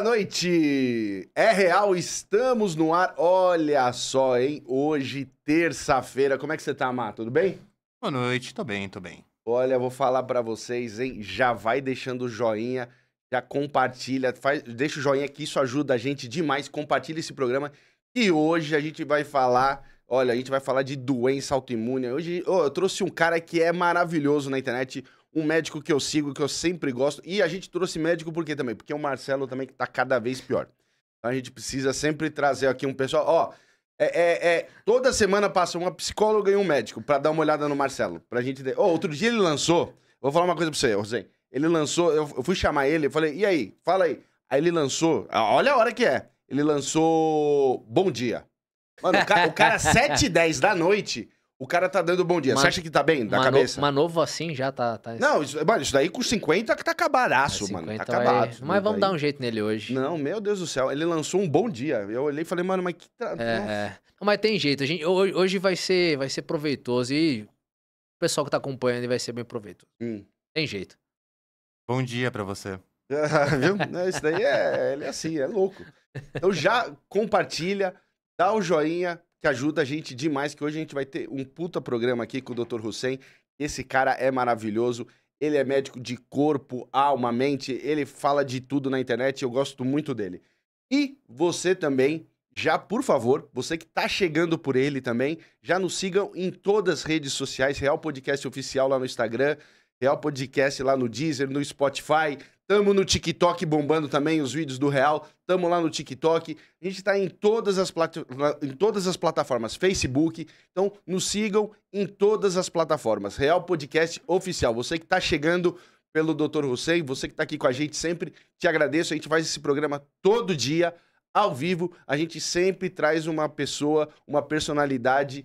Boa noite! É real, estamos no ar. Olha só, hein? Hoje, terça-feira. Como é que você tá, Má? Tudo bem? Boa noite, tô bem, tô bem. Olha, vou falar pra vocês, hein? Já vai deixando o joinha, já compartilha, faz, deixa o joinha que isso ajuda a gente demais. Compartilha esse programa. E hoje a gente vai falar... Olha, a gente vai falar de doença autoimune. Hoje eu trouxe um cara que é maravilhoso na internet, um médico que eu sigo, que eu sempre gosto. E a gente trouxe médico por quê também? Porque o Marcelo também que tá cada vez pior. Então a gente precisa sempre trazer aqui um pessoal... Ó, toda semana passa uma psicóloga e um médico pra dar uma olhada no Marcelo. Pra gente... outro dia ele lançou... Vou falar uma coisa pra você, Hussein. Ele lançou... Eu fui chamar ele, eu falei, e aí? Fala aí. Aí ele lançou... Olha a hora que é. Ele lançou... Bom dia. Mano, o cara 7h10 da noite, o cara tá dando bom dia. Você acha que tá bem da cabeça? Mas novo assim já tá... Não, isso daí com 50 que tá acabadaço, 50, mano. Tá acabado. Mas vamos dar um jeito nele hoje. Não, meu Deus do céu. Ele lançou um bom dia. Eu olhei e falei, mano, mas que... Mas tem jeito. A gente, hoje vai ser proveitoso e o pessoal que tá acompanhando vai ser bem proveitoso. Tem jeito. Bom dia pra você. Viu? Isso daí ele é assim, é louco. Então já compartilha... Dá o joinha, que ajuda a gente demais, que hoje a gente vai ter um puta programa aqui com o Dr. Hussein. Esse cara é maravilhoso, ele é médico de corpo, alma, mente, ele fala de tudo na internet, eu gosto muito dele. E você também, já por favor, você que tá chegando por ele também, já nos sigam em todas as redes sociais, Real Podcast Oficial lá no Instagram, Real Podcast lá no Deezer, no Spotify... Tamo no TikTok bombando também os vídeos do Real. Tamo lá no TikTok. A gente tá em todas as plataformas. Facebook. Então, nos sigam em todas as plataformas. Real Podcast Oficial. Você que tá chegando pelo Dr. Hussein, você que tá aqui com a gente sempre, te agradeço. A gente faz esse programa todo dia, ao vivo. A gente sempre traz uma pessoa, uma personalidade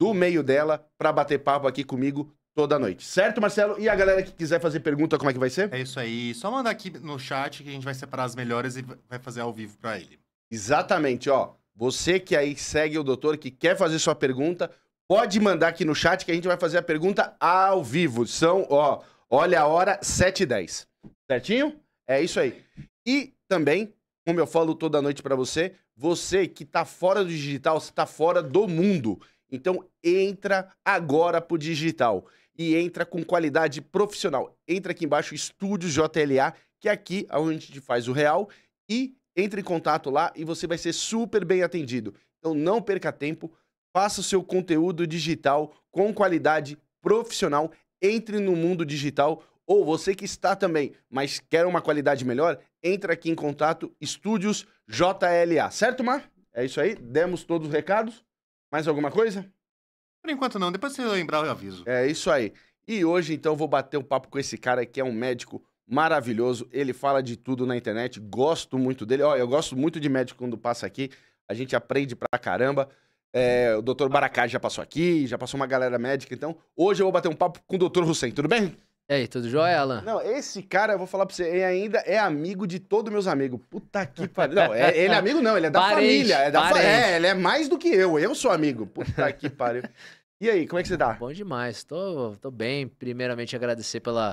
do meio dela pra bater papo aqui comigo toda noite. Certo, Marcelo? E a galera que quiser fazer pergunta, como é que vai ser? É isso aí. Só mandar aqui no chat que a gente vai separar as melhores e vai fazer ao vivo pra ele. Exatamente, ó. Você que aí segue o doutor, que quer fazer sua pergunta, pode mandar aqui no chat que a gente vai fazer a pergunta ao vivo. São, ó, olha a hora, 7h10. Certinho? É isso aí. E também, como eu falo toda noite pra você, você que tá fora do digital, você tá fora do mundo. Então, entra agora pro digital. E entra com qualidade profissional. Entra aqui embaixo, Estúdios JLA, que é aqui onde a gente faz o Real. E entra em contato lá e você vai ser super bem atendido. Então não perca tempo, faça o seu conteúdo digital com qualidade profissional. Entre no mundo digital. Ou você que está também, mas quer uma qualidade melhor, entra aqui em contato, Estúdios JLA. Certo, Mar? É isso aí, demos todos os recados. Mais alguma coisa? Por enquanto não, depois se eu lembrar eu aviso. É isso aí. E hoje então vou bater um papo com esse cara que é um médico maravilhoso, ele fala de tudo na internet, gosto muito dele. Ó, eu gosto muito de médico quando passa aqui, a gente aprende pra caramba. O Dr. Baracá já passou aqui, já passou uma galera médica, então hoje eu vou bater um papo com o Dr. Hussein, tudo bem? E aí, tudo jóia, Alan? Não, esse cara, eu vou falar pra você, ele ainda é amigo de todos meus amigos. Puta que pariu. Não, ele é amigo não, ele é da família. É, ele é mais do que eu. Eu sou amigo. Puta que pariu. E aí, como é que você tá? Bom demais. Tô bem. Primeiramente, agradecer pelo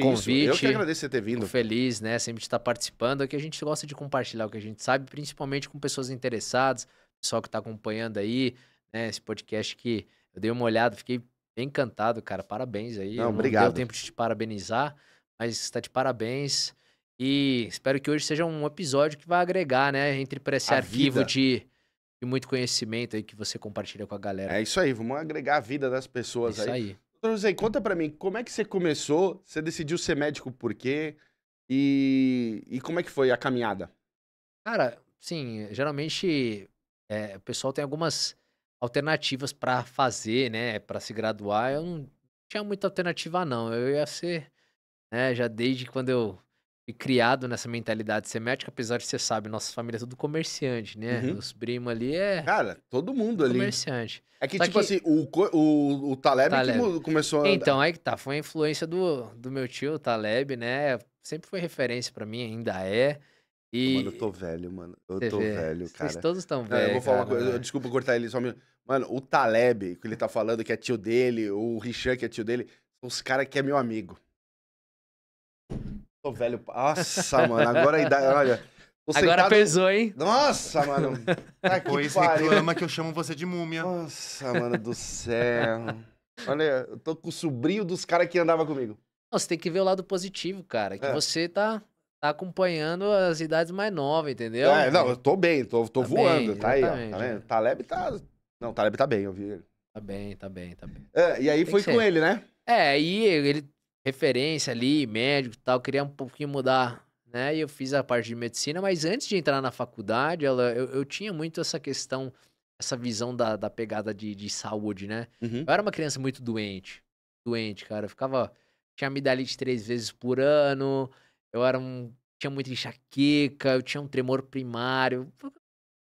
convite. Eu que agradeço você ter vindo. Tô feliz, né? Sempre de estar participando. É que a gente gosta de compartilhar o que a gente sabe, principalmente com pessoas interessadas, pessoal que tá acompanhando aí, né? Esse podcast que eu dei uma olhada, fiquei... Encantado, cara. Parabéns aí. Não, obrigado. Não deu tempo de te parabenizar, mas está de parabéns. E espero que hoje seja um episódio que vai agregar, né? Entre para esse arquivo de muito conhecimento aí que você compartilha com a galera. É isso aí. Vamos agregar a vida das pessoas aí. É isso aí. Doutor José, conta para mim, como é que você começou? Você decidiu ser médico por quê? E como é que foi a caminhada? Cara, sim. Geralmente o pessoal tem algumas... alternativas pra fazer, né? Pra se graduar, eu não tinha muita alternativa, não. Eu ia ser, né? Já desde quando eu fui criado nessa mentalidade de ser médico, apesar de você sabe, nossa família é tudo comerciante, né? Uhum. Os primos ali é... Cara, todo mundo ali. Comerciante. É que, assim, o Taleb que começou a... Então, aí que tá. Foi a influência do meu tio, o Taleb, né? Sempre foi referência pra mim, ainda é. Mano, eu tô velho, mano. Eu tô velho, cara. Vocês todos estão velhos. Eu vou falar uma coisa. Desculpa cortar ele só um minuto. Mano, o Taleb, que ele tá falando que é tio dele, o Richard, que é tio dele, são os caras que é meu amigo. Tô velho. Nossa, mano. Agora a idade. Olha. Agora pesou, hein? Nossa, mano. Tá aqui, pois reclama que eu chamo você de múmia. Nossa, mano do céu. Olha, eu tô com o sobrinho dos caras que andava comigo. Não, você tem que ver o lado positivo, cara. Que você tá acompanhando as idades mais novas, entendeu? É, não, eu tô bem, tô tá voando. Bem, tá aí, ó. Tá vendo? Taleb tá... Não, Taleb tá bem, eu vi ele. Tá bem. É, e aí tem foi com ele, né? É, aí ele... Referência ali, médico e tal, queria um pouquinho mudar, né? E eu fiz a parte de medicina, mas antes de entrar na faculdade, eu tinha muito essa questão, essa visão da pegada de saúde, né? Uhum. Eu era uma criança muito doente, cara. Eu ficava... Tinha amidalite 3 vezes por ano, tinha muita enxaqueca, eu tinha um tremor primário,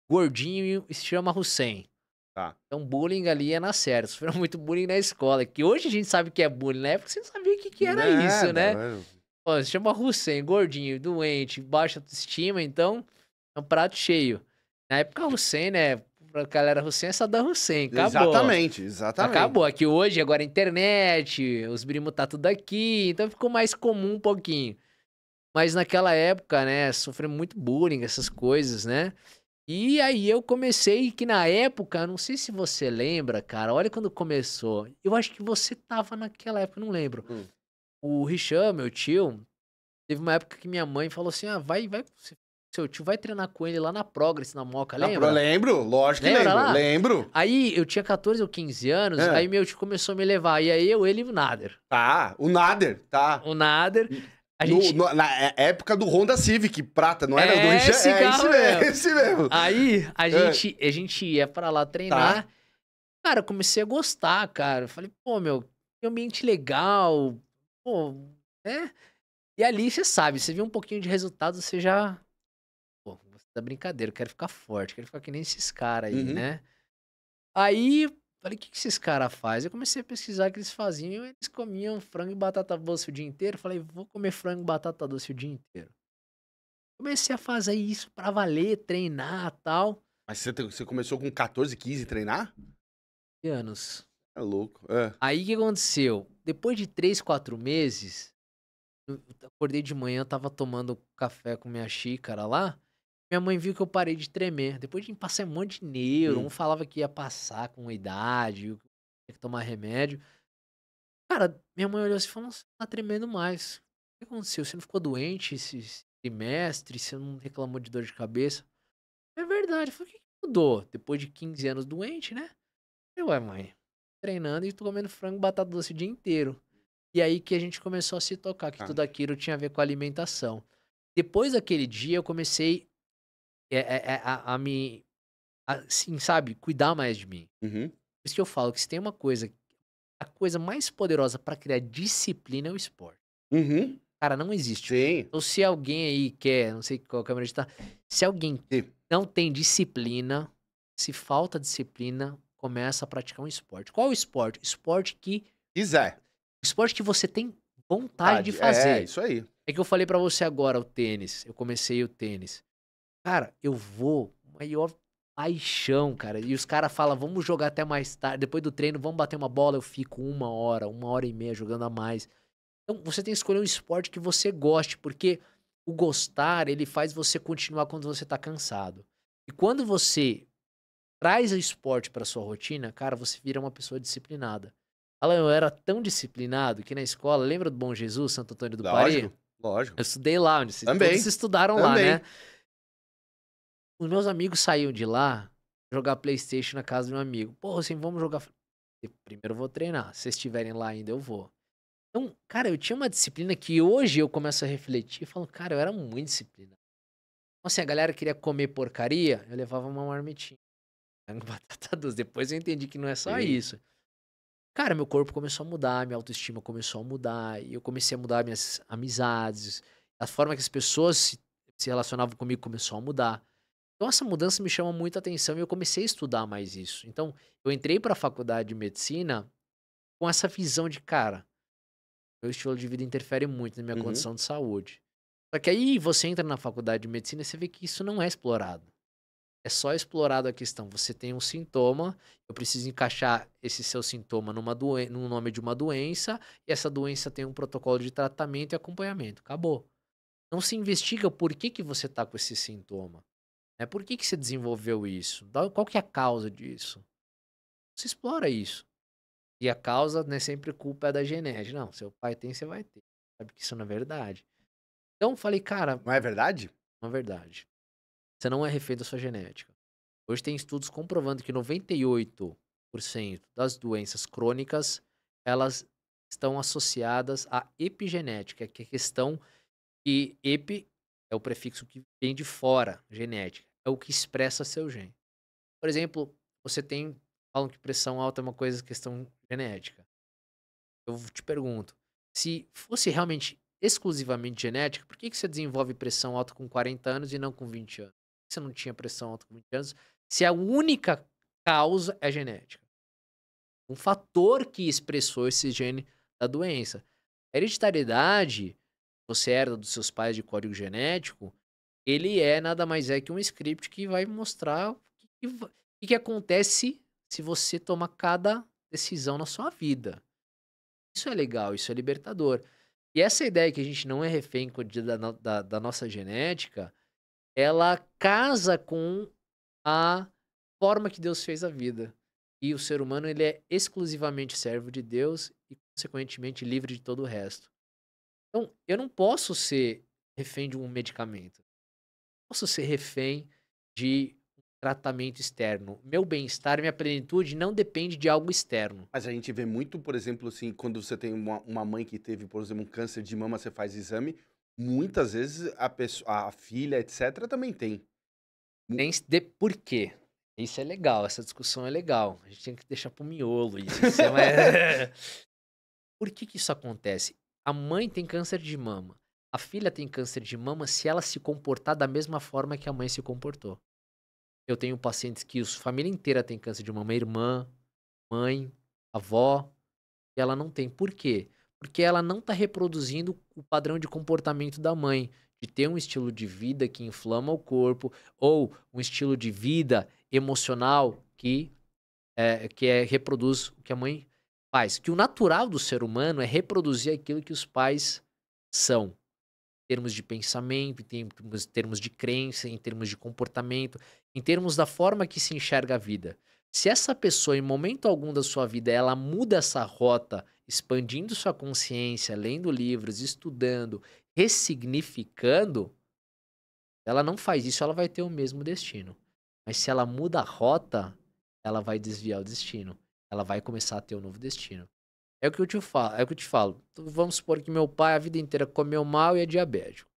gordinho, e se chama Hussein. Tá. Então, bullying ali é na série. Sofreu muito bullying na escola. Que hoje a gente sabe que é bullying, né? Porque você não sabia o que era isso, né? Pô, se chama Hussein, gordinho, doente, baixa autoestima, então é um prato cheio. Na época, Hussein, né? Pra galera Hussein, é Saddam Hussein. Acabou. Exatamente. Acabou. Aqui hoje, agora internet, os primos tá tudo aqui, então ficou mais comum um pouquinho. Mas naquela época, né? Sofreu muito bullying, essas coisas, né? E aí eu comecei, que na época, não sei se você lembra, cara, olha quando começou. Eu acho que você tava naquela época, não lembro. O Richard, meu tio, teve uma época que minha mãe falou assim, ah, vai, seu tio vai treinar com ele lá na Progress, na Moca, lembra? Lembro, lógico que lembro. Aí eu tinha 14 ou 15 anos, aí meu tio começou a me levar, e aí eu, ele e o Nader. O Nader. Na época do Honda Civic, prata, não era? Do Richard, esse mesmo. Aí a gente ia pra lá treinar. Tá. Cara, eu comecei a gostar, cara. Eu falei, pô, meu, que ambiente legal. Pô, né? E ali você sabe, você viu um pouquinho de resultado, você já... Pô, você tá brincadeira, eu quero ficar forte, quero ficar que nem esses caras aí, né? Aí... Falei, o que esses caras fazem? Eu comecei a pesquisar o que eles faziam. Eles comiam frango e batata doce o dia inteiro. Falei, vou comer frango e batata doce o dia inteiro. Comecei a fazer isso pra valer, treinar e tal. Mas você começou com 14, 15 treinar? Anos. É louco. É. Aí o que aconteceu? Depois de 3, 4 meses, eu acordei de manhã, tava tomando café com minha xícara lá. Minha mãe viu que eu parei de tremer. Depois de passar um monte de neuro, um falava que ia passar com a idade, tinha que tomar remédio. Cara, minha mãe olhou assim e falou, você não tá tremendo mais. O que aconteceu? Você não ficou doente esse trimestre? Você não reclamou de dor de cabeça? É verdade. Eu falei, o que mudou? Depois de 15 anos doente, né? Eu, ué, mãe, treinando e tô comendo frango e batata doce o dia inteiro. E aí que a gente começou a se tocar, que tudo aquilo tinha a ver com a alimentação. Depois daquele dia, eu comecei... assim, sabe, cuidar mais de mim. Por isso que eu falo que se tem uma coisa, a coisa mais poderosa pra criar disciplina é o esporte. Cara, não existe. Sim. Então, se alguém aí quer, não sei qual câmera está, se alguém não tem disciplina, se falta disciplina, começa a praticar um esporte. Qual o esporte? Esporte que quiser. Esporte que você tem vontade de fazer. É, isso aí. É que eu falei pra você agora, o tênis. Eu comecei o tênis. Cara, eu vou, maior paixão, cara. E os caras falam, vamos jogar até mais tarde. Depois do treino, vamos bater uma bola. Eu fico 1 hora, 1 hora e meia jogando a mais. Então, você tem que escolher um esporte que você goste, porque o gostar, ele faz você continuar quando você tá cansado. E quando você traz o esporte pra sua rotina, cara, você vira uma pessoa disciplinada. Alan, eu era tão disciplinado que na escola, lembra do Bom Jesus, Santo Antônio do Bahia? Lógico. Eu estudei lá, onde vocês estudaram lá, né? Os meus amigos saíam de lá jogar PlayStation na casa de um amigo. Pô, assim, vamos jogar... Primeiro eu vou treinar. Se vocês estiverem lá ainda, eu vou. Então, cara, eu tinha uma disciplina que hoje eu começo a refletir e falo, cara, eu era muito disciplinado. Assim, a galera queria comer porcaria, eu levava uma marmitinha. Batata doce. Depois eu entendi que não é só isso. Cara, meu corpo começou a mudar, minha autoestima começou a mudar, e eu comecei a mudar minhas amizades. A forma que as pessoas se relacionavam comigo começou a mudar. Então, essa mudança me chama muita atenção e eu comecei a estudar mais isso. Então, eu entrei para a faculdade de medicina com essa visão de, cara, meu estilo de vida interfere muito na minha condição de saúde. Só que aí você entra na faculdade de medicina e você vê que isso não é explorado. É só explorado a questão. Você tem um sintoma, eu preciso encaixar esse seu sintoma no nome de uma doença, e essa doença tem um protocolo de tratamento e acompanhamento. Acabou. Não se investiga por que você está com esse sintoma. Né? Por que você desenvolveu isso? Qual que é a causa disso? Você explora isso. E a causa, né, sempre culpa é da genética. Não, seu pai tem, você vai ter. Sabe que isso não é verdade. Então eu falei, cara... Não é verdade? Não é verdade. Você não é refém da sua genética. Hoje tem estudos comprovando que 98% das doenças crônicas, elas estão associadas à epigenética, que é a questão que epi é o prefixo que vem de fora, genética, é o que expressa seu gene. Por exemplo, você tem... Falam que pressão alta é uma coisa, questão genética. Eu te pergunto, se fosse realmente exclusivamente genética, por que você desenvolve pressão alta com 40 anos e não com 20 anos? Por que você não tinha pressão alta com 20 anos? Se a única causa é genética. Um fator que expressou esse gene da doença. A hereditariedade, você herda dos seus pais de código genético, ele é nada mais é que um script que vai mostrar o que acontece se você toma cada decisão na sua vida. Isso é legal, isso é libertador. E essa ideia que a gente não é refém da nossa genética, ela casa com a forma que Deus fez a vida. E o ser humano, ele é exclusivamente servo de Deus e, consequentemente, livre de todo o resto. Então, eu não posso ser refém de um medicamento. Não posso ser refém de... tratamento externo. Meu bem-estar, minha plenitude não depende de algo externo. Mas a gente vê muito, por exemplo, assim, quando você tem uma mãe que teve, por exemplo, um câncer de mama, você faz exame, muitas vezes a filha, etc., também tem. Por quê? Isso é legal, essa discussão é legal. A gente tem que deixar pro miolo isso. Por que isso acontece? A mãe tem câncer de mama. A filha tem câncer de mama se ela se comportar da mesma forma que a mãe se comportou. Eu tenho pacientes que a família inteira tem câncer de mama, irmã, mãe, avó, e ela não tem. Por quê? Porque ela não está reproduzindo o padrão de comportamento da mãe, de ter um estilo de vida que inflama o corpo, ou um estilo de vida emocional que reproduz o que a mãe faz. Que o natural do ser humano é reproduzir aquilo que os pais são. Em termos de pensamento, em termos de crença, em termos de comportamento, em termos da forma que se enxerga a vida. Se essa pessoa, em momento algum da sua vida, ela muda essa rota, expandindo sua consciência, lendo livros, estudando, ressignificando, ela não faz isso, ela vai ter o mesmo destino. Mas se ela muda a rota, ela vai desviar o destino. Ela vai começar a ter um novo destino. É o que eu te falo. Vamos supor que meu pai a vida inteira comeu mal e é diabético.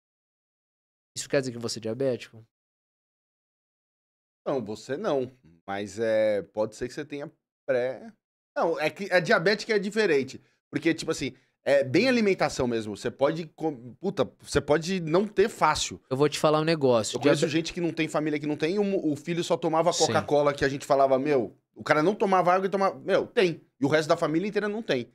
Isso quer dizer que você é diabético? Não, você não. Mas pode ser que você tenha pré... Não, é que a diabética é diferente. Porque, tipo assim, é bem alimentação mesmo. Você pode... você pode não ter fácil. Eu vou te falar um negócio. Eu conheço gente que não tem, família que não tem, o filho só tomava Coca-Cola, que a gente falava, meu... O cara não tomava água e tomava... Meu, tem. E o resto da família inteira não tem.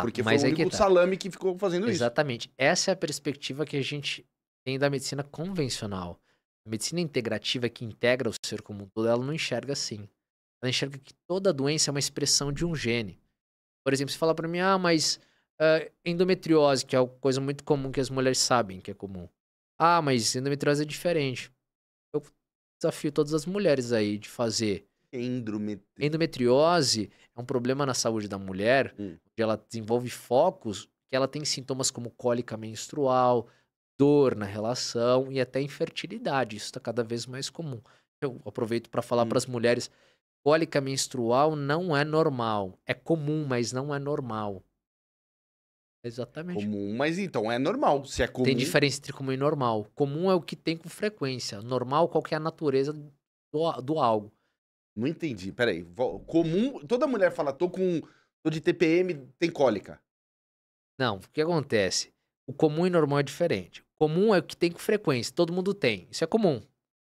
Porque foi o único salame que ficou fazendo isso. Exatamente. Essa é a perspectiva que a gente tem da medicina convencional. A medicina integrativa, que integra o ser como um todo, ela não enxerga assim. Ela enxerga que toda doença é uma expressão de um gene. Por exemplo, você fala pra mim, endometriose, que é uma coisa muito comum que as mulheres sabem que é comum. Ah, mas endometriose é diferente. Eu desafio todas as mulheres aí de fazer... Endometriose é um problema na saúde da mulher, onde ela desenvolve focos, que ela tem sintomas como cólica menstrual, dor na relação e até infertilidade. Isso está cada vez mais comum. Eu aproveito para falar para as mulheres, cólica menstrual não é normal. É comum, mas não é normal. Exatamente. Comum, mas então é normal. Se é comum... Tem diferença entre comum e normal. Comum é o que tem com frequência. Normal, qual que é a natureza do algo. Não entendi, peraí. Comum, toda mulher fala, tô de TPM, tem cólica. Não, o que acontece? O comum e normal é diferente. Comum é o que tem com frequência, todo mundo tem. Isso é comum.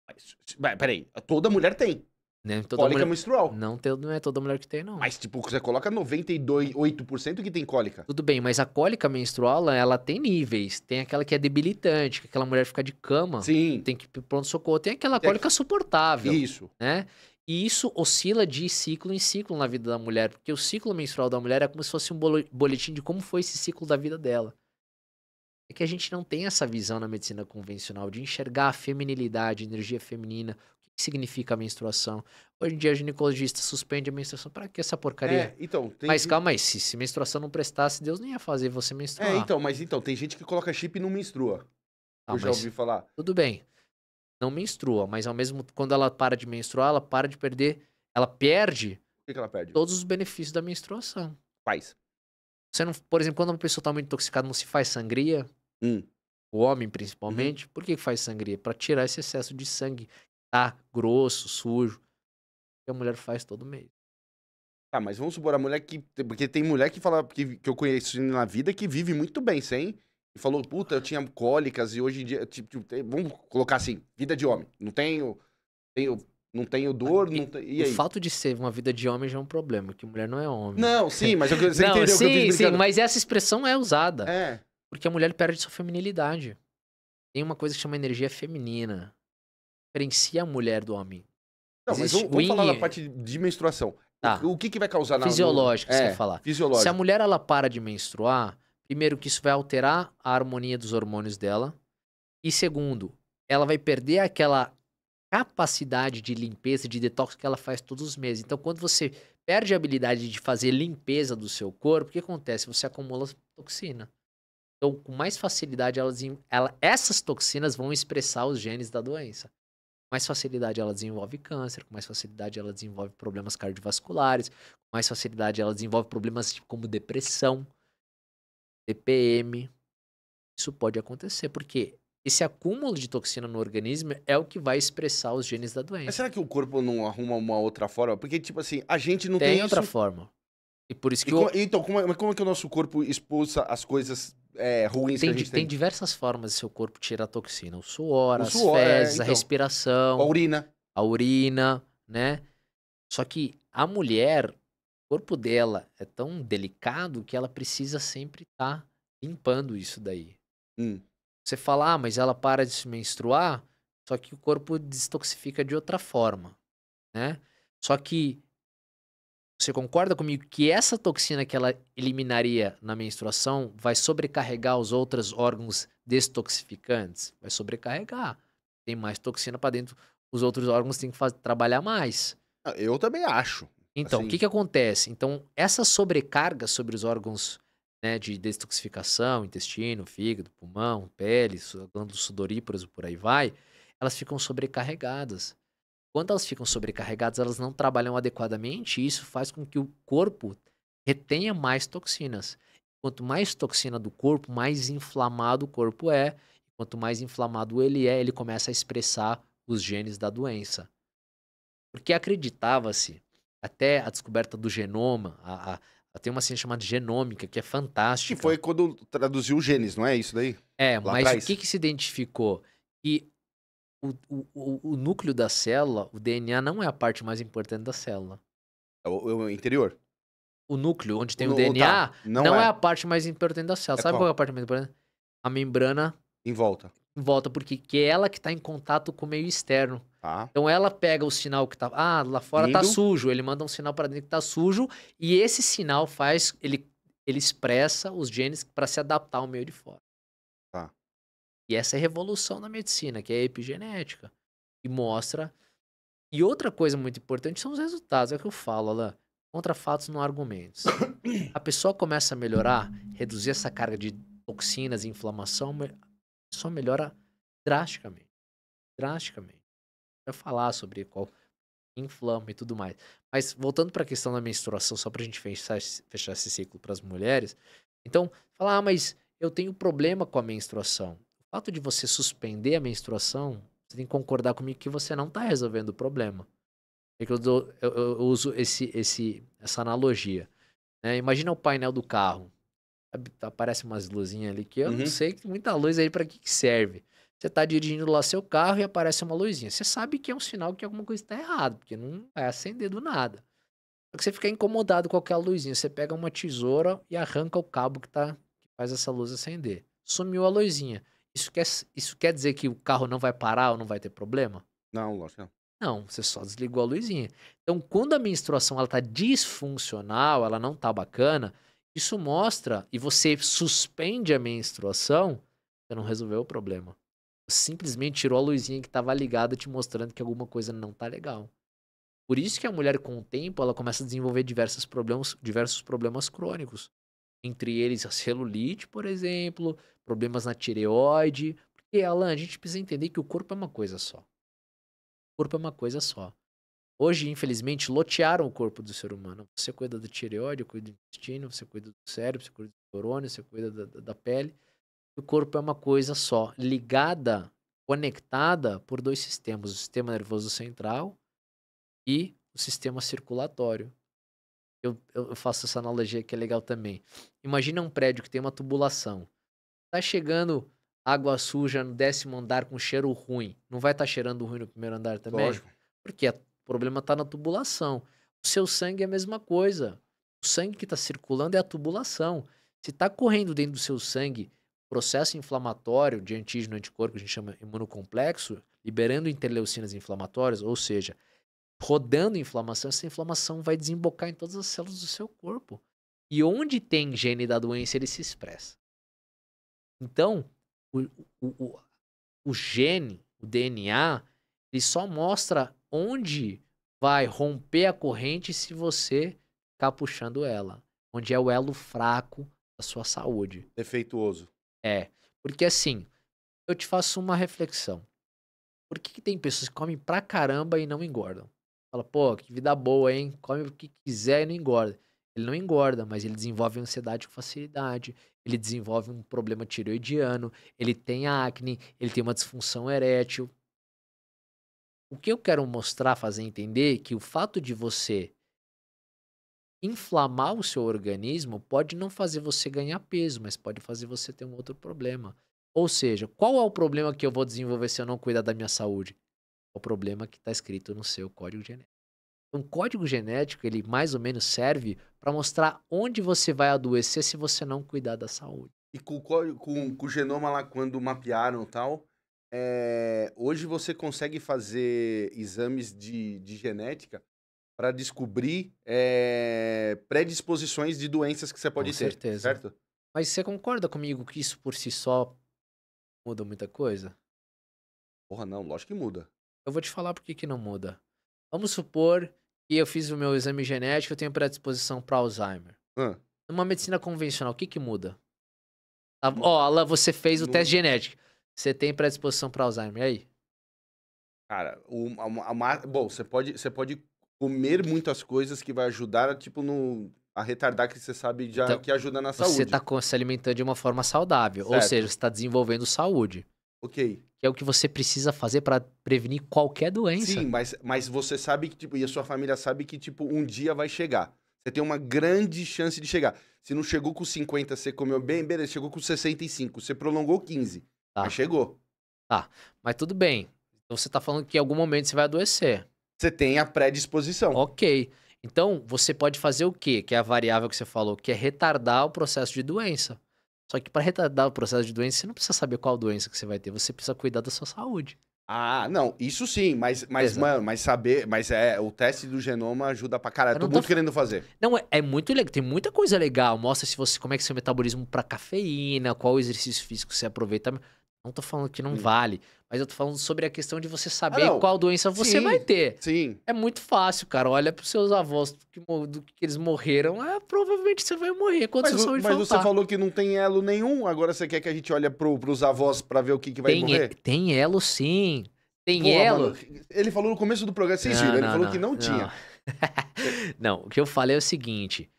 Mas, peraí, toda mulher tem. Não, toda cólica mulher... menstrual. Não é toda mulher que tem, não. Mas, tipo, você coloca 98% que tem cólica. Tudo bem, mas a cólica menstrual, ela tem níveis. Tem aquela que é debilitante, que aquela mulher fica de cama. Sim. Tem que ir pronto-socorro. Tem aquela cólica suportável. Isso. Né? E isso oscila de ciclo em ciclo na vida da mulher, porque o ciclo menstrual da mulher é como se fosse um boletim de como foi esse ciclo da vida dela. é que a gente não tem essa visão na medicina convencional de enxergar a feminilidade, a energia feminina, o que significa a menstruação. Hoje em dia, o ginecologista suspende a menstruação. Para que essa porcaria? É, então, tem... Mas calma aí, se menstruação não prestasse, Deus nem ia fazer você menstruar. É, então, mas então, tem gente que coloca chip e não menstrua. Ah, eu já ouvi falar. Tudo bem. Não menstrua, mas ao mesmo tempo, quando ela para de menstruar, ela para de perder. Ela perde. O que que ela perde? Todos os benefícios da menstruação. Quais? Você não, por exemplo, quando uma pessoa está muito intoxicada, não se faz sangria. O homem, principalmente. Por que faz sangria? Para tirar esse excesso de sangue. Tá grosso, sujo. Que a mulher faz todo mês. Ah, mas vamos supor, a mulher que... Porque tem mulher que fala, que eu conheço na vida, que vive muito bem sem... E falou, puta, eu tinha cólicas e hoje em dia... Tipo, vamos colocar assim, vida de homem. Não tenho dor, não tenho... E aí? O fato de ser uma vida de homem já é um problema, que mulher não é homem. Não, sim, mas você não, entendeu o que eu quis brincar. Sim, mas essa expressão é usada. É. Porque a mulher perde sua feminilidade. Tem uma coisa que chama energia feminina. Diferencia a mulher do homem. Não, existe, mas vamos falar da parte de menstruação. Tá. O que vai causar na... Fisiológica, você vai falar. Fisiológica. Se a mulher ela para de menstruar... Primeiro, que isso vai alterar a harmonia dos hormônios dela. E segundo, ela vai perder aquela capacidade de limpeza, de detox que ela faz todos os meses. Então, quando você perde a habilidade de fazer limpeza do seu corpo, o que acontece? Você acumula toxina. Então, com mais facilidade, essas toxinas vão expressar os genes da doença. Com mais facilidade, ela desenvolve câncer. Com mais facilidade, ela desenvolve problemas cardiovasculares. Com mais facilidade, ela desenvolve problemas como depressão. TPM, isso pode acontecer, porque esse acúmulo de toxina no organismo é o que vai expressar os genes da doença. Mas será que o corpo não arruma uma outra forma? Porque, tipo assim, a gente não tem isso... Tem outra forma. E por isso que... Então, como é que o nosso corpo expulsa as coisas ruins que a gente tem? Tem diversas formas de seu corpo tirar a toxina. O suor, as fezes, a respiração... A urina, né? Só que a mulher... O corpo dela é tão delicado que ela precisa sempre estar limpando isso daí. Você fala, mas ela para de se menstruar, só que o corpo desintoxifica de outra forma, né? Só que você concorda comigo que essa toxina que ela eliminaria na menstruação vai sobrecarregar os outros órgãos detoxificantes? Vai sobrecarregar. Tem mais toxina para dentro, os outros órgãos têm que trabalhar mais. Eu também acho. Então, assim... o que acontece? Então, essa sobrecarga sobre os órgãos de detoxificação, intestino, fígado, pulmão, pele, glândulas sudoríparas, por aí vai, elas ficam sobrecarregadas. Quando elas ficam sobrecarregadas, elas não trabalham adequadamente e isso faz com que o corpo retenha mais toxinas. Quanto mais toxina do corpo, mais inflamado o corpo é. Quanto mais inflamado ele é, ele começa a expressar os genes da doença. Porque acreditava-se... Até a descoberta do genoma, tem uma ciência chamada genômica, que é fantástica. Que foi quando traduziu o genes, não é isso daí? É, lá mas atrás. O que se identificou? Que o núcleo da célula, o DNA, não é a parte mais importante da célula. É o interior? O núcleo, onde tem o DNA, não é a parte mais importante da célula. Sabe qual é a parte mais importante? A membrana... Em volta, porque é ela que está em contato com o meio externo. Ah. Então ela pega o sinal que está... lá fora tá sujo. Ele manda um sinal para dentro que tá sujo. E esse sinal faz... Ele expressa os genes para se adaptar ao meio de fora. Ah. E essa é a revolução na medicina, que é a epigenética. E mostra... E outra coisa muito importante são os resultados. É o que eu falo, Alan. Contra fatos, não argumentos. A pessoa começa a melhorar, reduzir essa carga de toxinas e inflamação... Só melhora drasticamente. Drasticamente. Vai falar sobre qual inflama e tudo mais. Mas voltando para a questão da menstruação, só para a gente fechar esse ciclo para as mulheres. Então, falar, mas eu tenho problema com a menstruação. O fato de você suspender a menstruação, você tem que concordar comigo que você não está resolvendo o problema. É que eu uso essa analogia. Né? Imagina o painel do carro. Aparece umas luzinhas ali que eu não sei, muita luz aí pra que serve. Você tá dirigindo lá seu carro e aparece uma luzinha. Você sabe que é um sinal que alguma coisa tá errada, porque não vai acender do nada. Só que você fica incomodado com aquela luzinha. Você pega uma tesoura e arranca o cabo que faz essa luz acender. Sumiu a luzinha. Isso quer dizer que o carro não vai parar ou não vai ter problema? Não, lógico não. Não, você só desligou a luzinha. Então, quando a menstruação ela tá disfuncional, ela não tá bacana... Isso mostra, e você suspende a menstruação, Você não resolveu o problema. Você simplesmente tirou a luzinha que estava ligada te mostrando que alguma coisa não tá legal. Por isso que a mulher, com o tempo, ela começa a desenvolver diversos problemas crônicos. Entre eles, a celulite, por exemplo, problemas na tireoide. Porque, Alan, a gente precisa entender que o corpo é uma coisa só. O corpo é uma coisa só. Hoje, infelizmente, lotearam o corpo do ser humano. Você cuida da tireoide, cuida do intestino, você cuida do cérebro, você cuida do hormônio, você cuida da pele. O corpo é uma coisa só, ligada, conectada por dois sistemas. O sistema nervoso central e o sistema circulatório. Eu faço essa analogia que é legal também. Imagina um prédio que tem uma tubulação. Tá chegando água suja no 10º andar com cheiro ruim. Não vai estar cheirando ruim no 1º andar também? Lógico. Porque o problema está na tubulação. O seu sangue é a mesma coisa. O sangue que está circulando é a tubulação. Se está correndo dentro do seu sangue processo inflamatório de antígeno anticorpo, que a gente chama imunocomplexo, liberando interleucinas inflamatórias, ou seja, rodando inflamação, essa inflamação vai desembocar em todas as células do seu corpo. E onde tem gene da doença, ele se expressa. Então, o gene, o DNA, ele só mostra onde vai romper a corrente se você ficar puxando ela. Onde é o elo fraco da sua saúde. Defeituoso. É, porque assim, eu te faço uma reflexão. Por que tem pessoas que comem pra caramba e não engordam? Fala, pô, que vida boa, hein? Come o que quiser e não engorda. Ele não engorda, mas ele desenvolve ansiedade com facilidade, ele desenvolve um problema tireoidiano, ele tem acne, ele tem uma disfunção erétil. O que eu quero mostrar, fazer entender, é que o fato de você inflamar o seu organismo pode não fazer você ganhar peso, mas pode fazer você ter um outro problema. Ou seja, qual é o problema que eu vou desenvolver se eu não cuidar da minha saúde? É o problema que está escrito no seu código genético. Então, o código genético, ele mais ou menos serve para mostrar onde você vai adoecer se você não cuidar da saúde. E com o genoma lá, quando mapearam e tal, hoje você consegue fazer exames de genética para descobrir predisposições de doenças que você pode ter. Com certeza. Certo? Mas você concorda comigo que isso por si só muda muita coisa? Porra, não. Lógico que muda. Eu vou te falar por que não muda. Vamos supor que eu fiz o meu exame genético e eu tenho predisposição para Alzheimer. Numa medicina convencional, o que muda? Ó, Alan, você fez o teste genético. Você tem predisposição para Alzheimer. E aí? Cara, bom, você pode comer muitas coisas que vai ajudar, tipo, a retardar, que você sabe já então, que ajuda na saúde. Você está se alimentando de uma forma saudável. Certo. Ou seja, você está desenvolvendo saúde. Ok. Que é o que você precisa fazer para prevenir qualquer doença. Sim, mas você sabe que, tipo, e a sua família sabe que, tipo, um dia vai chegar. Você tem uma grande chance de chegar. Se não chegou com 50, você comeu bem, beleza, chegou com 65, você prolongou 15. Tá. Mas chegou. Tá, mas tudo bem. Então você está falando que em algum momento você vai adoecer. Você tem a predisposição. Ok. Então, você pode fazer o quê? Que é a variável que você falou, que é retardar o processo de doença. Só que para retardar o processo de doença, você não precisa saber qual doença que você vai ter. Você precisa cuidar da sua saúde. Ah, não. Isso sim. Mas saber... Mas o teste do genoma ajuda pra caralho. Eu tô muito querendo fazer. Não, é muito legal. Tem muita coisa legal. Mostra como é que é seu metabolismo pra cafeína, qual exercício físico você aproveita... Não tô falando que não vale, mas eu tô falando sobre a questão de você saber qual doença você vai ter. Sim. É muito fácil, cara. Olha pros seus avós do que eles morreram, provavelmente você vai morrer quando sua saúde faltar. Mas você falou que não tem elo nenhum, agora você quer que a gente olhe pros avós pra ver o que vai morrer? Tem elo sim. Tem elo. Mano, ele falou no começo do programa, vocês viram, ele falou que não tinha. Não, o que eu falei é o seguinte...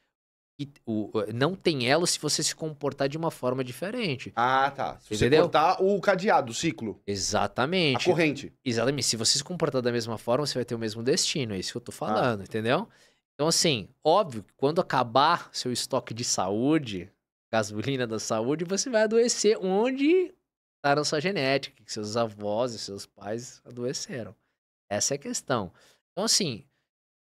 não tem elo se você se comportar de uma forma diferente. Ah, tá. Se você cortar o cadeado, o ciclo. Exatamente. A corrente. Exatamente. Se você se comportar da mesma forma, você vai ter o mesmo destino. É isso que eu tô falando, entendeu? Então, assim, óbvio que quando acabar seu estoque de saúde, gasolina da saúde, você vai adoecer onde está na sua genética, que seus avós e seus pais adoeceram. Essa é a questão. Então, assim...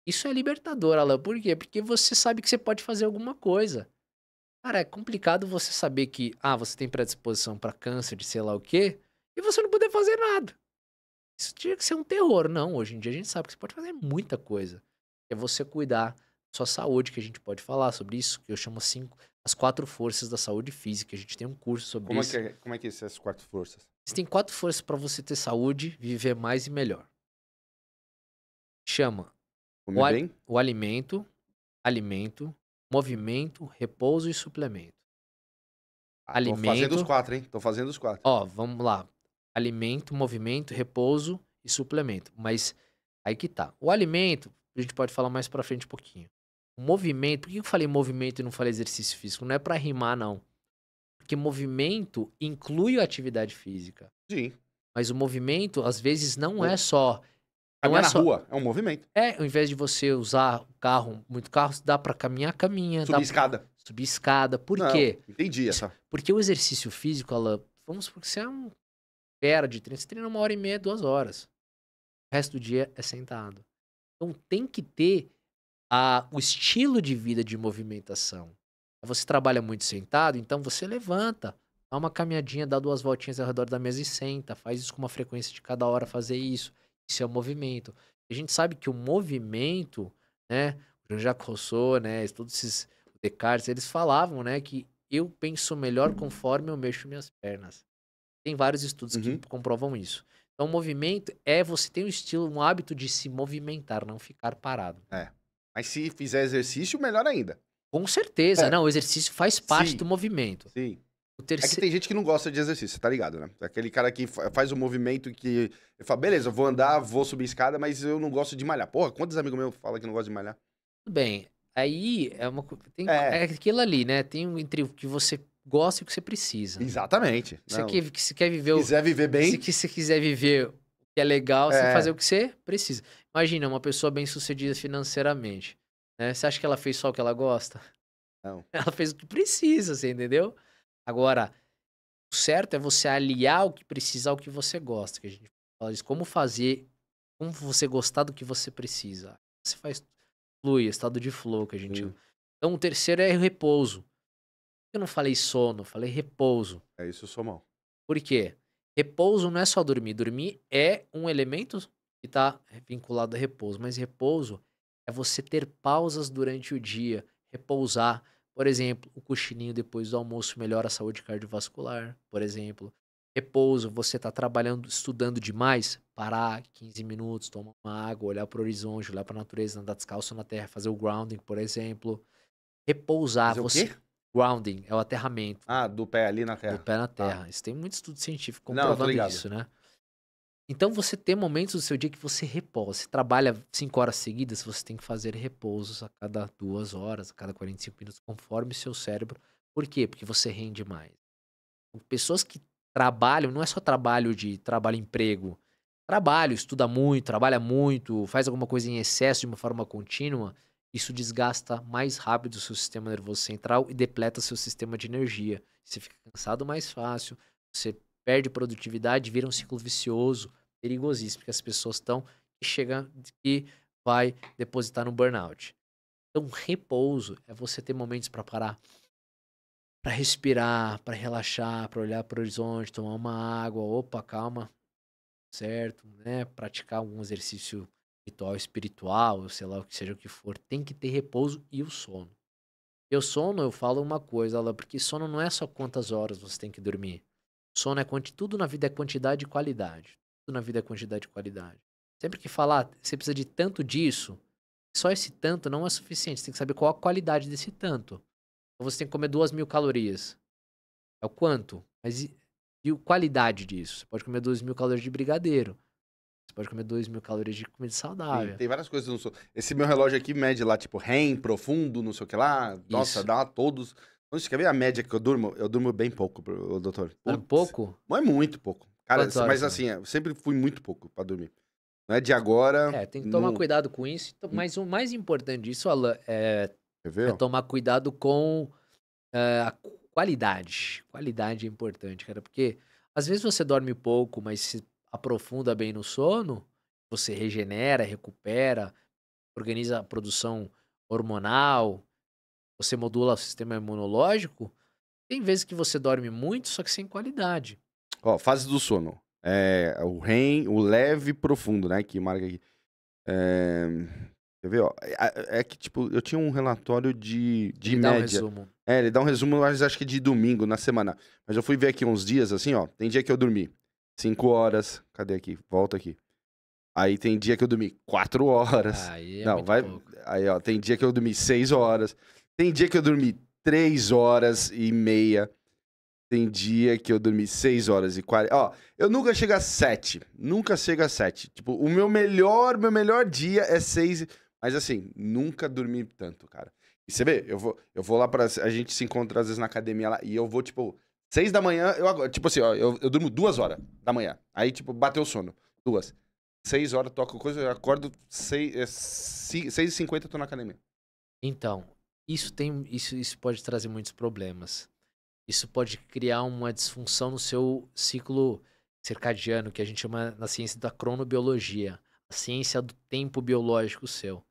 Isso é libertador, Alan. Por quê? Porque você sabe que você pode fazer alguma coisa. Cara, é complicado você saber que, você tem predisposição para câncer de sei lá o quê, e você não poder fazer nada. Isso tinha que ser um terror. Não, hoje em dia a gente sabe que você pode fazer muita coisa. É você cuidar da sua saúde, que a gente pode falar sobre isso, que eu chamo 5 as quatro forças da saúde física. A gente tem um curso sobre isso. Como é que são essas quatro forças? Existem quatro forças para você ter saúde, viver mais e melhor. Chama o alimento, movimento, repouso e suplemento. Alimento, tô fazendo os quatro, hein? Tô fazendo os quatro. Ó, vamos lá. Alimento, movimento, repouso e suplemento. Mas aí que tá. O alimento, a gente pode falar mais pra frente um pouquinho. O movimento, por que eu falei movimento e não falei exercício físico? Não é pra rimar, não. Porque movimento inclui a atividade física. Sim. Mas o movimento, às vezes, não é só... Caminhar na rua, é um movimento. É, ao invés de você usar o carro, muito carro, dá pra caminhar, caminha. Subir escada. Subir escada. Por quê? Entendi essa. Porque o exercício físico, Alan, vamos supor que você é um fera de treino, você treina 1h30, 2 horas. O resto do dia é sentado. Então tem que ter o estilo de vida de movimentação. Você trabalha muito sentado, então você levanta, dá uma caminhadinha, dá 2 voltinhas ao redor da mesa e senta. Faz isso com uma frequência de cada hora, fazer isso. Isso é o movimento. A gente sabe que o movimento, né, o Jean-Jacques Rousseau, né, todos esses Descartes, eles falavam, né, que eu penso melhor conforme eu mexo minhas pernas. Tem vários estudos que comprovam isso. Então, o movimento é você ter um estilo, um hábito de se movimentar, não ficar parado. É. Mas se fizer exercício, melhor ainda. Com certeza. É. Não, o exercício faz parte do movimento. Sim. É que tem gente que não gosta de exercício, tá ligado, né? Aquele cara que faz o movimento que... Ele fala, beleza, vou andar, vou subir escada, mas eu não gosto de malhar. Porra, quantos amigos meus falam que não gostam de malhar? Tudo bem. Aí é uma coisa... É aquilo ali, né? Tem um entre o que você gosta e o que você precisa. Exatamente. Se quer viver... Quiser viver bem... Se você quiser viver o que é legal, você fazer o que você precisa. Imagina, uma pessoa bem-sucedida financeiramente, né? Você acha que ela fez só o que ela gosta? Não. Ela fez o que precisa, você entendeu? Agora, o certo é você aliar o que precisa ao que você gosta. Que a gente fala isso. Como fazer, como você gostar do que você precisa. Você faz flui, estado de flow que a gente... Então, o terceiro é o repouso. Eu não falei sono, eu falei repouso. É isso, eu sou mal. Por quê? Repouso não é só dormir. Dormir é um elemento que está vinculado a repouso. Mas repouso é você ter pausas durante o dia, repousar. Por exemplo, o cochilinho depois do almoço melhora a saúde cardiovascular, por exemplo. Repouso, você está trabalhando, estudando demais, parar 15 minutos, tomar uma água, olhar para o horizonte, olhar para a natureza, andar descalço na terra, fazer o grounding, por exemplo. Repousar. Fazer você... o quê? Grounding, é o aterramento. Ah, do pé ali na terra. Do pé na terra. Tá. Isso tem muito estudo científico comprovando isso, né? Então, você tem momentos do seu dia que você repousa. Você trabalha 5 horas seguidas, você tem que fazer repousos a cada 2 horas, a cada 45 minutos, conforme o seu cérebro. Por quê? Porque você rende mais. Pessoas que trabalham, não é só trabalho de emprego. Trabalho, estuda muito, trabalha muito, faz alguma coisa em excesso de uma forma contínua, isso desgasta mais rápido o seu sistema nervoso central e depleta o seu sistema de energia. Você fica cansado mais fácil, você perde produtividade, vira um ciclo vicioso. Perigosíssimo, porque as pessoas estão chegando e vai depositar no burnout. Então, repouso é você ter momentos para parar, para respirar, para relaxar, para olhar para o horizonte, tomar uma água, opa, calma, certo, né? Praticar algum exercício ritual, espiritual, sei lá, seja o que for. Tem que ter repouso e o sono. E o sono, eu falo uma coisa, Alan, porque sono não é só quantas horas você tem que dormir. Sono é tudo na vida é quantidade e qualidade. Sempre que falar, você precisa de tanto disso, só esse tanto não é suficiente. Você tem que saber qual a qualidade desse tanto. Então você tem que comer 2.000 calorias. É o quanto? Mas e a qualidade disso? Você pode comer 2.000 calorias de brigadeiro. Você pode comer 2.000 calorias de comida saudável. Tem várias coisas. Esse meu relógio aqui mede lá, tipo, REM, profundo, não sei o que lá. Nossa, isso. Dá todos... Você quer ver a média que eu durmo? Eu durmo bem pouco, doutor. Putz, pouco? Não é muito pouco. Cara, horas, mas assim, eu sempre fui muito pouco pra dormir. Não é de agora... É, tem que tomar cuidado com isso. Mas o mais importante disso, Alan, é tomar cuidado com a qualidade. Qualidade é importante, cara. Porque às vezes você dorme pouco, mas se aprofunda bem no sono, você regenera, recupera, organiza a produção hormonal, você modula o sistema imunológico. Tem vezes que você dorme muito, só que sem qualidade. Ó, fase do sono. É, o REM, o leve profundo, né? Que marca aqui. É, quer ver, ó? É que, tipo, eu tinha um relatório de média. Um resumo. É, ele dá um resumo, mas acho que de domingo, na semana. Mas eu fui ver aqui uns dias, assim, ó. Tem dia que eu dormi 5 horas. Cadê aqui? Volta aqui. Aí tem dia que eu dormi 4 horas. Aí é não, vai. Pouco. Aí, ó, tem dia que eu dormi 6 horas. Tem dia que eu dormi 3 horas e meia. Tem dia que eu dormi 6 horas e 40. Ó, eu nunca chego a 7. Nunca chego a 7. Tipo, o meu melhor dia é 6. Mas assim, nunca dormi tanto, cara. E você vê, eu vou lá pra... A gente se encontra às vezes na academia lá e eu vou, tipo, 6 da manhã, eu tipo assim, ó, eu durmo 2 horas da manhã. Aí, tipo, bateu o sono. 2. 6 horas, toco coisa, eu acordo 6h50, eu tô na academia. Então, isso pode trazer muitos problemas. Isso pode criar uma disfunção no seu ciclo circadiano, que a gente chama na ciência da cronobiologia, a ciência do tempo biológico seu,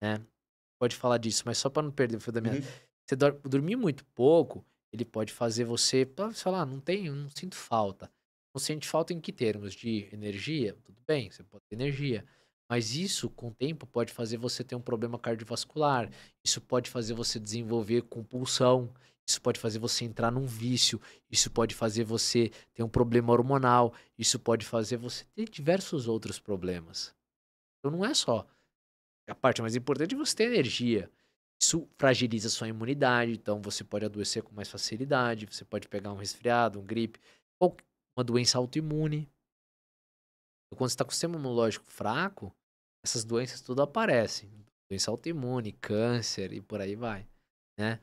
né? Pode falar disso, mas só para não perder o fio da meada. Você dormir muito pouco, ele pode fazer você, sei lá, não sinto falta. Não sente falta em que termos? De energia? Tudo bem, você pode ter energia. Mas isso, com o tempo, pode fazer você ter um problema cardiovascular. Isso pode fazer você desenvolver compulsão. Isso pode fazer você entrar num vício, isso pode fazer você ter um problema hormonal, isso pode fazer você ter diversos outros problemas. Então não é só. A parte mais importante é você ter energia. Isso fragiliza sua imunidade, então você pode adoecer com mais facilidade, você pode pegar um resfriado, um gripe, ou uma doença autoimune. Então, quando você está com o sistema imunológico fraco, essas doenças tudo aparecem. Doença autoimune, câncer e por aí vai, né?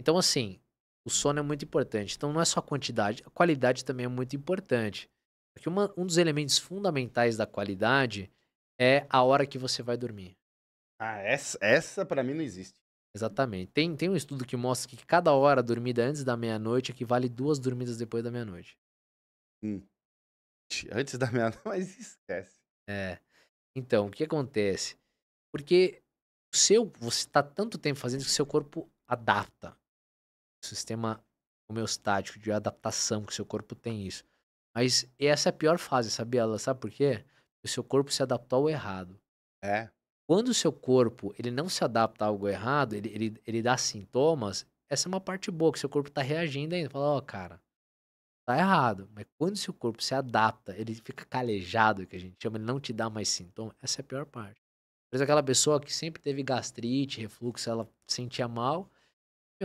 Então, assim, o sono é muito importante. Então, não é só a quantidade, a qualidade também é muito importante. Porque um dos elementos fundamentais da qualidade é a hora que você vai dormir. Ah, essa pra mim não existe. Exatamente. Tem um estudo que mostra que cada hora dormida antes da meia-noite equivale 2 dormidas depois da meia-noite. Antes da meia-noite, mas esquece. É. Então, o que acontece? Porque você tá tanto tempo fazendo que o seu corpo adapta. O sistema homeostático de adaptação que o seu corpo tem isso. Mas essa é a pior fase, sabia? Ela sabe por quê? O seu corpo se adaptou ao errado. É. Quando o seu corpo ele não se adapta a algo errado, ele dá sintomas, essa é uma parte boa, que o seu corpo tá reagindo ainda. Fala, ó, cara, tá errado. Mas quando o seu corpo se adapta, ele fica calejado, que a gente chama, ele não te dá mais sintoma, essa é a pior parte. Por exemplo, aquela pessoa que sempre teve gastrite, refluxo, ela sentia mal,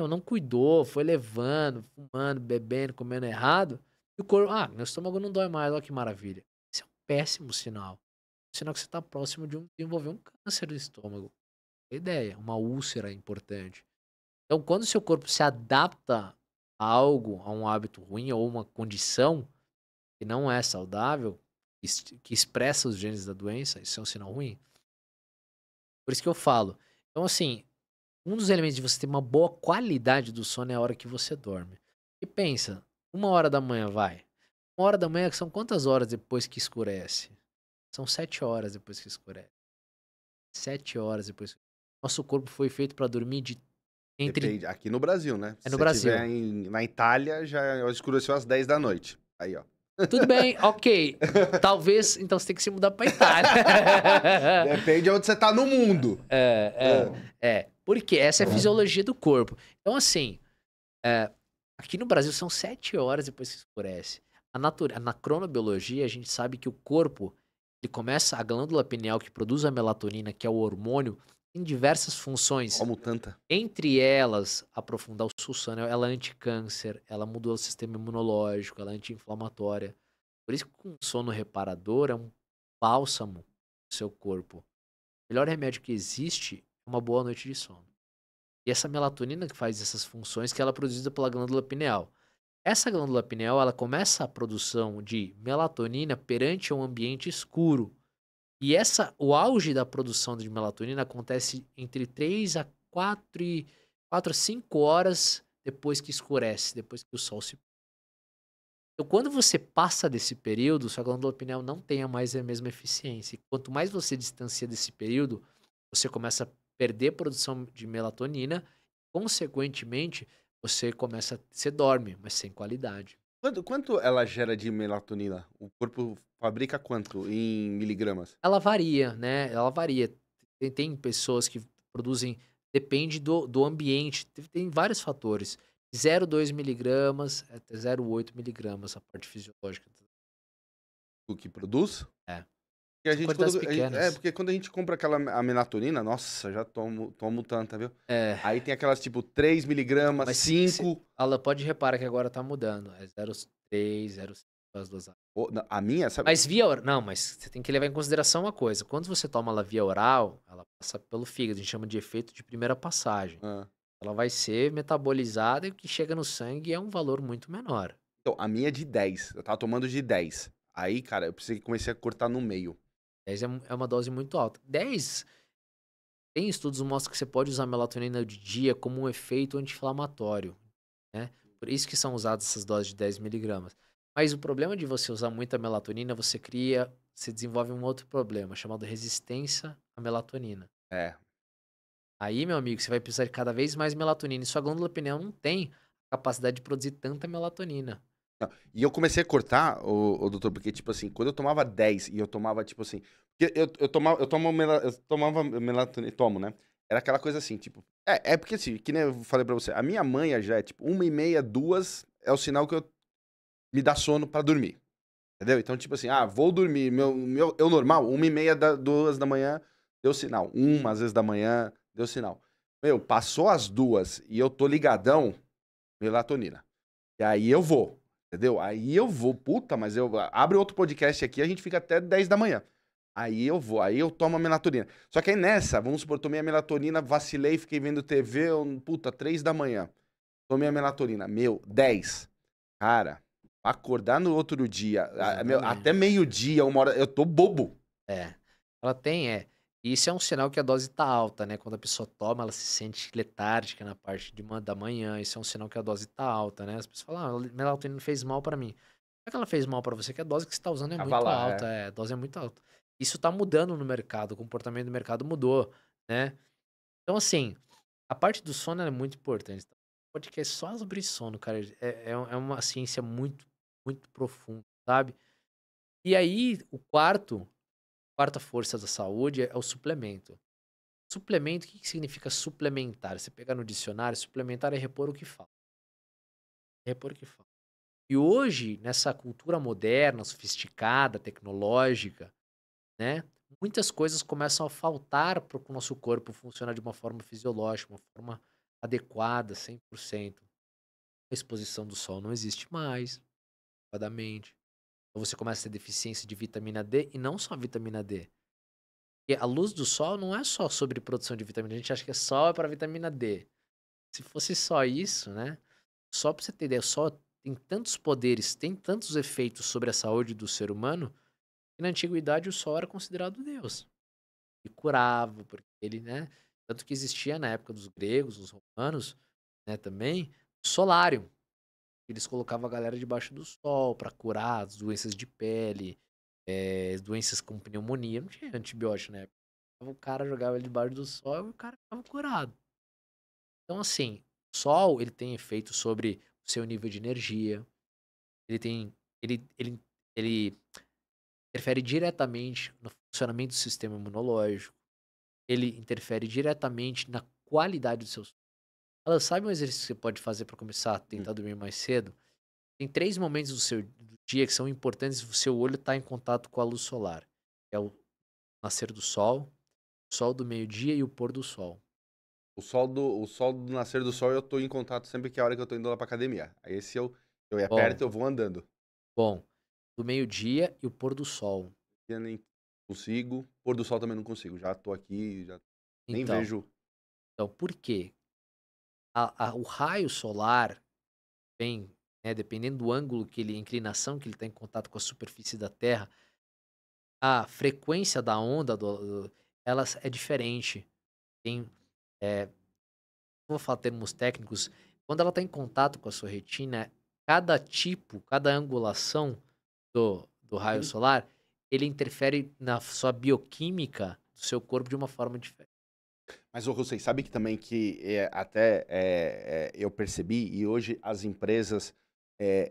não cuidou, foi levando, fumando, bebendo, comendo errado, e o corpo, meu estômago não dói mais, olha que maravilha. Isso é um péssimo sinal. Um sinal que você está próximo de desenvolver um câncer do estômago. É ideia, uma úlcera importante. Então, quando o seu corpo se adapta a algo, a um hábito ruim ou uma condição que não é saudável, que expressa os genes da doença, isso é um sinal ruim. Por isso que eu falo. Então, assim, um dos elementos de você ter uma boa qualidade do sono é a hora que você dorme. E pensa, 1 hora da manhã vai. 1 hora da manhã são quantas horas depois que escurece? São 7 horas depois que escurece. 7 horas depois. Nosso corpo foi feito para dormir de... Depende, aqui no Brasil, né? É no Brasil. Se estiver na Itália, já escureceu às 10 da noite. Aí, ó. Tudo bem, ok. Talvez, então, você tem que se mudar pra Itália. Depende de onde você tá no mundo. Porque essa é a fisiologia do corpo. Então, assim, aqui no Brasil são 7 horas depois que escurece. Na cronobiologia, a gente sabe que o corpo, ele começa, a glândula pineal que produz a melatonina, que é o hormônio, tem diversas funções. Como tanta. Entre elas, aprofundar o sono, ela é anticâncer, ela mudou o sistema imunológico, ela é anti-inflamatória. Por isso que um sono reparador é um bálsamo do seu corpo. O melhor remédio que existe é uma boa noite de sono. E essa melatonina que faz essas funções, que ela é produzida pela glândula pineal. Essa glândula pineal, ela começa a produção de melatonina perante um ambiente escuro. E o auge da produção de melatonina acontece entre 4 a 5 horas depois que escurece, depois que o sol se... Então, quando você passa desse período, sua glândula pineal não tem mais a mesma eficiência. E quanto mais você distancia desse período, você começa a perder produção de melatonina, consequentemente, você dorme, mas sem qualidade. Quanto ela gera de melatonina? O corpo fabrica quanto em miligramas? Ela varia, né? Tem pessoas que produzem Depende do ambiente. Tem vários fatores. 0,2 miligramas até 0,8 miligramas, a parte fisiológica. O que produz? É. Porque porque quando a gente compra aquela melatonina, nossa, já tomo tanta, viu? É. Aí tem aquelas tipo 3 miligramas, mas 5. Alan, pode reparar que agora tá mudando. É 0,3, 0,5 as dosagens. A minha, sabe? Mas via oral. Não, mas você tem que levar em consideração uma coisa. Quando você toma ela via oral, ela passa pelo fígado. A gente chama de efeito de primeira passagem. Ah. Ela vai ser metabolizada e o que chega no sangue é um valor muito menor. Então, a minha é de 10. Eu tava tomando de 10. Aí, cara, eu precisei comecei a cortar no meio. 10 é uma dose muito alta. 10, tem estudos que mostram que você pode usar melatonina de dia como um efeito anti-inflamatório, né? Por isso que são usadas essas doses de 10 miligramas. Mas o problema de você usar muita melatonina, você desenvolve um outro problema, chamado resistência à melatonina. É. Aí, meu amigo, você vai precisar de cada vez mais melatonina. E sua glândula pineal não tem capacidade de produzir tanta melatonina. Não. E eu comecei a cortar, o doutor, porque, tipo assim, quando eu tomava 10 e eu tomava, tipo assim... Eu tomava melatonina, tomo, né? Era aquela coisa assim, tipo... É porque, assim, que nem eu falei pra você, a minha manha já é, tipo, 1h30, 2h, é o sinal que me dá sono pra dormir. Entendeu? Então, tipo assim, vou dormir. Eu normal, 1h30, 2 da manhã, deu sinal. 1, às vezes, da manhã, deu sinal. Meu, passou as 2 e eu tô ligadão, melatonina. E aí eu vou. Entendeu? Aí eu vou, puta, mas eu abro outro podcast aqui, a gente fica até 10 da manhã. Aí eu vou, aí eu tomo a melatonina. Só que aí nessa, vamos supor, tomei a melatonina, vacilei, fiquei vendo TV, 3 da manhã. Tomei a melatonina, 10. Cara, acordar no outro dia, até meio-dia, 1h, eu tô bobo. É, ela tem, Isso é um sinal que a dose tá alta, né? Quando a pessoa toma, ela se sente letárgica na parte da manhã. Isso é um sinal que a dose tá alta, né? As pessoas falam, a melatonina fez mal pra mim. Não é que ela fez mal pra você, que a dose que você tá usando é muito alta. É. A dose é muito alta. Isso tá mudando no mercado, o comportamento do mercado mudou, né? Então, assim, a parte do sono é muito importante. O podcast só sobre sono, cara. É uma ciência muito, muito profunda, sabe? E aí, a quarta força da saúde é o suplemento. Suplemento, o que significa suplementar? Você pegar no dicionário, suplementar é repor o que falta. Repor o que falta. E hoje, nessa cultura moderna, sofisticada, tecnológica, né, muitas coisas começam a faltar para o nosso corpo funcionar de uma forma fisiológica, uma forma adequada, 100%. A exposição do sol não existe mais, adequadamente. Então você começa a ter deficiência de vitamina D, e não só vitamina D. Porque a luz do sol não é só sobre produção de vitamina D. A gente acha que sol é para vitamina D. Se fosse só isso, né? Só para você ter ideia, o sol tem tantos poderes, tem tantos efeitos sobre a saúde do ser humano, que na antiguidade o sol era considerado Deus. E curava, porque ele, né? Tanto que existia na época dos gregos, dos romanos, né, também, o solário. Eles colocavam a galera debaixo do sol para curar as doenças de pele, doenças com pneumonia. Não tinha antibiótico, né? O cara jogava ele debaixo do sol e o cara ficava curado. Então, assim, o sol, ele tem efeito sobre o seu nível de energia. Ele interfere diretamente no funcionamento do sistema imunológico. Ele interfere diretamente na qualidade do seu sono. Ela sabe um exercício que você pode fazer para começar a tentar dormir mais cedo? Tem 3 momentos do dia que são importantes se o seu olho está em contato com a luz solar. É o nascer do sol, o sol do meio-dia e o pôr do sol. O sol do nascer do sol eu estou em contato sempre que é a hora que eu estou indo lá para academia. Aí esse eu aperto e eu vou andando. Bom, do meio-dia e o pôr do sol. Eu nem consigo, pôr do sol também não consigo. Já estou aqui, nem vejo. Então, por quê? O raio solar vem, né, dependendo do ângulo que ele, inclinação que ele está em contato com a superfície da Terra, a frequência da onda ela é diferente. Vou falar termos técnicos. Quando ela está em contato com a sua retina, cada angulação do raio solar, ele interfere na sua bioquímica do seu corpo de uma forma diferente. Mas vocês sabem que também eu percebi, e hoje as empresas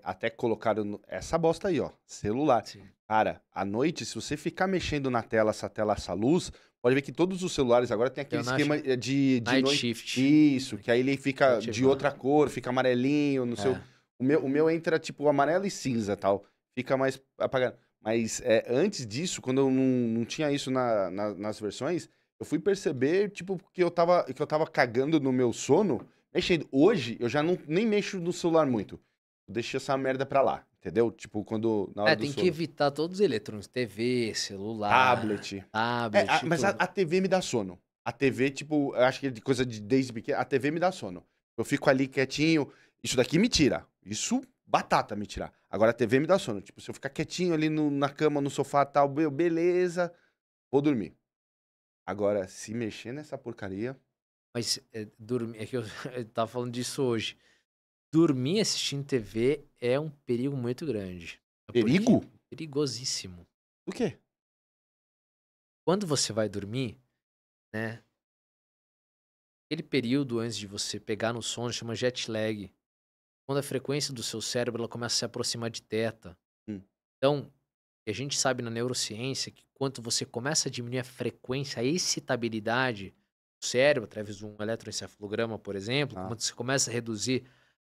até colocaram essa bosta aí, ó, celular. Sim. Cara, à noite, se você ficar mexendo na tela, essa luz, Pode ver que todos os celulares agora tem aquele esquema de night noite. Shift. Isso, que aí ele fica de outra cor, fica amarelinho, não sei. O meu entra tipo amarelo e cinza e tal. Fica mais apagado. Mas antes disso, quando eu não tinha isso nas versões, eu fui perceber tipo que eu tava cagando no meu sono, mexendo. Hoje, eu já nem mexo no celular muito. Eu deixo essa merda pra lá, entendeu? Tipo, quando... na hora do tem sono. Que evitar todos os eletrônicos. TV, celular... Tablet. Mas a TV me dá sono. A TV, tipo, eu acho que é coisa de desde pequeno. A TV me dá sono. Eu fico ali quietinho. Isso daqui me tira. Isso... batata me tirar. Agora a TV me dá sono. Tipo, se eu ficar quietinho ali na cama, no sofá e tal, beleza, vou dormir. Agora, se mexer nessa porcaria... Mas dormir... É que eu tava falando disso hoje. Dormir assistindo TV é um perigo muito grande. Perigo? Perigosíssimo. O quê? Quando você vai dormir, né? Aquele período antes de você pegar no sono chama jet lag. Quando a frequência do seu cérebro ela começa a se aproximar de teta. Então, a gente sabe na neurociência que quando você começa a diminuir a frequência, a excitabilidade do cérebro, através de um eletroencefalograma, por exemplo, quando você começa a reduzir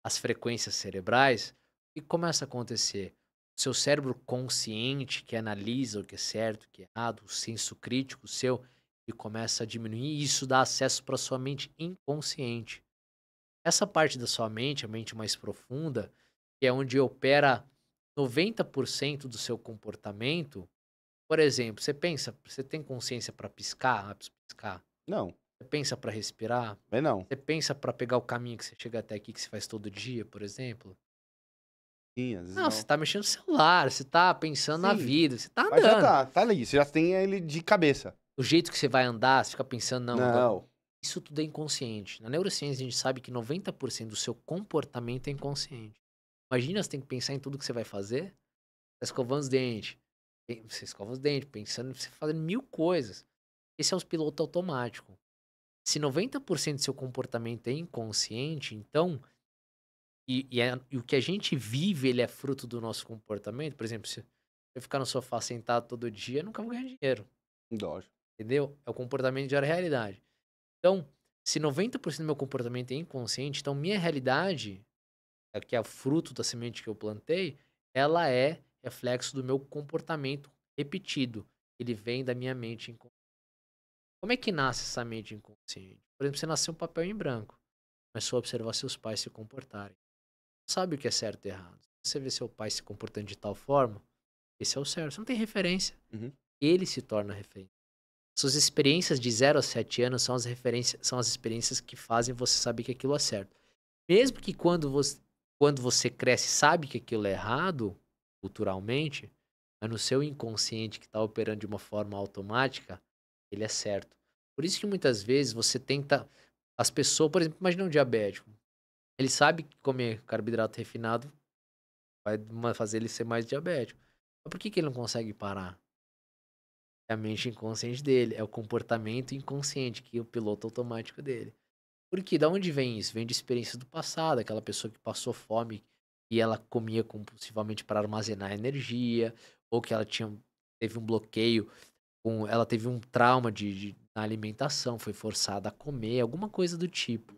as frequências cerebrais, o que começa a acontecer? O seu cérebro consciente, que analisa o que é certo, o que é errado, o senso crítico seu, ele começa a diminuir e isso dá acesso para a sua mente inconsciente. Essa parte da sua mente, a mente mais profunda, que é onde opera 90% do seu comportamento. Por exemplo, você pensa, você tem consciência para piscar? Não. Você pensa para respirar? É não. Você pensa para pegar o caminho que você chega até aqui, que você faz todo dia, por exemplo? Sim, às vezes não, você tá mexendo no celular, você tá pensando na vida, você tá andando. Mas já tá ali, você já tem ele de cabeça. O jeito que você vai andar, você fica pensando, não. Isso tudo é inconsciente. Na neurociência, a gente sabe que 90% do seu comportamento é inconsciente. Imagina, você tem que pensar em tudo que você vai fazer. Você escova os dentes, pensando, você fazendo mil coisas. Esse é o piloto automático. Se 90% do seu comportamento é inconsciente, então... E o que a gente vive, ele é fruto do nosso comportamento. Por exemplo, se eu ficar no sofá sentado todo dia, eu nunca vou ganhar dinheiro. Lógico. Entendeu? É o comportamento de realidade. Então, se 90% do meu comportamento é inconsciente, então minha realidade, que é o fruto da semente que eu plantei, ela é reflexo do meu comportamento repetido. Ele vem da minha mente inconsciente. Como é que nasce essa mente inconsciente? Por exemplo, você nasceu um papel em branco, começou a observar seus pais se comportarem. Você sabe o que é certo e errado. Se você vê seu pai se comportando de tal forma, esse é o certo. Você não tem referência. Ele se torna referência. Suas experiências de 0 a 7 anos são as experiências que fazem você saber que aquilo é certo. Mesmo que quando você cresce sabe que aquilo é errado, culturalmente, mas no seu inconsciente que está operando de uma forma automática, ele é certo. Por isso que muitas vezes você tenta... As pessoas, por exemplo, imagina um diabético. Ele sabe que comer carboidrato refinado vai fazer ele ser mais diabético. Mas por que ele não consegue parar? É a mente inconsciente dele, é o comportamento inconsciente, que é o piloto automático dele. Porque da onde vem isso? Vem de experiência do passado, aquela pessoa que passou fome e ela comia compulsivamente para armazenar energia, ou que ela teve um bloqueio, ela teve um trauma na alimentação, foi forçada a comer, alguma coisa do tipo.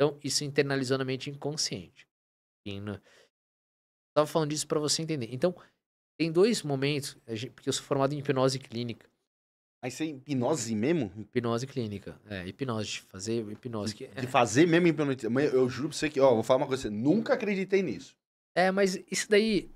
Então, isso internalizou na mente inconsciente. Estava falando disso para você entender. Então, tem dois momentos, porque eu sou formado em hipnose clínica. Aí você é hipnose mesmo? Hipnose clínica. Hipnose, de fazer hipnose. De fazer mesmo hipnose. Eu juro pra você que, vou falar uma coisa, nunca acreditei nisso. Mas isso daí,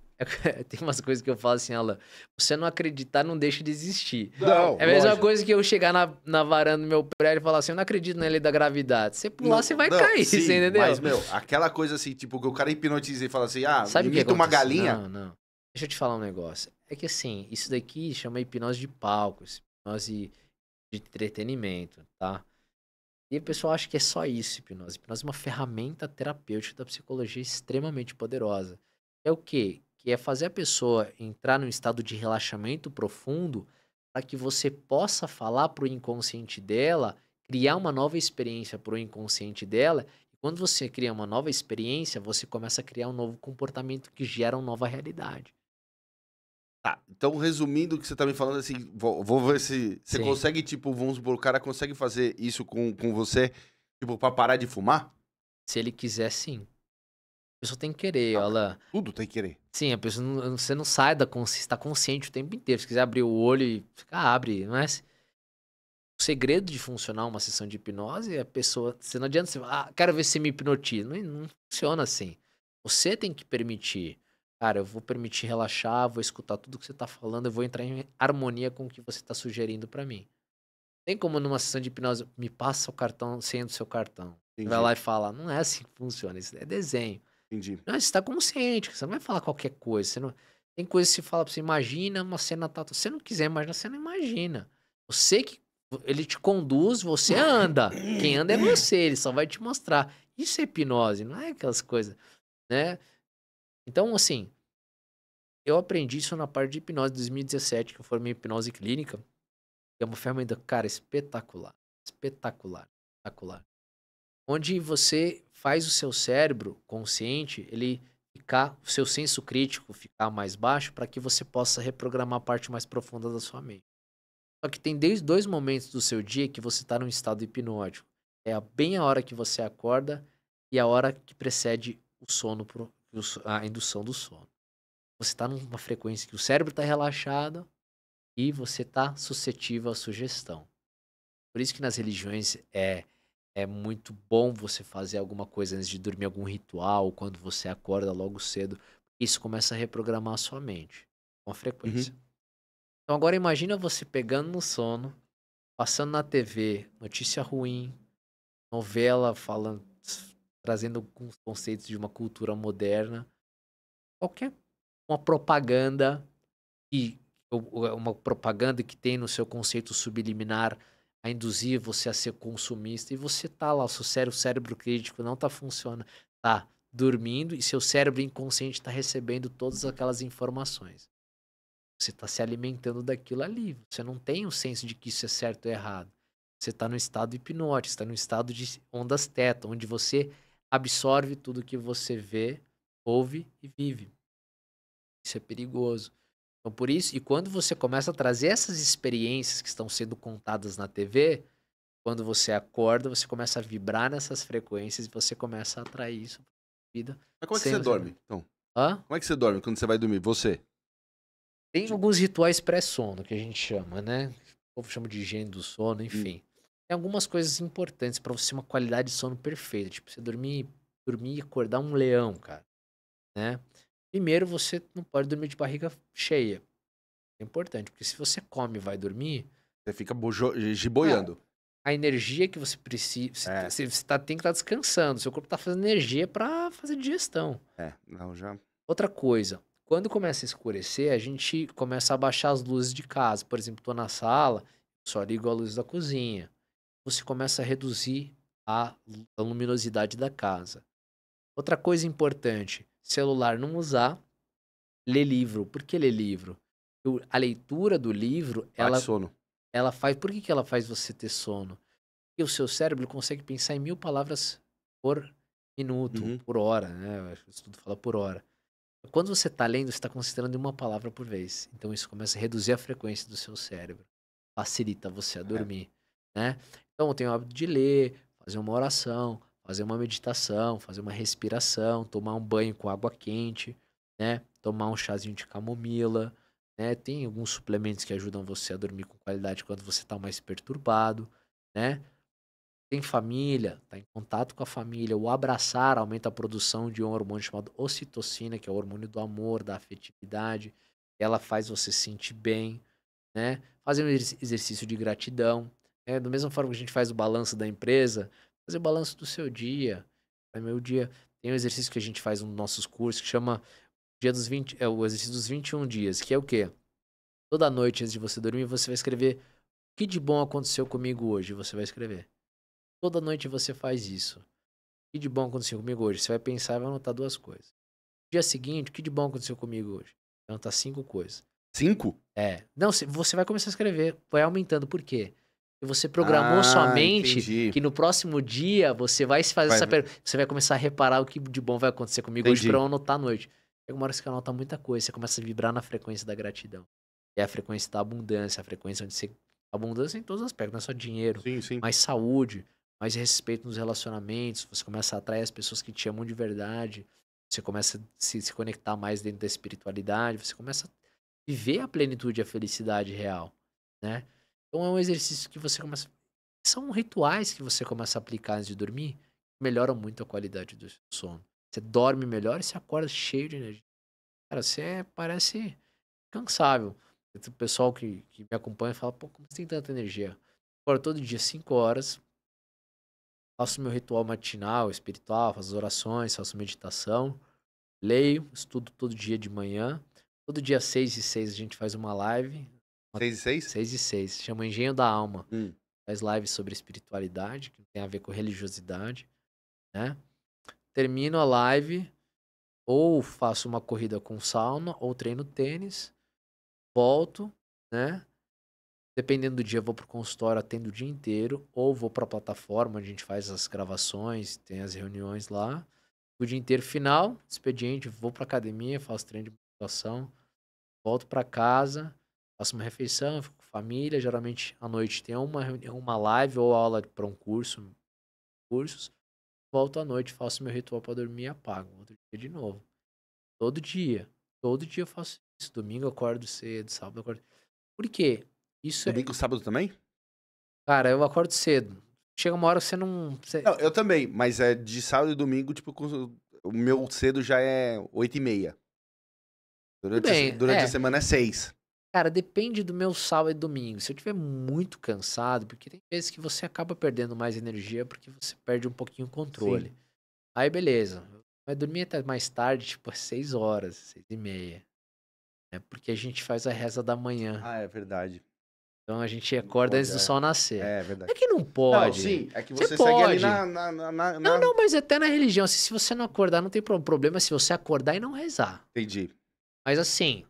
tem umas coisas que eu falo assim, Alan, você não acreditar não deixa de existir. Não, é a mesma coisa que eu chegar na varanda do meu prédio e falar assim, eu não acredito na lei da gravidade. Você pular, você vai cair, sim, você entendeu? Mas, aquela coisa assim, tipo, que o cara hipnotiza e fala assim, imita uma galinha. Não. Deixa eu te falar um negócio. É que assim, isso daqui chama hipnose de palco, hipnose de entretenimento, tá? E o pessoal acha que é só isso, hipnose. Hipnose é uma ferramenta terapêutica da psicologia extremamente poderosa. É o quê? Que é fazer a pessoa entrar num estado de relaxamento profundo para que você possa falar pro inconsciente dela, criar uma nova experiência pro inconsciente dela. E quando você cria uma nova experiência, você começa a criar um novo comportamento que gera uma nova realidade. Tá, então resumindo o que você tá me falando, assim, vou ver se você consegue, tipo, vamos supor, o cara consegue fazer isso com você, tipo, pra parar de fumar? Se ele quiser, sim. A pessoa tem que querer, ela... Tudo tem que querer. Sim, a pessoa não, você não sai da consciência, tá consciente o tempo inteiro. Se quiser abrir o olho e ficar, abre, mas... O segredo de funcionar uma sessão de hipnose é a pessoa... Você não adianta você falar, ah, quero ver se você me hipnotiza. Não funciona assim. Você tem que permitir. Cara, eu vou permitir relaxar, vou escutar tudo que você tá falando, eu vou entrar em harmonia com o que você tá sugerindo pra mim. Tem como numa sessão de hipnose, me passa o cartão, senha do seu cartão. Entendi. Vai lá e fala, não é assim que funciona, isso é desenho. Entendi. Não, você tá consciente, você não vai falar qualquer coisa. Você não... Tem coisas que você fala pra você, imagina uma cena tal. Se você não quiser imaginar, você não imagina. Você que... Ele te conduz, você anda. Quem anda é você, ele só vai te mostrar. Isso é hipnose, não é aquelas coisas, né? Então, assim, eu aprendi isso na parte de hipnose de 2017, que eu formei hipnose clínica. É uma ferramenta, cara, espetacular. Espetacular, espetacular. Onde você faz o seu cérebro consciente, ele ficar, o seu senso crítico ficar mais baixo para que você possa reprogramar a parte mais profunda da sua mente. Só que tem desde dois momentos do seu dia que você está num estado hipnótico. É bem a hora que você acorda e a hora que precede o sono, a indução do sono. Você está numa frequência que o cérebro está relaxado e você está suscetível à sugestão. Por isso que nas religiões é muito bom você fazer alguma coisa antes de dormir, algum ritual, quando você acorda logo cedo. Isso começa a reprogramar a sua mente com a frequência. Uhum. Então agora imagina você pegando no sono, passando na TV, notícia ruim, novela falando, trazendo alguns conceitos de uma cultura moderna, qualquer uma propaganda que tem no seu conceito subliminar a induzir você a ser consumista, e você tá lá, o cérebro crítico não tá funcionando, tá dormindo e seu cérebro inconsciente tá recebendo todas aquelas informações. Você está se alimentando daquilo ali. Você não tem o senso de que isso é certo ou errado. Você está no estado hipnótico, está no estado de ondas teta, onde você absorve tudo que você vê, ouve e vive. Isso é perigoso. Então, por isso, e quando você começa a trazer essas experiências que estão sendo contadas na TV, quando você acorda, você começa a vibrar nessas frequências e você começa a atrair isso para a vida. Mas como é que você dorme, então? Hã? Como é que você dorme quando você vai dormir? Você... Tem alguns rituais pré-sono, que a gente chama, né? O povo chama de higiene do sono, enfim. Tem algumas coisas importantes pra você ter uma qualidade de sono perfeita. Tipo, você dormir e acordar um leão, cara. Né? Primeiro, você não pode dormir de barriga cheia. É importante, porque se você come e vai dormir... Você fica jiboiando. A energia que você precisa... Você tem que estar descansando. Seu corpo tá fazendo energia pra fazer digestão. Outra coisa... Quando começa a escurecer, a gente começa a baixar as luzes de casa. Por exemplo, estou na sala, só ligo a luz da cozinha. Você começa a reduzir a luminosidade da casa. Outra coisa importante, celular não usar, ler livro. Por que ler livro? A leitura do livro, ela faz... Por que ela faz você ter sono? Porque o seu cérebro consegue pensar em 1000 palavras por minuto, por hora, né? O estudo fala por hora. Quando você está lendo, você está considerando uma palavra por vez. Então isso começa a reduzir a frequência do seu cérebro. Facilita você a dormir, né? Então eu tenho o hábito de ler, fazer uma oração, fazer uma meditação, fazer uma respiração, tomar um banho com água quente, né? Tomar um chazinho de camomila, né? Tem alguns suplementos que ajudam você a dormir com qualidade quando você está mais perturbado, né? Tem família, tá em contato com a família. O abraçar aumenta a produção de um hormônio chamado ocitocina, que é o hormônio do amor, da afetividade. Ela faz você se sentir bem, né? Fazer um exercício de gratidão. Né? Da mesma forma que a gente faz o balanço da empresa, fazer o balanço do seu dia. É meu dia. Tem um exercício que a gente faz nos nossos cursos que chama o exercício dos 21 dias, que é o quê? Toda noite, antes de você dormir, você vai escrever o que de bom aconteceu comigo hoje. Você vai escrever. Toda noite você faz isso. O que de bom aconteceu comigo hoje? Você vai pensar e vai anotar 2 coisas. No dia seguinte, o que de bom aconteceu comigo hoje? Vai anotar 5 coisas. 5? É. Não, você vai começar a escrever. Vai aumentando. Por quê? Porque você programou sua mente, entendi, que no próximo dia você vai se fazer essa pergunta. Você vai começar a reparar o que de bom vai acontecer comigo, entendi, hoje, pra eu anotar à noite. Chega uma hora que você anota muita coisa, você começa a vibrar na frequência da gratidão. É a frequência da abundância, a frequência onde você... Abundância em todos os aspectos, não é só dinheiro. Sim, sim. Mais saúde, mais respeito nos relacionamentos, você começa a atrair as pessoas que te amam de verdade, você começa a se conectar mais dentro da espiritualidade, você começa a viver a plenitude e a felicidade real, né? Então é um exercício que você começa... São rituais que você começa a aplicar antes de dormir, que melhoram muito a qualidade do seu sono. Você dorme melhor e você acorda cheio de energia. Cara, você parece incansável. O pessoal que me acompanha fala, pô, como você tem tanta energia? Acordo todo dia 5 horas, faço meu ritual matinal, espiritual, faço orações, faço meditação, leio, estudo todo dia de manhã. Todo dia 6h06 a gente faz uma live. 6h06? 6h06. Se chama Engenho da Alma. Faz lives sobre espiritualidade, que tem a ver com religiosidade, né? Termino a live, ou faço uma corrida com sauna, ou treino tênis, volto, né? Dependendo do dia, vou pro consultório, atendo o dia inteiro, ou vou pra plataforma, a gente faz as gravações, tem as reuniões lá. O dia inteiro, final, expediente, vou pra academia, faço treino de musculação, volto pra casa, faço uma refeição, fico com família, geralmente à noite tem uma live ou aula para um curso, cursos. Volto à noite, faço meu ritual para dormir e apago. Outro dia de novo. Todo dia eu faço isso. Domingo eu acordo cedo, sábado eu acordo. Por quê? Isso domingo, sábado também? Cara, eu acordo cedo. Chega uma hora que você não... Você... Não, eu também, mas é de sábado e domingo, tipo, o meu cedo já é 8h30. Durante a semana é 6. Cara, depende do meu sábado e domingo. Se eu estiver muito cansado, porque tem vezes que você acaba perdendo mais energia porque você perde um pouquinho o controle. Sim. Aí, beleza. Vai dormir até mais tarde, tipo, às 6 horas, 6h30. É porque a gente faz a reza da manhã. Ah, é verdade. Então a gente acorda antes do sol nascer. É verdade. É que não pode. Não, sim, é que você segue ali na... Não, mas até na religião. Assim, se você não acordar, não tem problema se você acordar e não rezar. Entendi. Mas assim...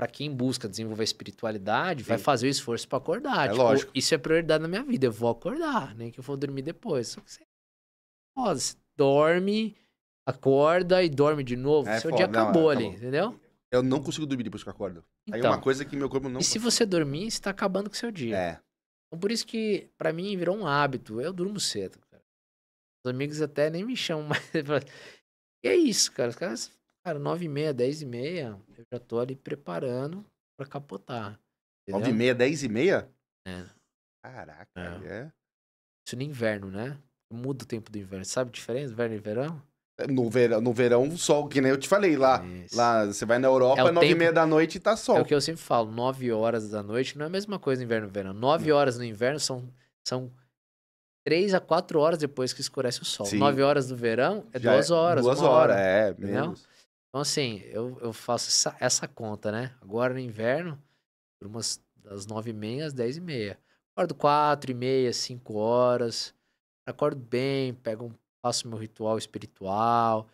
Pra quem busca desenvolver espiritualidade, sim, vai fazer o esforço pra acordar. É tipo, lógico. Isso é prioridade na minha vida. Eu vou acordar, nem que eu vou dormir depois. Só que você dorme, acorda e dorme de novo. Seu dia acabou ali, entendeu? Eu não consigo dormir depois que eu acordo. Então, aí é uma coisa que meu corpo não... E se você dormir, você tá acabando com o seu dia. É. Então por isso que, pra mim, virou um hábito. Eu durmo cedo, cara. Os amigos até nem me chamam mais. E é isso, cara. Os caras... Cara, 9h30, 10h30, eu já tô ali preparando pra capotar. 9h30, 10h30? É. Caraca, é. Isso no inverno, né? Muda o tempo do inverno. Sabe a diferença? Inverno e verão? No verão, sol, que nem eu te falei lá. Lá você vai na Europa, 9h30 da noite e tá sol. É o que eu sempre falo, 9 horas da noite não é a mesma coisa no inverno e verão. 9 horas no inverno são 3 a 4 horas depois que escurece o sol. Sim. 9 horas do verão é 2 horas. 2 horas, é, menos. Então, assim, eu faço essa conta, né? Agora no inverno, por umas das 9h30 às 10h30. Acordo 4h30, 5 horas. Acordo bem, faço meu ritual espiritual,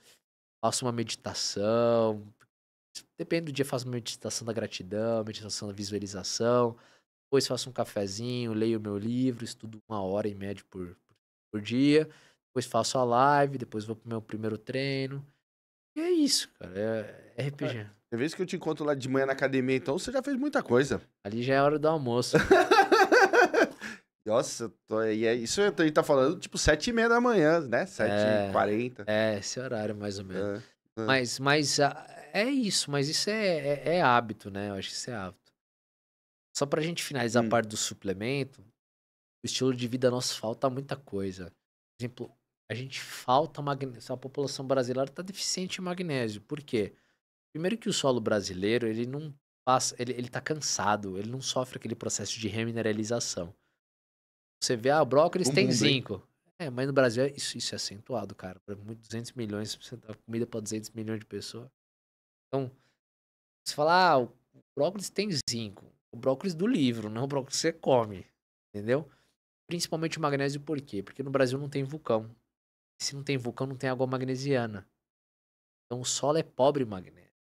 faço uma meditação. Depende do dia, faço uma meditação da gratidão, meditação da visualização. Depois faço um cafezinho, leio meu livro, estudo 1 hora em média por dia. Depois faço a live, depois vou pro meu primeiro treino. E é isso, cara. É RPG. Tem vezes que eu te encontro lá de manhã na academia, então você já fez muita coisa. Ali já é hora do almoço. Nossa, isso a gente tá falando tipo 7h30 da manhã, né? 7h40. É, esse horário mais ou menos. É. Mas é isso, mas isso é hábito, né? Eu acho que isso é hábito. Só pra gente finalizar a parte do suplemento, o estilo de vida nosso falta muita coisa. Por exemplo, a gente falta magnésio. A população brasileira está deficiente em magnésio. Por quê? Primeiro que o solo brasileiro, ele não passa, ele tá cansado, ele não sofre aquele processo de remineralização. Você vê, o brócolis tem zinco. É, mas no Brasil isso é acentuado, cara. Para 200 milhões, você dá comida para 200 milhões de pessoas. Então, você fala, o brócolis tem zinco. O brócolis do livro, não o brócolis que você come. Entendeu? Principalmente o magnésio, por quê? Porque no Brasil não tem vulcão. Se não tem vulcão, não tem água magnesiana. Então o solo é pobre em magnésio.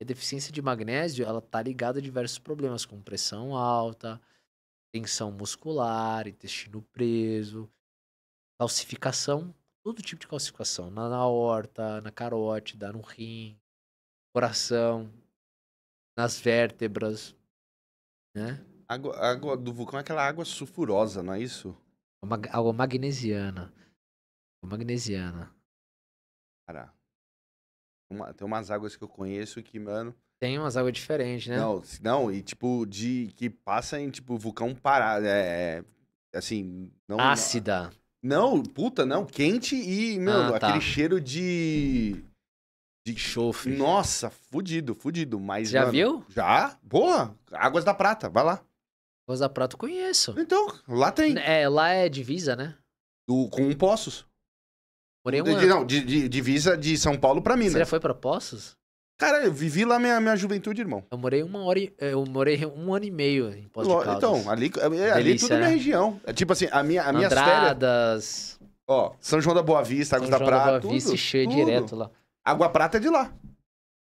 E a deficiência de magnésio, ela tá ligada a diversos problemas, como pressão alta, tensão muscular, intestino preso, calcificação. todo tipo de calcificação. Na aorta, na carótida, no rim, coração, nas vértebras, né? Água do vulcão é aquela água sulfurosa, não é isso? Água magnesiana. Magnesiana. Cara, tem umas águas que eu conheço que, mano... Tem umas águas diferentes, né? Não, e tipo, de que passa em, tipo, vulcão parado, assim... Não, ácida. Não, puta, não, quente e, mano, tá. Aquele cheiro de enxofre. Nossa, fudido, mas... Já, mano, viu? Já, boa, Águas da Prata, vai lá. Águas da Prata eu conheço. Então, lá tem. É, lá é divisa, né? Com Poços. Porém, divisa de São Paulo pra Minas. Você já foi pra Poços? Cara, eu vivi lá minha juventude, irmão. Eu morei 1 ano e meio em Poços de Caldas. Então, ali tudo é minha região. É tipo assim, minhas férias... Andradas... Ó, São João da Boa Vista, Águas da Prata, tudo. São João da Boa Vista cheia direto lá. Água Prata é de lá.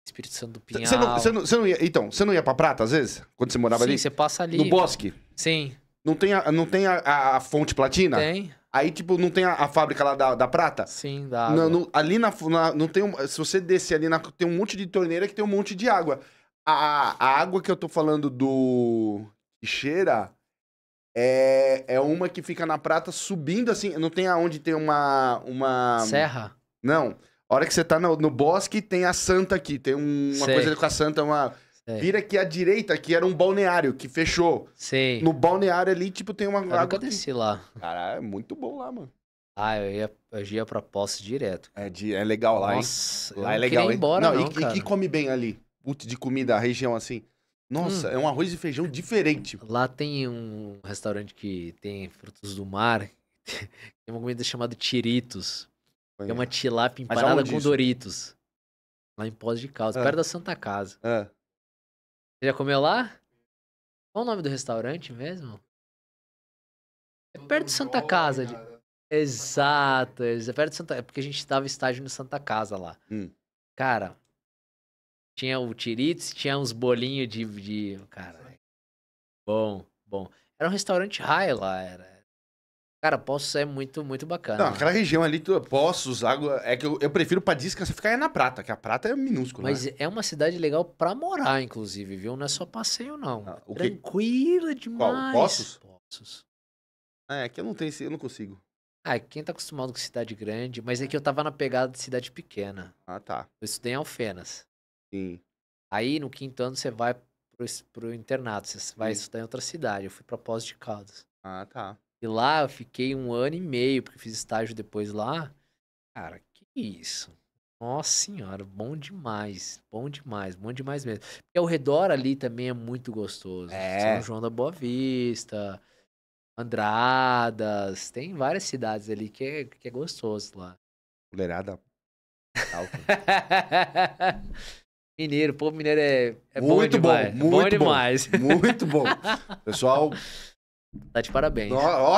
Espírito Santo do Pinhal. Você não ia pra Prata, às vezes? Quando você morava ali? Sim, você passa ali. No bosque? Sim. Não tem a fonte platina? Tem. Aí, tipo, não tem a fábrica lá da prata? Sim, da água. Não tem se você descer ali, tem um monte de torneira que tem um monte de água. A água que eu tô falando do Cheira é uma que fica na Prata subindo assim. Não tem aonde tem uma... Serra? Não. A hora que você tá no bosque, tem a Santa aqui. Tem uma coisa ali com a Santa, uma... Sei. Vira que a direita, que era um balneário, que fechou. Sei. No balneário ali, tipo, tem uma água. Nunca desci lá. Caralho, é muito bom lá, mano. Ah, eu ia pra Poços direto. É legal lá, nossa, hein? Lá eu é legal, ir embora, hein? Não, e que come bem ali? Puta, de comida, a região assim. Nossa, é um arroz e feijão diferente. Lá tem um restaurante que tem frutos do mar. Tem uma comida chamada Tiritos. É uma tilápia empanada com Doritos. Lá em Poços de Caldas, perto da Santa Casa. É. Você já comeu lá? Qual o nome do restaurante mesmo? É perto de Santa Casa. Exato. É perto de Santa Casa. Porque a gente tava estágio no Santa Casa lá. Cara, tinha o Tirites, tinha uns bolinhos de... Cara, bom. Era um restaurante high lá, era. Cara, Poços é muito, muito bacana. Não, aquela região ali, Poços, água... É que eu prefiro pra descansar ficar aí na Prata, que a Prata é minúscula. Mas né? É uma cidade legal pra morar, inclusive, viu? Não é só passeio, não. Tranquila demais. Qual? Poços? É, aqui eu não consigo. Ah, quem tá acostumado com cidade grande... Mas é que eu tava na pegada de cidade pequena. Ah, tá. Eu estudei em Alfenas. Sim. Aí, no 5º ano, você vai pro internato. Você vai estudar em outra cidade. Eu fui pra Poços de Caldas. Ah, tá. E lá eu fiquei 1 ano e meio, porque fiz estágio depois lá. Cara, que isso? Nossa senhora, bom demais. Bom demais mesmo. Porque ao redor ali também é muito gostoso. É. São João da Boa Vista, Andradas, tem várias cidades ali que é gostoso lá. Mulherada alta. Mineiro, o povo mineiro é muito bom demais. Muito bom demais. Muito bom. Pessoal... Tá de parabéns. Ó!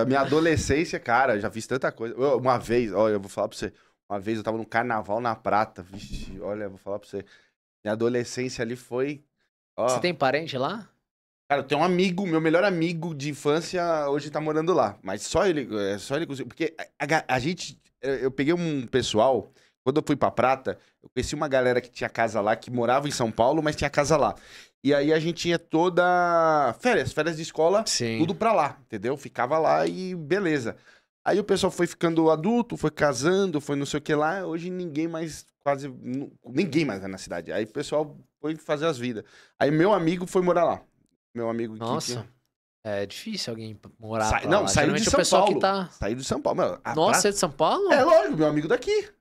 A minha adolescência, cara, eu já fiz tanta coisa. Uma vez, olha, eu vou falar pra você. Uma vez eu tava num carnaval na Prata. Vixe, olha, eu vou falar pra você. Minha adolescência ali foi... Ó. Você tem parente lá? Cara, eu tenho um amigo, meu melhor amigo de infância, hoje tá morando lá. Mas só ele conseguiu. Porque a gente... Eu peguei um pessoal... Quando eu fui pra Prata, eu conheci uma galera que tinha casa lá, que morava em São Paulo, mas tinha casa lá. E aí a gente tinha toda... Férias de escola, sim, tudo pra lá, entendeu? Ficava lá e beleza. Aí o pessoal foi ficando adulto, foi casando, foi não sei o que lá. Hoje ninguém mais vai na cidade. Aí o pessoal foi fazer as vidas. Aí meu amigo foi morar lá. Meu amigo... Nossa, que tinha... É difícil alguém morar lá. Não, saiu de São Paulo. Saiu de São Paulo. Nossa, é de São Paulo? É lógico, meu amigo daqui.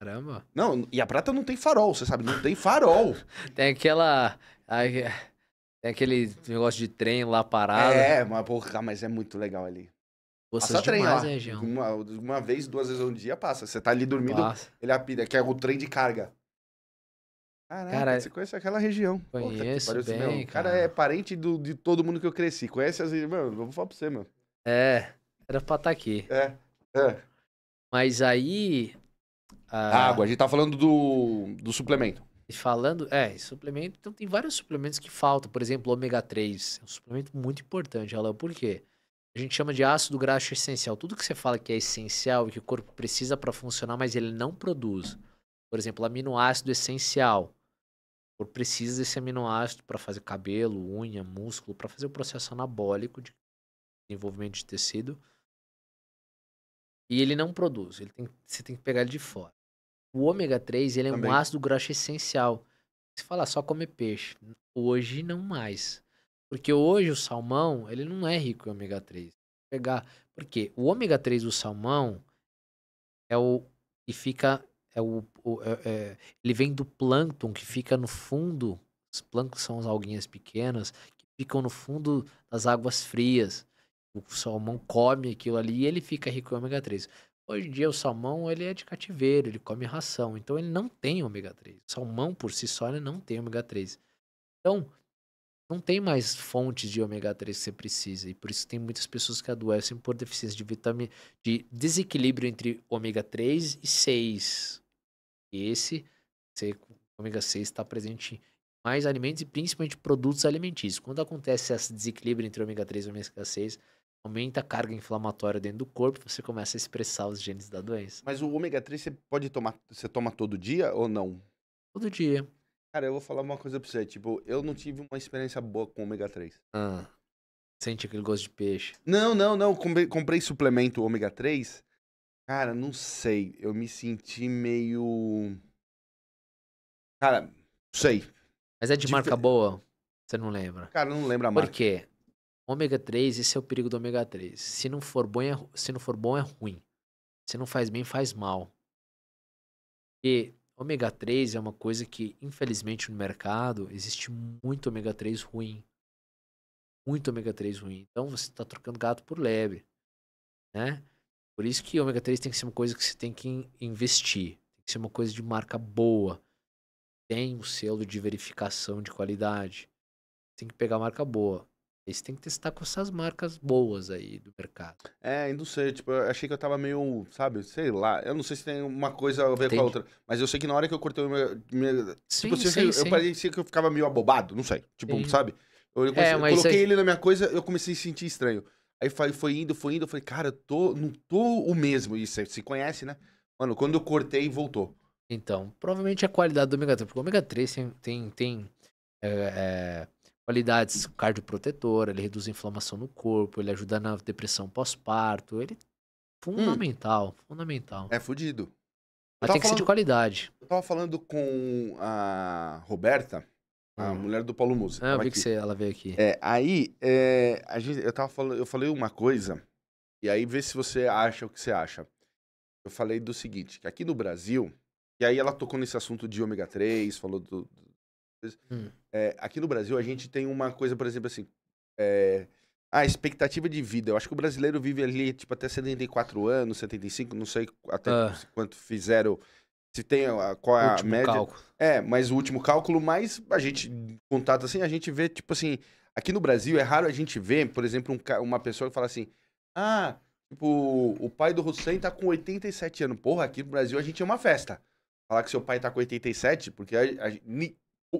Caramba. Não, e a Prata não tem farol, você sabe, não tem farol. Tem aquela... Tem aquele negócio de trem lá parado. É, mas, porra, mas é muito legal ali. Passa trem lá. Uma vez, 2 vezes ao dia passa. Você tá ali dormindo, passa. Ele apita, que é o trem de carga. Caraca, cara, você conhece aquela região. Conheço bem, assim, cara. É parente de todo mundo que eu cresci. Conhece as... Mano, vou falar pra você, mano. É, era pra estar aqui. É. Mas aí... Água, a gente tá falando do suplemento. Falando, suplemento, então tem vários suplementos que faltam, por exemplo, ômega 3, é um suplemento muito importante, Alan, por quê? A gente chama de ácido graxo essencial. Tudo que você fala que é essencial e que o corpo precisa para funcionar, mas ele não produz. Por exemplo, aminoácido essencial. O corpo precisa desse aminoácido para fazer cabelo, unha, músculo, para fazer o processo anabólico de desenvolvimento de tecido. E ele não produz, você tem que pegar ele de fora. O ômega 3, ele é também um ácido graxo essencial. Se falar só comer peixe, hoje não mais. Porque hoje o salmão, ele não é rico em ômega 3. Pegar, porque o ômega 3 do salmão é o que fica, ele vem do plâncton que fica no fundo, os plânctons são as alguinhas pequenas que ficam no fundo das águas frias. O salmão come aquilo ali e ele fica rico em ômega 3. Hoje em dia o salmão, ele é de cativeiro, ele come ração, então ele não tem ômega 3. O salmão por si só, ele não tem ômega 3. Então, não tem mais fontes de ômega 3 que você precisa, e por isso tem muitas pessoas que adoecem por deficiência de vitamina, de desequilíbrio entre ômega 3 e 6. E ômega 6 está presente em mais alimentos e principalmente produtos alimentícios. Quando acontece esse desequilíbrio entre ômega 3 e ômega 6, aumenta a carga inflamatória dentro do corpo, você começa a expressar os genes da doença. Mas o ômega 3 você pode tomar, você toma todo dia ou não? Todo dia. Cara, eu vou falar uma coisa pra você, tipo, eu não tive uma experiência boa com ômega 3. Ah, sente aquele gosto de peixe? Não, comprei suplemento ômega 3, cara, não sei, eu me senti meio... Cara, não sei. Mas é de marca boa? Você não lembra? Cara, eu não lembro a marca. Por quê? Ômega 3, esse é o perigo do ômega 3. Se não for bom, é ruim. Se não faz bem, faz mal. E ômega 3 é uma coisa que, infelizmente, no mercado, existe muito ômega 3 ruim. Muito ômega 3 ruim. Então, você está trocando gato por lebre, né? Por isso que ômega 3 tem que ser uma coisa que você tem que investir. Tem que ser uma coisa de marca boa. Tem um selo de verificação de qualidade. Tem que pegar a marca boa. Aí você tem que testar com essas marcas boas aí do mercado. É, não sei, tipo, eu achei que eu tava meio, sabe, sei lá, eu não sei se tem uma coisa a ver com a outra, mas eu sei que na hora que eu cortei o meu... Sim, tipo, eu parecia que eu ficava meio abobado, não sei, tipo, sim, sabe? Eu coloquei ele na minha coisa, eu comecei a sentir estranho. Aí foi indo, eu falei, cara, não tô o mesmo, e você se conhece, né? Mano, quando eu cortei, voltou. Então, provavelmente a qualidade do ômega 3, porque o ômega 3 tem qualidades cardioprotetora, ele reduz a inflamação no corpo, ele ajuda na depressão pós-parto, ele fundamental. É fudido. Mas tem que ser de qualidade. Eu tava falando com a Roberta, a mulher do Paulo Musa. Ah, eu vi aqui. Ela veio aqui. Eu falei uma coisa, e aí vê se você acha o que você acha. Eu falei do seguinte, que aqui no Brasil, e aí ela tocou nesse assunto de ômega 3, falou do... aqui no Brasil a gente tem uma coisa, por exemplo, assim, a expectativa de vida. Eu acho que o brasileiro vive ali tipo até 74 anos, 75, não sei até quanto fizeram, se tem qual é a média. Cálculo. É, mas o último cálculo, mas a gente contata assim, a gente vê tipo assim, aqui no Brasil é raro a gente ver, por exemplo, uma pessoa que fala assim: "Ah, tipo, o pai do Hussein tá com 87 anos". Porra, aqui no Brasil a gente é uma festa. Falar que seu pai tá com 87, porque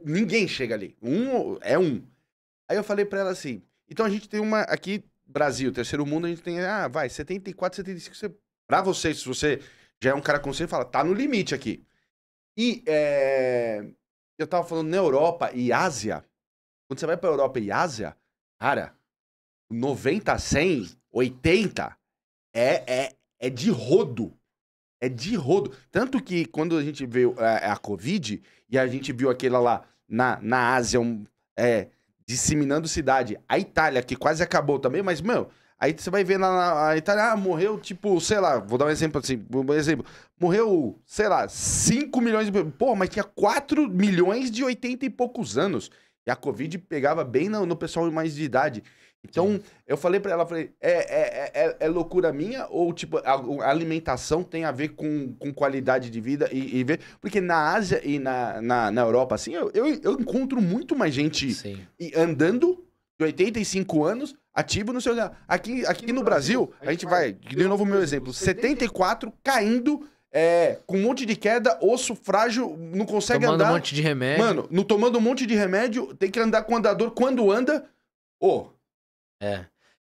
ninguém chega ali. Aí eu falei pra ela assim, então a gente tem uma, aqui, Brasil, terceiro mundo, a gente tem, 74, 75, pra você, se você já é um cara consciente, fala, tá no limite aqui. E eu tava falando na Europa e Ásia, quando você vai pra Europa e Ásia, cara, 90, 100, 80, é de rodo. É de rodo. Tanto que quando a gente veio a Covid, e a gente viu aquela lá na Ásia disseminando cidade. A Itália, que quase acabou também, mas, meu, aí você vai ver na Itália, morreu, tipo, sei lá, vou dar um exemplo assim, morreu, sei lá, 5 milhões de... Pô, mas tinha 4 milhões de 80 e poucos anos. E a Covid pegava bem no pessoal mais de idade. Então, eu falei pra ela, é loucura minha ou, tipo, a alimentação tem a ver com qualidade de vida e ver... Porque na Ásia e na Europa, assim, eu encontro muito mais gente andando de 85 anos, ativo no seu... Aqui no Brasil, a gente vai, de novo o meu exemplo, 74 caindo... com um monte de queda, osso frágil, não consegue andar. Tomando um monte de remédio. Mano, tomando um monte de remédio, tem que andar com o andador quando anda.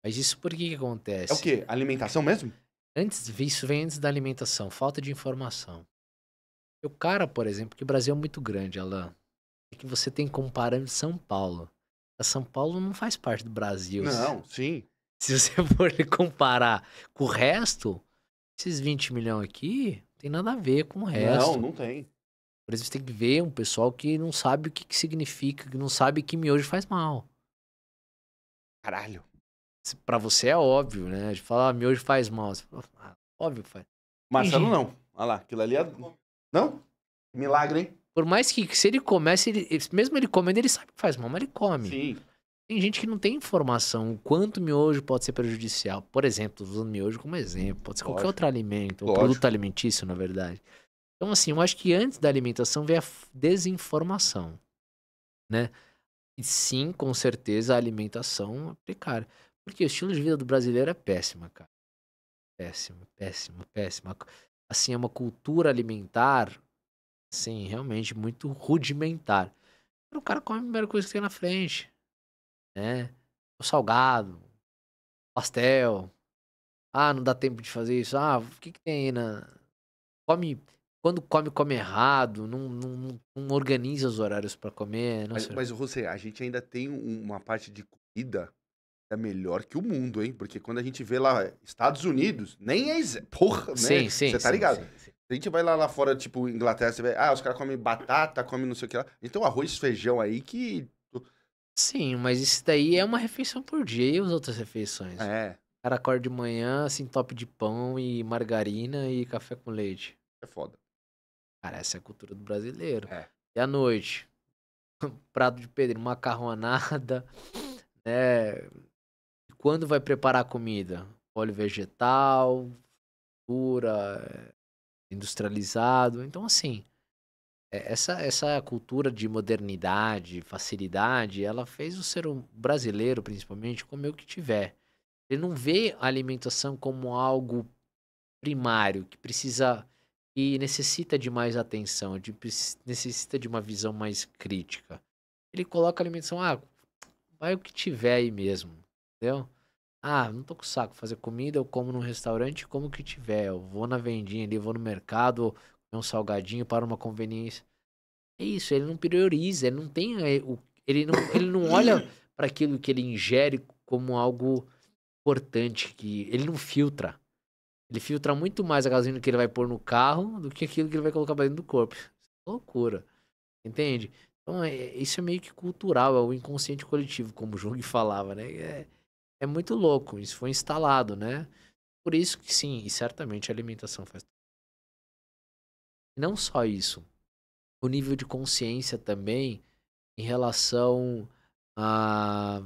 Mas isso por que acontece? É o quê? Alimentação mesmo? Isso vem antes da alimentação, falta de informação. O cara, por exemplo, que o Brasil é muito grande, Alan, é que você tem como parâmetro São Paulo. A São Paulo não faz parte do Brasil. Não, sim. Se você for comparar com o resto, esses 20 milhões aqui não tem nada a ver com o resto. Não, não tem. Por isso você tem que ver um pessoal que não sabe o que, que significa, que não sabe que miojo faz mal. Caralho. Pra você é óbvio, né? De falar, miojo faz mal. Você fala, ah, óbvio que faz. Marcelo não. Olha lá, aquilo ali é... Não? Milagre, hein? Por mais que se ele comece, mesmo ele comendo, ele sabe que faz mal, mas ele come. Sim. Tem gente que não tem informação o quanto miojo pode ser prejudicial. Por exemplo, usando miojo como exemplo. Pode ser lógico, qualquer outro alimento, um produto alimentício, na verdade. Então, assim, eu acho que antes da alimentação vem a desinformação, né? E sim, com certeza, a alimentação é precária. Porque o estilo de vida do brasileiro é péssimo, cara. Péssimo, péssimo, péssimo. Assim, é uma cultura alimentar, assim, realmente muito rudimentar. O cara come a primeira coisa que tem na frente, né? O salgado, pastel. Ah, não dá tempo de fazer isso. Ah, o que que tem aí na... Come... Quando come, come errado, não organiza os horários pra comer. Mas José, a gente ainda tem uma parte de comida que é melhor que o mundo, hein? Porque quando a gente vê lá, Estados Unidos, nem é... Porra, né? Sim, sim. Você tá ligado? Sim, sim. A gente vai lá fora, tipo, Inglaterra, você vê, ah, os caras comem batata, comem não sei o que lá. Então arroz, feijão aí que... Sim, mas isso daí é uma refeição por dia e as outras refeições. É. O cara acorda de manhã, assim, top de pão e margarina e café com leite. É foda. Cara, essa é a cultura do brasileiro. É. E à noite, prato de pedreiro, macarronada, né? E quando vai preparar a comida? Óleo vegetal, cultura, industrializado. Então, assim, essa cultura de modernidade, facilidade, ela fez o ser brasileiro, principalmente, comer o que tiver. Ele não vê a alimentação como algo primário, que precisa... E necessita de mais atenção, necessita de uma visão mais crítica. Ele coloca a alimentação, ah, vai o que tiver aí mesmo, entendeu? Ah, não tô com saco fazer comida, eu como num restaurante, como o que tiver. Eu vou na vendinha ali, vou no mercado, comer um salgadinho para uma conveniência. É isso, ele não prioriza, ele não tem... Ele não olha para aquilo que ele ingere como algo importante, que ele não filtra. Ele filtra muito mais a gasolina que ele vai pôr no carro do que aquilo que ele vai colocar pra dentro do corpo. Isso é loucura. Entende? Então, isso é meio que cultural, é o inconsciente coletivo, como o Jung falava, né? É muito louco, isso foi instalado, né? Por isso que sim, e certamente a alimentação faz. Não só isso, o nível de consciência também em relação à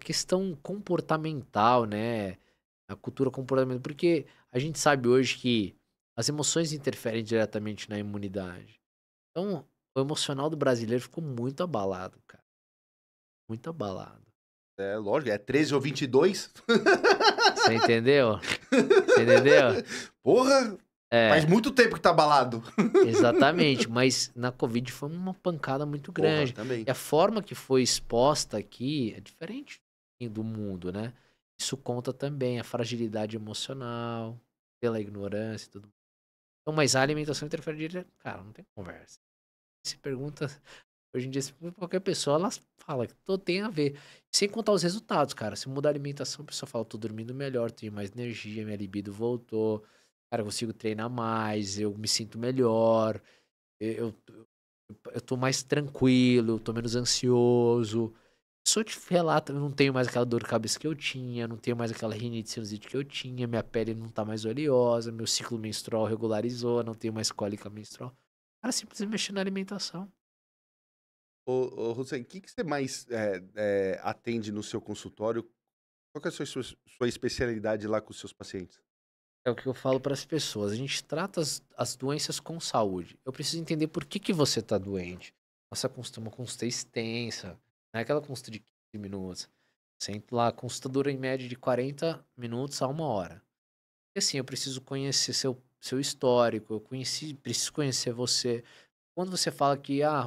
questão comportamental, né? A cultura, comportamento, porque a gente sabe hoje que as emoções interferem diretamente na imunidade. Então, o emocional do brasileiro ficou muito abalado, cara. Muito abalado. É, lógico, é 13 ou 22. Você entendeu? Você entendeu? Porra, é. Faz muito tempo que tá abalado. Exatamente, mas na Covid foi uma pancada muito grande. Porra, também. E a forma que foi exposta aqui é diferente do mundo, né? Isso conta também, a fragilidade emocional, pela ignorância e tudo. Então, mas a alimentação interfere direto. Cara, não tem conversa. Se pergunta, hoje em dia, se qualquer pessoa, ela fala que tudo tem a ver. Sem contar os resultados, cara. Se mudar a alimentação, a pessoa fala, tô dormindo melhor, tenho mais energia, minha libido voltou. Cara, eu consigo treinar mais, eu me sinto melhor, eu tô mais tranquilo, eu tô menos ansioso. Só te relato, eu não tenho mais aquela dor de cabeça que eu tinha, não tenho mais aquela rinite, sinusite que eu tinha, minha pele não tá mais oleosa, meu ciclo menstrual regularizou, não tenho mais cólica menstrual. Cara, simplesmente mexer na alimentação. Ô Hussein, o que você mais atende no seu consultório? Qual que é a sua especialidade lá com os seus pacientes? É o que eu falo para as pessoas, a gente trata as doenças com saúde. Eu preciso entender por que você tá doente. Nossa, uma consulta extensa. Não é aquela consulta de 15 minutos. Sento lá, a consulta dura em média de 40 minutos a 1 hora. E assim, eu preciso conhecer seu histórico, preciso conhecer você. Quando você fala que, ah,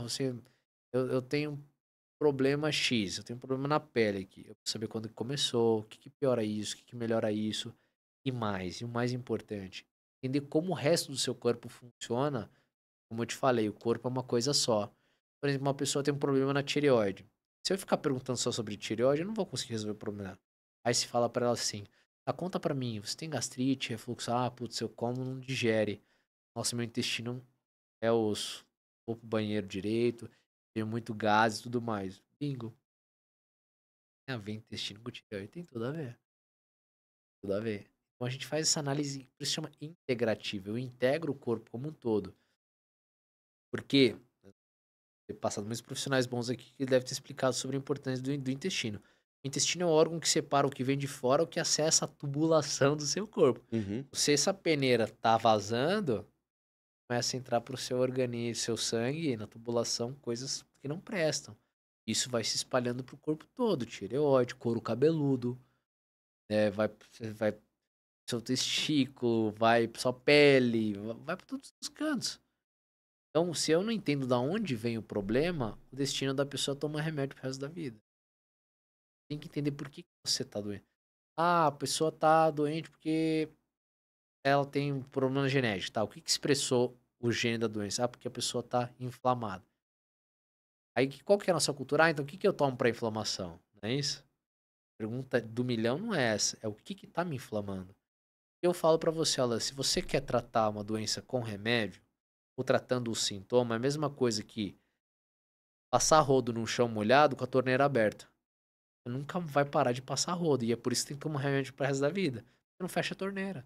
eu tenho problema X, eu tenho um problema na pele aqui, eu preciso saber quando que começou, o que, que piora isso, o que, que melhora isso, e mais. E o mais importante, entender como o resto do seu corpo funciona. Como eu te falei, o corpo é uma coisa só. Por exemplo, uma pessoa tem um problema na tireoide. Se eu ficar perguntando só sobre tireoide, eu não vou conseguir resolver o problema. Aí se fala pra ela assim, ah, conta pra mim, você tem gastrite, refluxo, ah, putz, eu como, não digere. Nossa, meu intestino é osso. Vou pro banheiro direito, tenho muito gás e tudo mais. Bingo. Tem a ver intestino com tireoide, tem tudo a ver. Tudo a ver. Então a gente faz essa análise, por isso chama integrativa. Eu integro o corpo como um todo. Porque, ter passado muitos profissionais bons aqui que devem ter explicado sobre a importância do intestino. O intestino é o órgão que separa o que vem de fora, o que acessa a tubulação do seu corpo. Uhum. Se essa peneira tá vazando, começa a entrar pro seu organismo, seu sangue, na tubulação, coisas que não prestam. Isso vai se espalhando pro corpo todo, tireoide, couro cabeludo, né? Vai pro seu testículo, vai pra sua pele, vai pra todos os cantos. Então, se eu não entendo de onde vem o problema, o destino da pessoa toma remédio pro resto da vida. Tem que entender por que você tá doente. Ah, a pessoa tá doente porque ela tem um problema genético, tá? O que expressou o gene da doença? Ah, porque a pessoa tá inflamada. Aí, qual que é a nossa cultura? Ah, então o que eu tomo pra inflamação? Não é isso? Pergunta do milhão não é essa. É o que tá me inflamando. Eu falo pra você, Alan, se você quer tratar uma doença com remédio, ou tratando o sintoma, é a mesma coisa que passar rodo num chão molhado com a torneira aberta. Você nunca vai parar de passar rodo, e é por isso que tem que tomar remédio para o resto da vida. Você não fecha a torneira.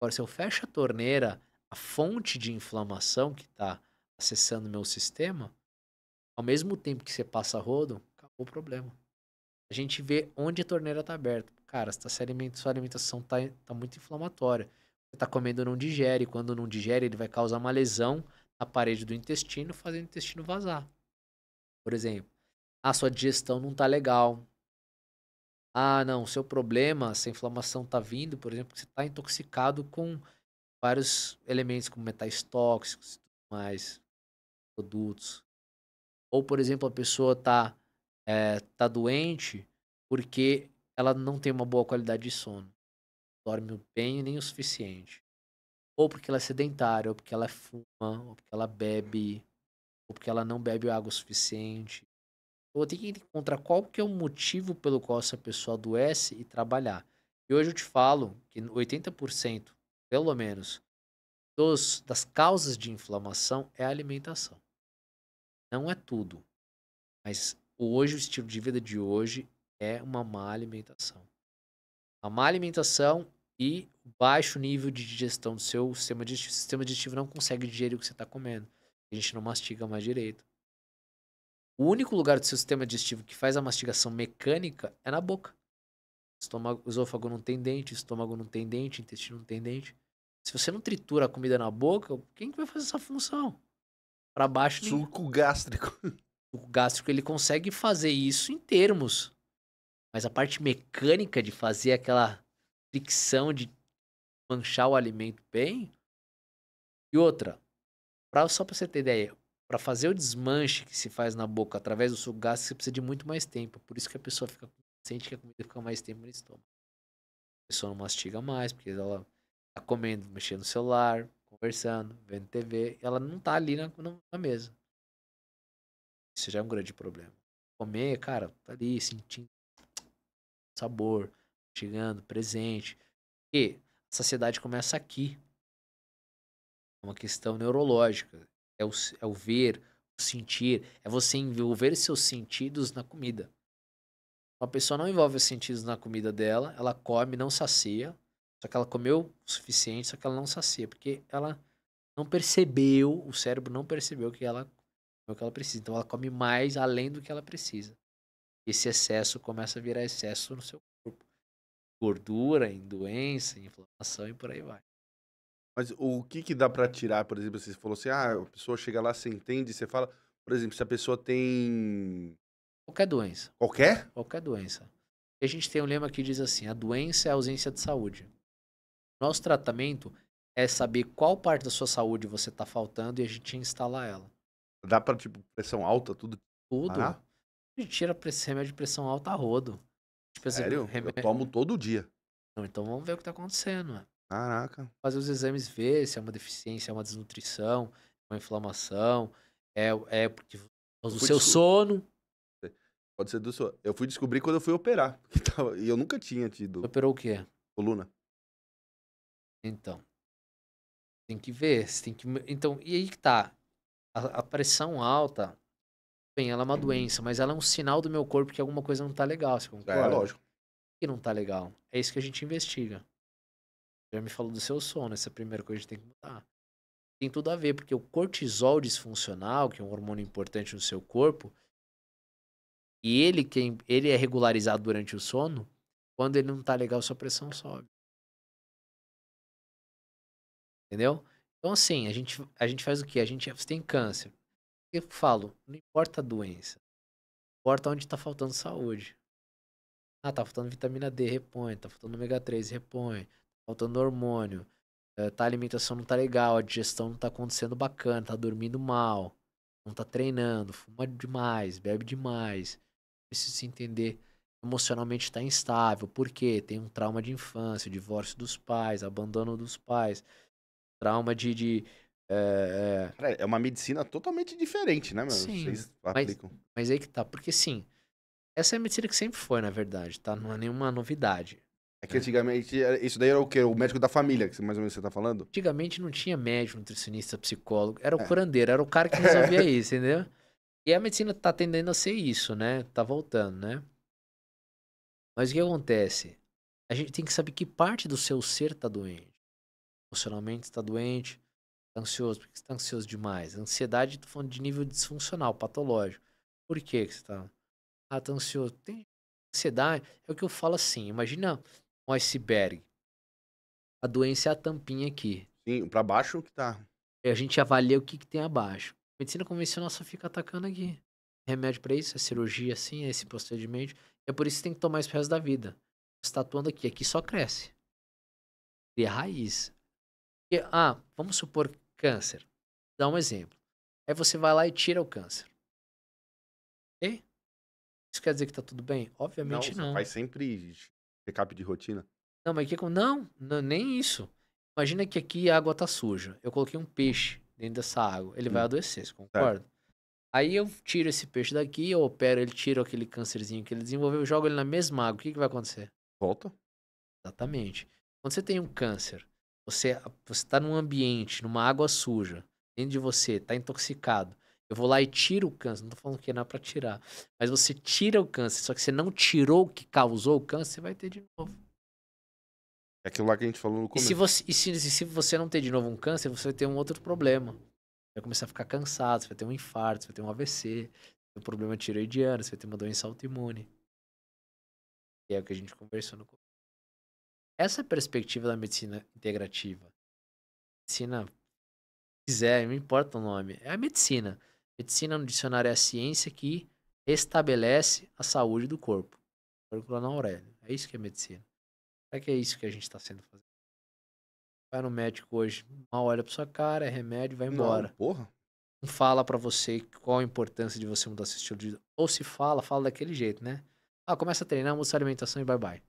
Agora, se eu fecho a torneira, a fonte de inflamação que está acessando o meu sistema, ao mesmo tempo que você passa rodo, acabou o problema. A gente vê onde a torneira está aberta. Cara, sua alimentação está muito inflamatória. Você tá comendo, não digere. Quando não digere, ele vai causar uma lesão na parede do intestino, fazendo o intestino vazar. Por exemplo, a sua digestão não tá legal. Ah, não, o seu problema, essa inflamação tá vindo, por exemplo, que você tá intoxicado com vários elementos, como metais tóxicos, mais produtos. Ou, por exemplo, a pessoa tá doente porque ela não tem uma boa qualidade de sono. Dorme bem nem o suficiente. Ou porque ela é sedentária, ou porque ela fuma, ou porque ela bebe, ou porque ela não bebe água o suficiente. Eu vou ter que encontrar qual que é o motivo pelo qual essa pessoa adoece e trabalhar. E hoje eu te falo que 80%, pelo menos, das causas de inflamação é a alimentação. Não é tudo. Mas hoje, o estilo de vida de hoje é uma má alimentação. A má alimentação e baixo nível de digestão do seu sistema digestivo. O sistema digestivo não consegue digerir o que você está comendo. A gente não mastiga mais direito. O único lugar do seu sistema digestivo que faz a mastigação mecânica é na boca. O esôfago não tem dente, o estômago não tem dente, o intestino não tem dente. Se você não tritura a comida na boca, quem que vai fazer essa função? Para baixo... Suco gástrico. O gástrico, ele consegue fazer isso em termos... Mas a parte mecânica de fazer aquela fricção de manchar o alimento bem. E outra, só para você ter ideia, para fazer o desmanche que se faz na boca através do suco gástrico, você precisa de muito mais tempo. Por isso que a pessoa sente que a comida fica mais tempo no estômago. A pessoa não mastiga mais, porque ela está comendo, mexendo no celular, conversando, vendo TV. Ela não está ali na mesa. Isso já é um grande problema. Comer, cara, tá ali sentindo sabor, chegando, presente. Porque a saciedade começa aqui. É uma questão neurológica. É o ver, o sentir. É você envolver seus sentidos na comida. Uma pessoa não envolve os sentidos na comida dela, ela come, não sacia. Só que ela comeu o suficiente, só que ela não sacia. Porque ela não percebeu, o cérebro não percebeu que ela comeu o que ela precisa. Então ela come mais além do que ela precisa. Esse excesso começa a virar excesso no seu corpo. Gordura, em doença, em inflamação e por aí vai. Mas o que dá pra tirar, por exemplo, você falou assim, a pessoa chega lá, você entende, você fala, por exemplo, se a pessoa tem... Qualquer doença. Qualquer? Qualquer doença. E a gente tem um lema que diz assim, a doença é a ausência de saúde. Nosso tratamento é saber qual parte da sua saúde você tá faltando e a gente instalar ela. Dá pra, tipo, pressão alta, tudo? Tudo. Parar? gente tira remédio de pressão alta a rodo. Sério? Eu tomo todo dia. Não, então vamos ver o que tá acontecendo, né? Caraca. Fazer os exames, ver se é uma deficiência, é uma desnutrição, uma inflamação, porque o seu sono. Pode ser do sono. Eu fui descobrir quando eu fui operar. E eu nunca tinha tido. Você operou o quê? Coluna. Então. Tem que ver. Então, e aí que tá. A pressão alta, bem, ela é uma doença, mas ela é um sinal do meu corpo que alguma coisa não tá legal, você concorda? É, lógico. O que não tá legal? É isso que a gente investiga. Já me falou do seu sono, essa é a primeira coisa que a gente tem que mudar. Tem tudo a ver, porque o cortisol disfuncional, que é um hormônio importante no seu corpo, e ele é regularizado durante o sono, quando ele não tá legal, sua pressão sobe. Entendeu? Então, assim, a gente faz o quê? Você tem câncer. Eu falo, não importa a doença. Importa onde tá faltando saúde. Ah, tá faltando vitamina D, repõe. Tá faltando ômega 3, repõe. Tá faltando hormônio. A alimentação não tá legal, a digestão não tá acontecendo bacana, tá dormindo mal. Não tá treinando, fuma demais, bebe demais. Precisa se entender. Emocionalmente tá instável. Por quê? Tem um trauma de infância, divórcio dos pais, abandono dos pais. Trauma é uma medicina totalmente diferente, né, meu? Sim, vocês aplicam. Mas aí que tá, porque sim, essa é a medicina que sempre foi, na verdade, tá? Não é nenhuma novidade. É que antigamente, isso daí era o quê? O médico da família, que mais ou menos você tá falando? Antigamente não tinha médico, nutricionista, psicólogo, era o curandeiro, era o cara que resolvia isso, entendeu? E a medicina tá tendendo a ser isso, né? Tá voltando, né? Mas o que acontece? A gente tem que saber que parte do seu ser tá doente. Emocionalmente está doente, está ansioso. Por que você está ansioso demais? Ansiedade, estou falando de nível disfuncional, patológico. Por que você está ansioso? Tem ansiedade. É o que eu falo assim, imagina um iceberg. A doença é a tampinha aqui. Sim, para baixo que tá. E a gente avalia o que tem abaixo. A medicina convencional só fica atacando aqui. Remédio para isso, é cirurgia, assim, é esse procedimento. É por isso que tem que tomar isso pro resto da vida. Você está atuando aqui, aqui só cresce. Cria raiz. Vamos supor câncer. Dá um exemplo. Aí você vai lá e tira o câncer. Ok? Isso quer dizer que tá tudo bem? Obviamente não. Você faz sempre check-up de rotina? Não, mas não, nem isso. Imagina que aqui a água tá suja. Eu coloquei um peixe dentro dessa água. Ele vai adoecer, você concorda? É. Aí eu tiro esse peixe daqui, eu opero, ele tira aquele câncerzinho que ele desenvolveu, eu jogo ele na mesma água. O que vai acontecer? Volta. Exatamente. Quando você tem um câncer, você tá num ambiente, numa água suja, dentro de você, tá intoxicado. Eu vou lá e tiro o câncer. Não tô falando que não é pra tirar. Mas você tira o câncer, só que você não tirou o que causou o câncer, você vai ter de novo. É aquilo lá que a gente falou no começo. E se você não ter de novo um câncer, você vai ter um outro problema. Você vai começar a ficar cansado, você vai ter um infarto, você vai ter um AVC, você vai ter um problema tireoidiano, você vai ter uma doença autoimune. E é o que a gente conversou no começo. Essa é a perspectiva da medicina integrativa. Medicina, se quiser, não importa o nome, é a medicina. Medicina no dicionário é a ciência que estabelece a saúde do corpo. Coronel Aurélio. É isso que é medicina. Será que é isso que a gente está sendo fazendo? Vai no médico hoje, mal olha pra sua cara, é remédio, vai embora. Não, porra. Não fala pra você qual a importância de você mudar seu estilo de vida. Ou se fala daquele jeito, né? Começa a treinar, muda sua alimentação e bye-bye.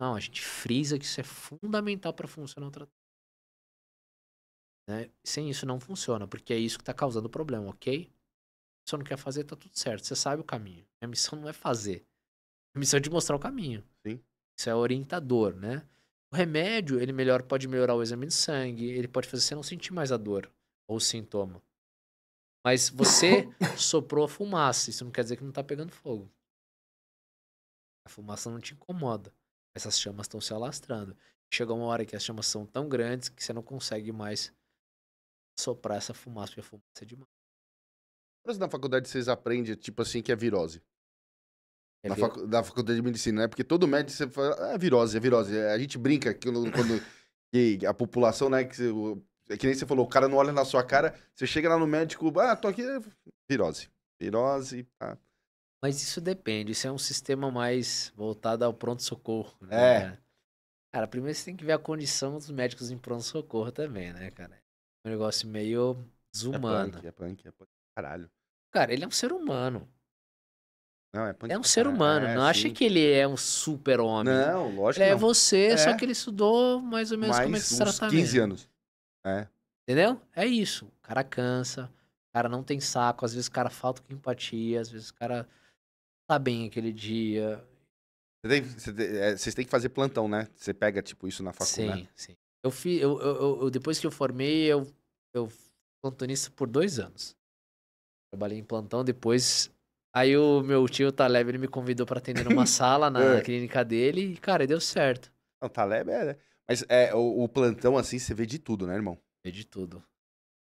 Não, a gente frisa que isso é fundamental para funcionar o tratamento. Né? Sem isso não funciona, porque é isso que tá causando o problema, ok? Se você não quer fazer, tá tudo certo. Você sabe o caminho. A missão não é fazer. A missão é de mostrar o caminho. Sim. Isso é orientador, né? O remédio, ele pode melhorar o exame de sangue, ele pode fazer você não sentir mais a dor ou o sintoma. Mas você soprou a fumaça, isso não quer dizer que não tá pegando fogo. A fumaça não te incomoda. Essas chamas estão se alastrando. Chega uma hora que as chamas são tão grandes que você não consegue mais soprar essa fumaça, porque a fumaça é demais. Mas na faculdade vocês aprendem, tipo assim, que é virose. Na faculdade de medicina, né? Porque todo médico você fala, é virose. A gente brinca que a população, né? Que nem você falou, o cara não olha na sua cara, você chega lá no médico, tô aqui, é virose. Virose. Mas isso depende, isso é um sistema mais voltado ao pronto-socorro, né? Cara, primeiro você tem que ver a condição dos médicos em pronto-socorro também, né, cara? É um negócio meio desumano. É punk, caralho. Cara, ele é um ser humano. Não, é um ser humano, não acha que ele é um super-homem. Não, lógico que não. É você, só que ele estudou mais ou menos como é que se tratamento. Mais uns 15 anos. É. Entendeu? É isso. O cara cansa, o cara não tem saco, às vezes o cara falta com empatia, às vezes o cara tá bem aquele dia. Vocês têm que fazer plantão, né? Você pega, tipo, isso na faculdade. Sim, sim. Eu fiz, depois que eu formei, eu fui plantonista por 2 anos. Trabalhei em plantão, depois... Aí o meu tio, o Taleb, ele me convidou pra atender numa sala na clínica dele e, cara, deu certo. O Taleb é... Mas é, o plantão, assim, você vê de tudo, né, irmão? Vê de tudo.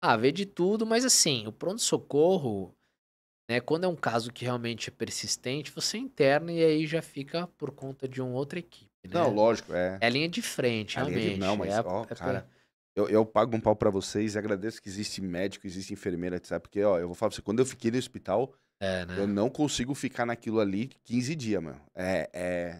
Ah, vê de tudo, mas assim, o pronto-socorro, né, quando é um caso que realmente é persistente, você interna e aí já fica por conta de uma outra equipe, né? Não, lógico, é... É a linha de frente, realmente. Não, mas, ó, cara... Eu pago um pau pra vocês e agradeço que existe médico, existe enfermeira, sabe? Porque, ó, eu vou falar pra você, quando eu fiquei no hospital... É, né? Eu não consigo ficar naquilo ali 15 dias, mano.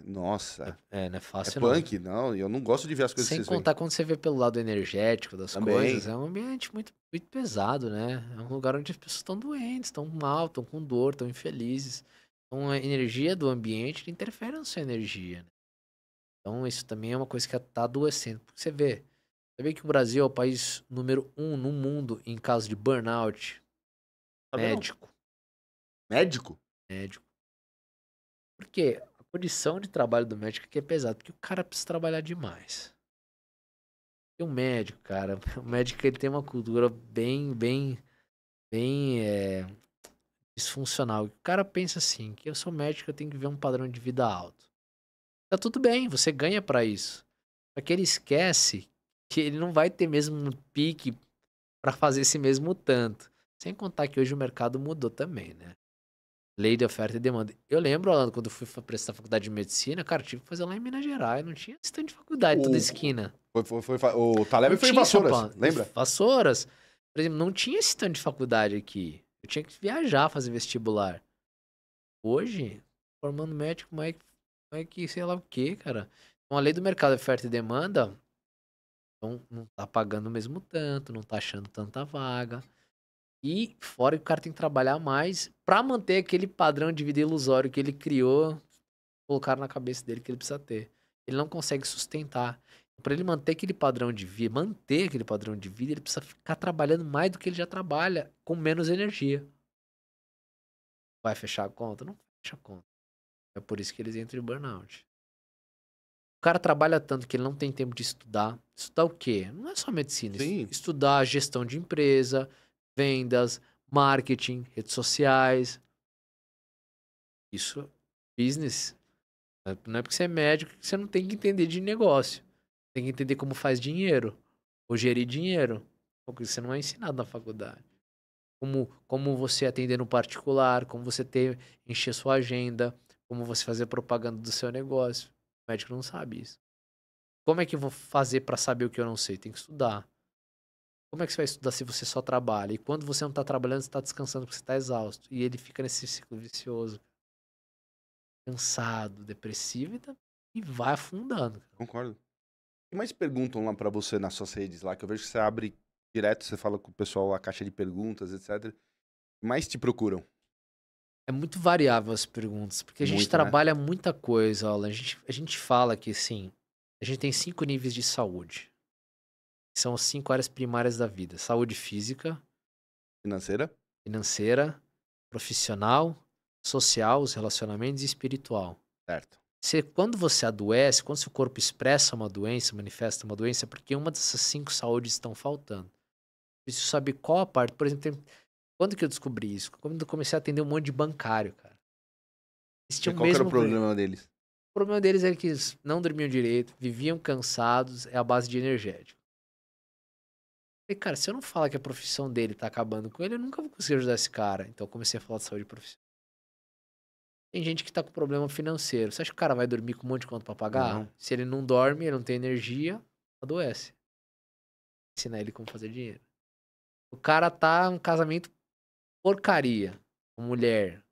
Nossa. Não é fácil, não. É punk, não. Eu não gosto de ver as coisas que vocês veem. Sem contar quando você vê pelo lado energético das coisas. É um ambiente muito, muito pesado, né? É um lugar onde as pessoas estão doentes, estão mal, estão com dor, estão infelizes. Então a energia do ambiente interfere na sua energia, né? Então isso também é uma coisa que tá adoecendo. Porque você vê que o Brasil é o país número 1 no mundo em caso de burnout médico. Médico? Médico. Porque a condição de trabalho do médico aqui é pesada, porque o cara precisa trabalhar demais. E o médico, cara, ele tem uma cultura bem disfuncional. O cara pensa assim, que eu sou médico, eu tenho que ver um padrão de vida alto. Tá tudo bem, você ganha pra isso. Só que ele esquece que ele não vai ter mesmo um pique pra fazer esse mesmo tanto. Sem contar que hoje o mercado mudou também, né? Lei de oferta e demanda. Eu lembro, Alan, quando eu fui prestar faculdade de medicina, cara, tive que fazer lá em Minas Gerais. Não tinha assistente de faculdade toda esquina. O Taleb foi em Vassouras, lembra? Vassouras. Por exemplo, não tinha assistente de faculdade aqui. Eu tinha que viajar, fazer vestibular. Hoje, formando médico, mas sei lá o quê, cara. Então, a lei do mercado de oferta e demanda, então, não tá pagando mesmo tanto, não tá achando tanta vaga. E fora que o cara tem que trabalhar mais pra manter aquele padrão de vida ilusório que ele criou, colocaram na cabeça dele que ele precisa ter. Ele não consegue sustentar. Pra ele manter aquele padrão de vida, ele precisa ficar trabalhando mais do que ele já trabalha, com menos energia. Vai fechar a conta? Não fecha a conta. É por isso que eles entram em burnout. O cara trabalha tanto que ele não tem tempo de estudar. Estudar o quê? Não é só medicina. Sim. Estudar gestão de empresa... vendas, marketing, redes sociais. Isso é business. Não é porque você é médico que você não tem que entender de negócio. Tem que entender como faz dinheiro, ou gerir dinheiro. Porque você não é ensinado na faculdade. Como você atender no particular, como você encher sua agenda, como você fazer propaganda do seu negócio. O médico não sabe isso. Como é que eu vou fazer para saber o que eu não sei? Tem que estudar. Como é que você vai estudar se você só trabalha? E quando você não tá trabalhando, você tá descansando porque você tá exausto. E ele fica nesse ciclo vicioso. Cansado, depressivo e vai afundando. Cara. Concordo. O que mais perguntam lá pra você nas suas redes lá? Que eu vejo que você abre direto, você fala com o pessoal a caixa de perguntas, etc. O que mais te procuram? É muito variável as perguntas. Porque a gente trabalha muita coisa, Alan. A gente fala que, assim, a gente tem 5 níveis de saúde. São as 5 áreas primárias da vida. Saúde física. Financeira. Profissional. Social, os relacionamentos e espiritual. Certo. Quando você adoece, quando seu corpo expressa uma doença, manifesta uma doença, é porque uma dessas 5 saúdes estão faltando. Preciso saber qual a parte. Por exemplo, quando que eu descobri isso? Quando eu comecei a atender um monte de bancário, cara. Qual era o problema deles? O problema deles era que eles não dormiam direito, viviam cansados, é a base de energético. E, cara, se eu não falar que a profissão dele tá acabando com ele, eu nunca vou conseguir ajudar esse cara. Então eu comecei a falar de saúde profissional. Tem gente que tá com problema financeiro. Você acha que o cara vai dormir com um monte de conta pra pagar? Não. Se ele não dorme, ele não tem energia, adoece. Ensinar ele como fazer dinheiro. O cara tá num casamento porcaria. Uma mulher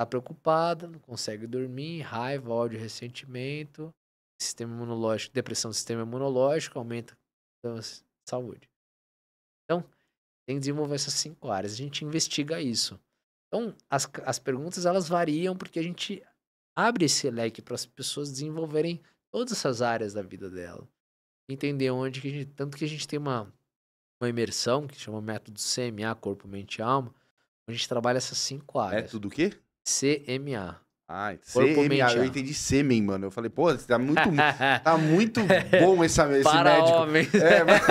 tá preocupada, não consegue dormir, raiva, ódio, ressentimento, sistema imunológico, depressão do sistema imunológico, aumenta... Então, saúde. Então, tem que desenvolver essas 5 áreas. A gente investiga isso. Então, as perguntas, elas variam porque a gente abre esse leque para as pessoas desenvolverem todas essas áreas da vida dela. Entender onde que a gente... Tanto que a gente tem uma imersão que chama método CMA, corpo, mente e alma, onde a gente trabalha essas 5 áreas. Método o quê? CMA. Ah, corpo, CMA. Mente, eu entendi sêmen, mano. Eu falei, pô, você tá muito, tá muito bom esse médico. Homem. É, mas...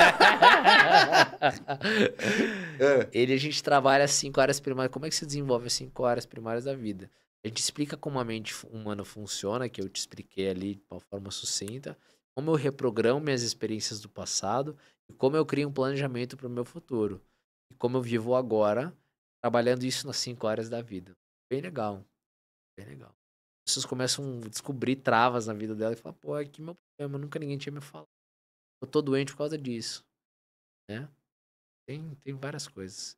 é. A gente trabalha as 5 áreas primárias. Como é que se desenvolve as 5 áreas primárias da vida? A gente explica como a mente humana funciona, que eu te expliquei ali de uma forma sucinta, como eu reprogramo minhas experiências do passado e como eu crio um planejamento para o meu futuro. E como eu vivo agora, trabalhando isso nas 5 áreas da vida. Bem legal. Bem legal. As pessoas começam a descobrir travas na vida dela e falam, pô, é que meu problema, nunca ninguém tinha me falado. Eu tô doente por causa disso. Né? Tem várias coisas.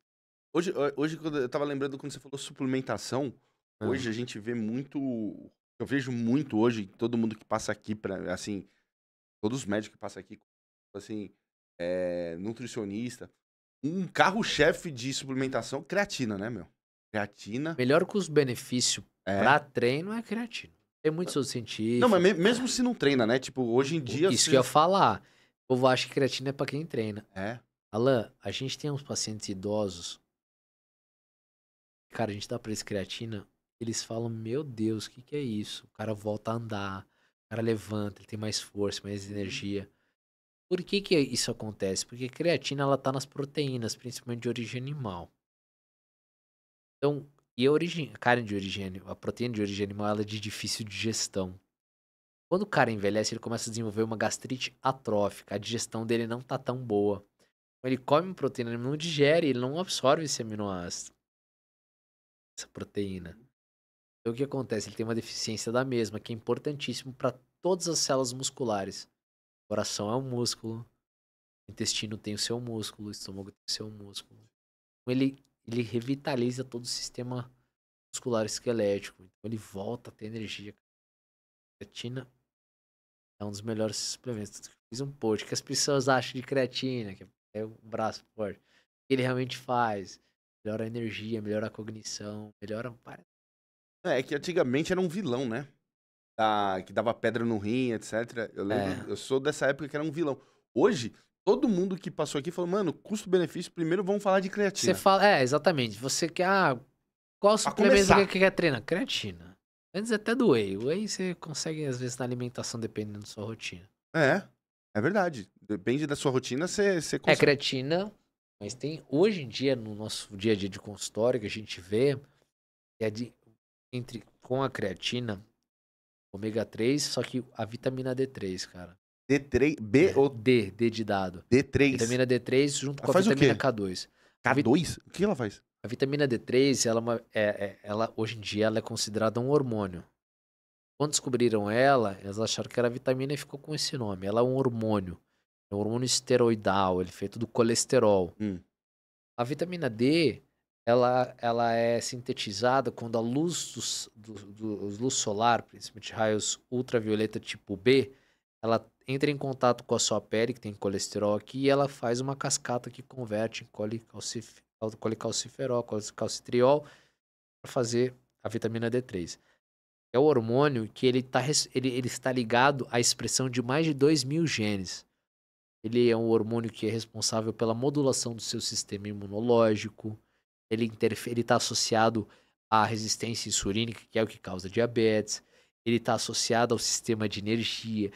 Hoje eu tava lembrando quando você falou suplementação, hoje a gente vê muito... Eu vejo muito hoje, todo mundo que passa aqui, assim, todos os médicos que passam aqui, assim, nutricionista, um carro-chefe de suplementação, creatina, né, meu? Creatina. Melhor que os benefícios pra treino é creatina. Tem muitos outros científicos. Não, mas mesmo se não treina, né? Tipo, hoje em dia... Isso que eu ia falar. O povo acha que creatina é pra quem treina. É. Alan, a gente tem uns pacientes idosos. Cara, a gente dá pra eles creatina. Eles falam, meu Deus, o que que é isso? O cara volta a andar. O cara levanta, ele tem mais força, mais energia. Por que que isso acontece? Porque a creatina, ela tá nas proteínas, principalmente de origem animal. Então, a proteína de origem animal, ela é de difícil digestão. Quando o cara envelhece, ele começa a desenvolver uma gastrite atrófica. A digestão dele não tá tão boa. Ele come proteína, ele não digere, ele não absorve esse aminoácido. Essa proteína. Então, o que acontece? Ele tem uma deficiência da mesma, que é importantíssimo para todas as células musculares. O coração é um músculo, o intestino tem o seu músculo, o estômago tem o seu músculo. Então, ele revitaliza todo o sistema muscular esquelético. Então, ele volta a ter energia. A creatina é um dos melhores suplementos. Eu fiz um post que as pessoas acham de creatina, que é o braço forte. O que ele realmente faz? Melhora a energia, melhora a cognição, melhora... É que antigamente era um vilão, né? Que dava pedra no rim, etc. Eu lembro, eu sou dessa época que era um vilão. Hoje... Todo mundo que passou aqui falou, mano, custo-benefício, primeiro vamos falar de creatina. Você fala, exatamente. Você quer, qual suplemento que quer treinar? Creatina. Antes até do whey. O whey você consegue, às vezes, na alimentação, dependendo da sua rotina. É verdade. Depende da sua rotina, você consegue. É creatina, mas tem, hoje em dia, no nosso dia a dia de consultório, que a gente vê, com a creatina, ômega 3, só que a vitamina D3, cara. D3, B ou... D de dado. D3. Vitamina D3 junto ela com a vitamina K2. K2? O que ela faz? A vitamina D3, ela hoje em dia, ela é considerada um hormônio. Quando descobriram ela, eles acharam que era vitamina e ficou com esse nome. Ela é um hormônio. É um hormônio esteroidal, ele é feito do colesterol. A vitamina D, ela é sintetizada quando a luz luz solar, principalmente raios ultravioleta tipo B, ela entra em contato com a sua pele, que tem colesterol aqui, e ela faz uma cascata que converte em colicalciferol, colicalcitriol, para fazer a vitamina D3. É o hormônio que ele está ligado à expressão de mais de 2.000 genes. Ele é um hormônio que é responsável pela modulação do seu sistema imunológico, ele está associado à resistência insulínica, que é o que causa diabetes. Ele está associado ao sistema de energia,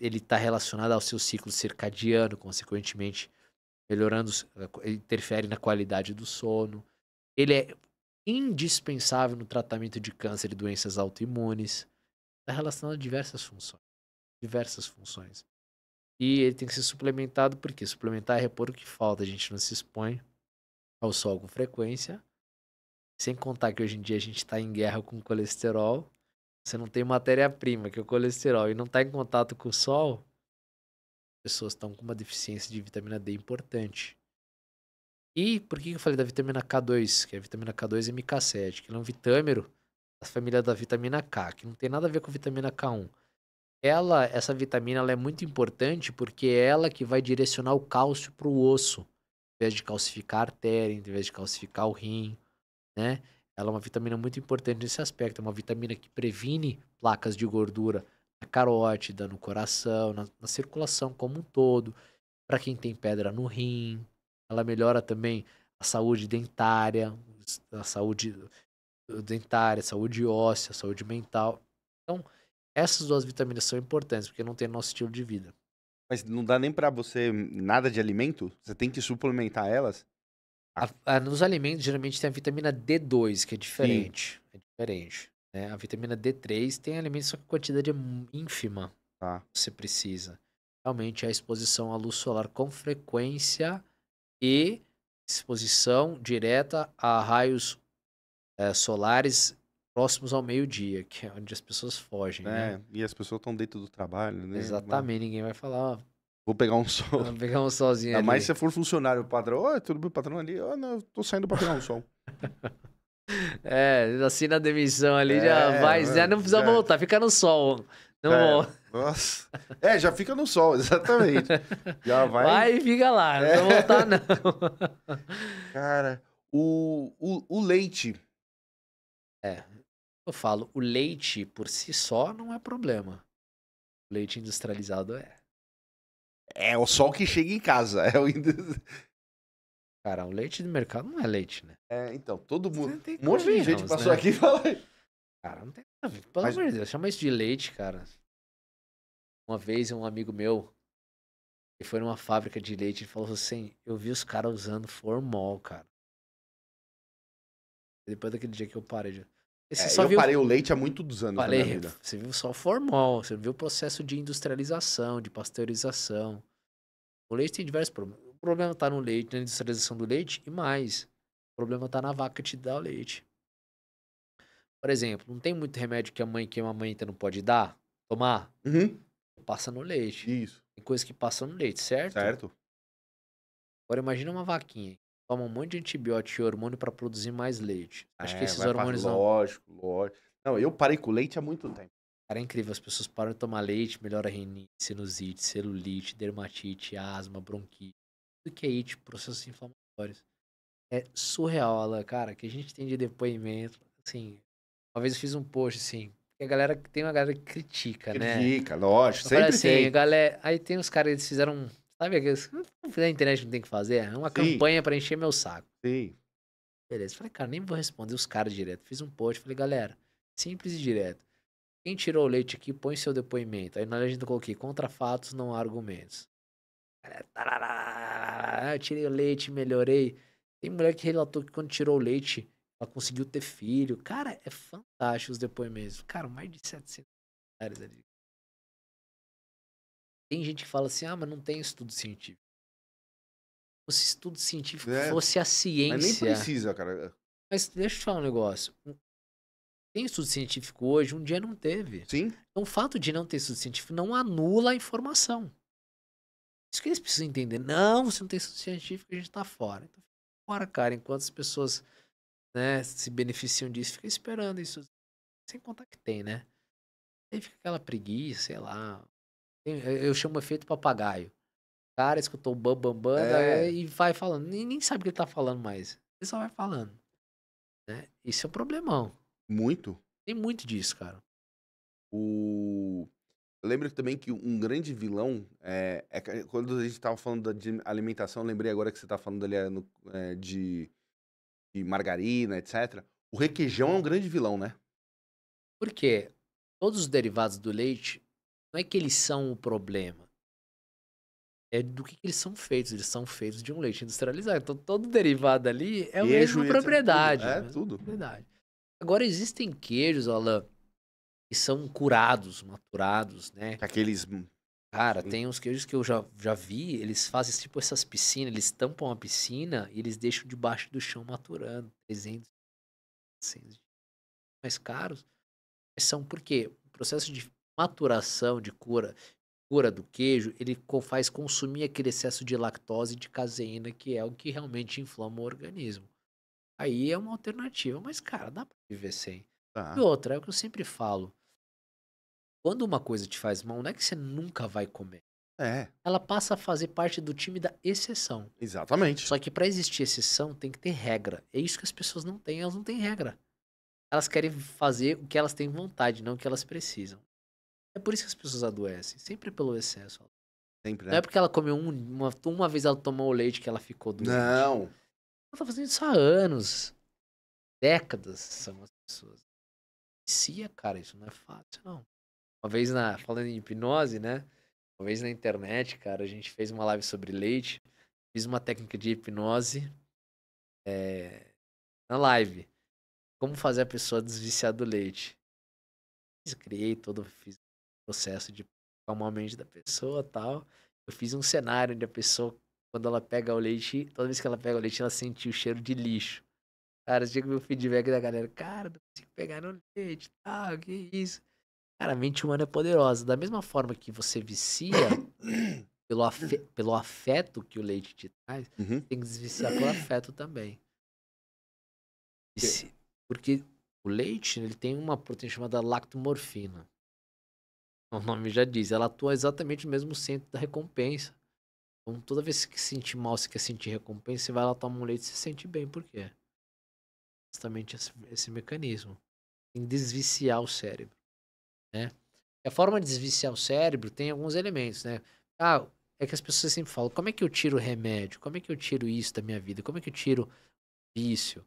ele tá relacionado ao seu ciclo circadiano, consequentemente melhorando, interfere na qualidade do sono. Ele é indispensável no tratamento de câncer e doenças autoimunes. Está relacionado a diversas funções. E ele tem que ser suplementado, porque suplementar é repor o que falta. A gente não se expõe ao sol com frequência. Sem contar que hoje em dia a gente está em guerra com o colesterol. Você não tem matéria-prima, que é o colesterol, e não está em contato com o sol, as pessoas estão com uma deficiência de vitamina D importante. E por que eu falei da vitamina K2, que é a vitamina K2 MK7, que é um vitâmero da família da vitamina K, que não tem nada a ver com a vitamina K1. Essa vitamina ela é muito importante porque é ela que vai direcionar o cálcio para o osso, em vez de calcificar a artéria, em vez de calcificar o rim, né? Ela é uma vitamina muito importante nesse aspecto. É uma vitamina que previne placas de gordura na carótida, no coração, na circulação como um todo. Para quem tem pedra no rim, ela melhora também a saúde dentária, a saúde dentária, saúde óssea, saúde mental. Então, essas duas vitaminas são importantes, porque não tem nosso estilo de vida. Mas não dá nem para você nada de alimento? Você tem que suplementar elas? Nos alimentos, geralmente, tem a vitamina D2, que é diferente. Sim. É diferente, né? A vitamina D3 tem alimentos, só que a quantidade é ínfima que você precisa. Realmente, a exposição à luz solar com frequência e exposição direta a raios solares próximos ao meio-dia, que é onde as pessoas fogem, né? E as pessoas estão dentro do trabalho, né? Exatamente, ninguém vai falar, ó, vou pegar um sol. Vou pegar um solzinho ali. Mas se for funcionário, patrão, ó, tudo bem, patrão ali, ó, não, eu tô saindo pra pegar um sol. Assina a demissão ali, já vai, né? Não precisa voltar, fica no sol. Não volta. Nossa. Já fica no sol, exatamente. Já vai. Vai e fica lá, não vai voltar, não. Cara, o leite. Eu falo, o leite por si só não é problema. O leite industrializado é. É o sol que chega em casa. Cara, o leite do mercado não é leite, né? Então, todo mundo. Um monte de gente passou, né, aqui e falou. Cara, não tem nada a ver. Pelo amor de Deus, chama isso de leite, cara. Uma vez um amigo meu, ele foi numa fábrica de leite e falou assim: eu vi os caras usando formol, cara. Depois daquele dia que eu parei. Eu parei o leite há muitos anos na minha vida. Você viu só formol, você viu o processo de industrialização, de pasteurização. O leite tem diversos problemas. O problema tá no leite, na industrialização do leite e mais. O problema tá na vaca que te dá o leite. Por exemplo, não tem muito remédio que a mãe não pode dar, tomar? Uhum. Passa no leite. Isso. Tem coisa que passa no leite, certo? Certo. Agora imagina uma vaquinha. Toma um monte de antibiótico e hormônio pra produzir mais leite. Acho que esses hormônios não... Lógico. Não, eu parei com leite há muito tempo. Cara, é incrível. As pessoas param de tomar leite, melhora rinite, sinusite, celulite, dermatite, asma, bronquite. Tudo que é it, processos inflamatórios. É surreal, Alan, cara, que a gente tem de depoimento. Assim, uma vez eu fiz um post, assim, que a galera, tem uma galera que critica, né? Critica, lógico, sempre assim, tem. Galera, aí tem uns caras, eles fizeram um... Sabe aqueles... Na internet não tem o que fazer? É uma campanha pra encher meu saco. Sim. Beleza. Falei, cara, nem vou responder os caras direto. Fiz um post, falei, galera, simples e direto. Quem tirou o leite aqui, põe seu depoimento. Aí na legenda eu coloquei, contra fatos, não há argumentos. Eu tirei o leite, melhorei. Tem mulher que relatou que quando tirou o leite, ela conseguiu ter filho. Cara, é fantástico os depoimentos. Cara, mais de 700 áreas ali. Tem gente que fala assim, mas não tem estudo científico. Se estudo científico fosse a ciência... Mas nem precisa, cara. Mas deixa eu te falar um negócio. Tem estudo científico hoje, um dia não teve. Sim. Então o fato de não ter estudo científico não anula a informação. Isso que eles precisam entender. Não, se não tem estudo científico, a gente tá fora. Então fica fora, cara. Enquanto as pessoas, né, se beneficiam disso, fica esperando isso. Sem contar que tem, né? Aí fica aquela preguiça, sei lá... Eu chamo efeito papagaio. O cara escutou o bambambam e vai falando. Nem sabe o que ele tá falando mais. Ele só vai falando. Né? Isso é um problemão. Muito? Tem muito disso, cara. Eu lembro também que um grande vilão... Quando a gente tava falando de alimentação, lembrei agora que você tá falando ali de margarina, etc. O requeijão é um grande vilão, né? Por quê? Todos os derivados do leite... Não é que eles são o problema. É do que eles são feitos. Eles são feitos de um leite industrializado. Então, todo derivado ali é a mesma propriedade. Tudo. Tudo. Propriedade. Agora, existem queijos, Alan, que são curados, maturados, né? Aqueles... Cara, tem uns queijos que eu já vi, eles fazem tipo essas piscinas, eles tampam a piscina e eles deixam debaixo do chão maturando. 300, 400, mais caros. Mas são por quê? O processo de maturação, de cura do queijo, ele faz consumir aquele excesso de lactose e de caseína, que é o que realmente inflama o organismo. Aí é uma alternativa, mas, cara, dá pra viver sem. E outra, é o que eu sempre falo. Quando uma coisa te faz mal, não é que você nunca vai comer. É. Ela passa a fazer parte do time da exceção. Exatamente. Só que para existir exceção tem que ter regra. É isso que as pessoas não têm, elas não têm regra. Elas querem fazer o que elas têm vontade, não o que elas precisam. É por isso que as pessoas adoecem, sempre pelo excesso. Sempre, né? Não é porque ela comeu uma vez ela tomou o leite que ela ficou doente. Não. Ela tá fazendo isso há anos. Décadas são as pessoas. Vicia, cara, isso não é fácil, não. Uma vez, falando em hipnose, né? Uma vez na internet, cara, a gente fez uma live sobre leite. Fiz uma técnica de hipnose na live. Como fazer a pessoa desviciar do leite. Fiz um processo de calmar a mente da pessoa e tal. Eu fiz um cenário onde a pessoa, quando ela pega o leite, toda vez que ela pega o leite, ela sentiu o cheiro de lixo. Cara, eu tinha que ver o feedback da galera. Cara, não consigo pegar no leite e tal, que isso. Cara, a mente humana é poderosa. Da mesma forma que você vicia pelo afeto que o leite te traz, tem que desviciar pelo afeto também. Porque o leite, ele tem uma proteína chamada lactomorfina. O nome já diz. Ela atua exatamente no mesmo centro da recompensa. Então, toda vez que se sentir mal, se quer sentir recompensa, você vai lá, toma um leite e se sente bem. Por quê? Justamente esse mecanismo. Tem que desviciar o cérebro. Né? A forma de desviciar o cérebro tem alguns elementos, né? Ah, é que as pessoas sempre falam, como é que eu tiro remédio? Como é que eu tiro isso da minha vida? Como é que eu tiro vício?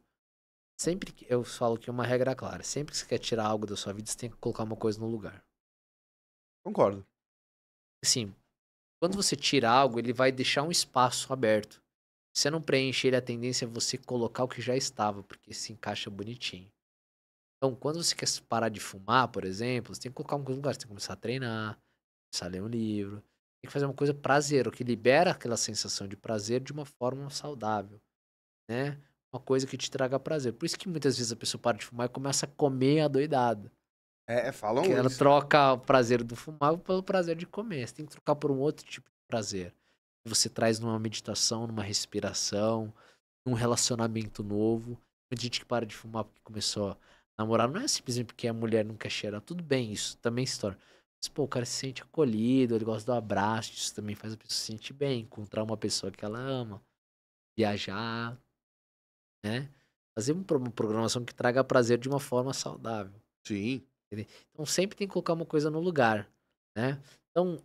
Sempre que eu falo que é uma regra clara, sempre que você quer tirar algo da sua vida, você tem que colocar uma coisa no lugar. Concordo. Assim, quando você tira algo, ele vai deixar um espaço aberto. Se você não preenche ele, a tendência é você colocar o que já estava, porque se encaixa bonitinho. Então, quando você quer parar de fumar, por exemplo, você tem que colocar um lugar, você tem que começar a treinar, começar a ler um livro, tem que fazer uma coisa prazer, o que libera aquela sensação de prazer de uma forma saudável, né? Uma coisa que te traga prazer. Por isso que muitas vezes a pessoa para de fumar e começa a comer adoidado. É, falam isso. Porque ela troca o prazer do fumar pelo prazer de comer. Você tem que trocar por um outro tipo de prazer. Você traz numa meditação, numa respiração, num relacionamento novo. Tem gente que para de fumar porque começou... Namorar não é simplesmente porque a mulher não quer cheirar. Tudo bem, isso também se torna. Mas, pô, o cara se sente acolhido, ele gosta do abraço. Isso também faz a pessoa se sentir bem. Encontrar uma pessoa que ela ama. Viajar, né? Fazer uma programação que traga prazer de uma forma saudável. Sim. Entendeu? Então, sempre tem que colocar uma coisa no lugar, né? Então,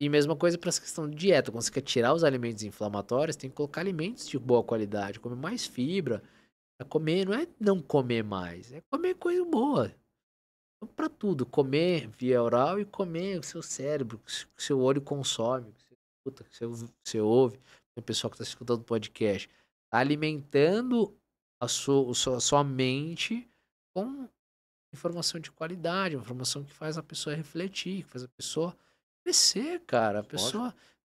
e mesma coisa para essa questão de dieta. Quando você quer tirar os alimentos inflamatórios, tem que colocar alimentos de boa qualidade. Comer mais fibra. É comer, não é não comer mais, é comer coisa boa. Então, pra tudo, comer via oral e comer o seu cérebro, o seu olho consome, que você escuta, que você ouve. O pessoal que tá escutando o podcast tá alimentando a sua mente com informação de qualidade, informação que faz a pessoa refletir, que faz a pessoa crescer, cara.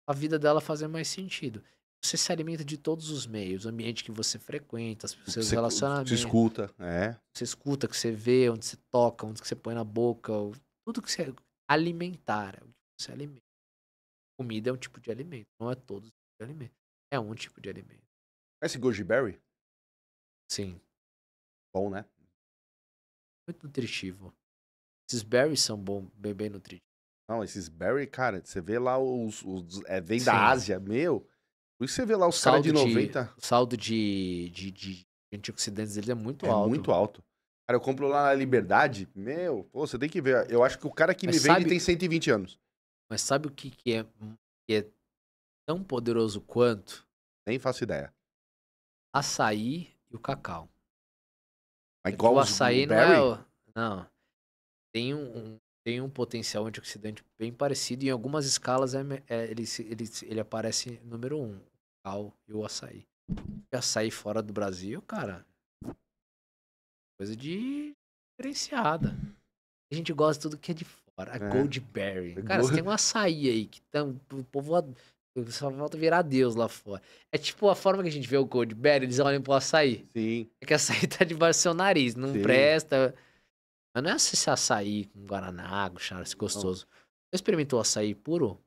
A vida dela fazer mais sentido. Você se alimenta de todos os meios, o ambiente que você frequenta, os seus relacionamentos. Você escuta, é. Você escuta, que você vê, onde você toca, onde você põe na boca, tudo que você alimentar, é o que você alimenta. Comida é um tipo de alimento, não é todo tipo de alimento, é um tipo de alimento. Esse goji berry? Sim. Bom, né? Muito nutritivo. Esses berries são bons, bem nutritivos. Não, esses berry, cara, você vê lá vem da Ásia, meu... Por isso você vê lá os caras de 90... O saldo de antioxidantes dele é muito alto. É muito alto. Cara, eu compro lá na Liberdade, meu, pô, você tem que ver. Eu acho que o cara que me vende tem 120 anos. Mas sabe o que é tão poderoso quanto? Nem faço ideia. Açaí e o cacau. Mas igual o açaí não é... Não. Tem um potencial antioxidante bem parecido. Em algumas escalas, ele aparece número 1. O cacau e o açaí. E açaí fora do Brasil, cara, coisa de diferenciada. A gente gosta de tudo que é de fora. A Goldberry. Cara, você tem um açaí aí que o povo só falta virar Deus lá fora. É tipo a forma que a gente vê o Goldberry, eles olham pro açaí. Sim. É que o açaí tá debaixo do seu nariz, não presta... Mas não é esse açaí com guaraná, esse gostoso. Já experimentou açaí puro?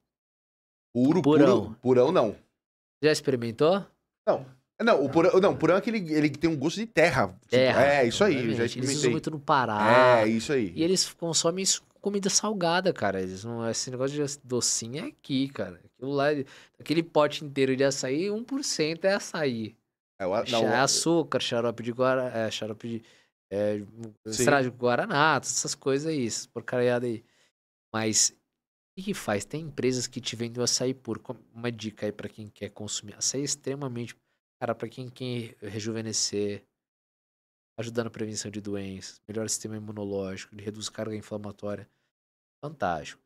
Purão não. Já experimentou? Não, o purão é aquele que tem um gosto de terra. É isso aí, eu já experimentei. Eles usam muito no Pará. É, isso aí. E eles consomem isso comida salgada, cara. Eles não, esse negócio de docinho é aqui, cara. Aquilo lá, aquele pote inteiro de açaí, 1% é açaí. É açúcar, xarope de guaraná, xarope de... estrada de guaraná, essas coisas aí, essas porcariadas aí. Mas o que faz? Tem empresas que te vendem o açaí puro. Uma dica aí pra quem quer consumir. Açaí é extremamente... Cara, pra quem quer rejuvenescer, ajudando na prevenção de doenças, melhora o sistema imunológico, ele reduz carga inflamatória. Fantástico.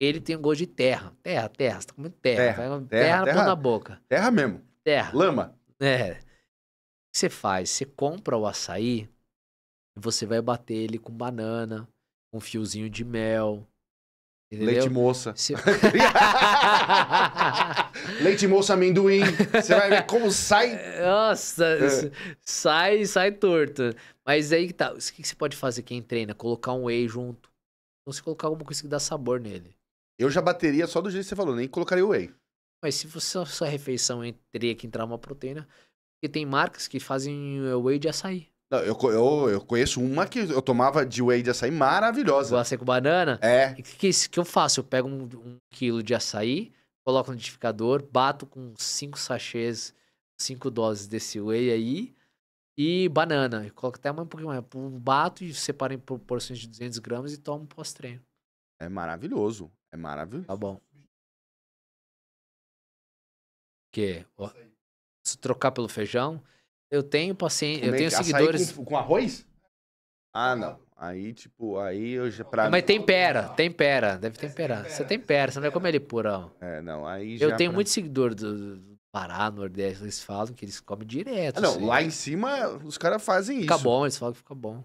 Ele tem um gosto de terra. Terra. Você tá comendo terra na boca. Terra mesmo. Terra. Lama. É. O que você faz? Você compra o açaí e você vai bater ele com banana, com fiozinho de mel... Entendeu? Leite moça. Leite moça, amendoim. Você vai ver como sai. Nossa, sai torto. Mas aí que tá. O que você pode fazer quem treina? Colocar um whey junto. Então você colocar alguma coisa que dá sabor nele. Eu já bateria só do jeito que você falou, nem colocaria o whey. Mas se você, sua refeição teria que entrar uma proteína. Porque tem marcas que fazem whey de açaí. Não, eu conheço uma que eu tomava de whey de açaí maravilhosa. O açaí com banana? É. O que eu faço? Eu pego um quilo de açaí, coloco no liquidificador, bato com 5 doses desse whey aí e banana. Eu coloco até um pouquinho mais. Bato e separo em porções de 200 gramas e tomo pós-treino. É maravilhoso. É maravilhoso. Tá bom. O quê? Se trocar pelo feijão... Eu tenho paciente, eu tenho seguidores... Com arroz? Ah, não. Aí, tipo, aí eu já... Pra... Mas tempera. Deve temperar. Você tempera, você não vai comer ele purão. É, não, aí já... Eu tenho muito seguidor do Pará, Nordeste, eles falam que eles comem direto. Ah, não, assim. Lá em cima os caras fazem isso. Fica bom, eles falam que fica bom.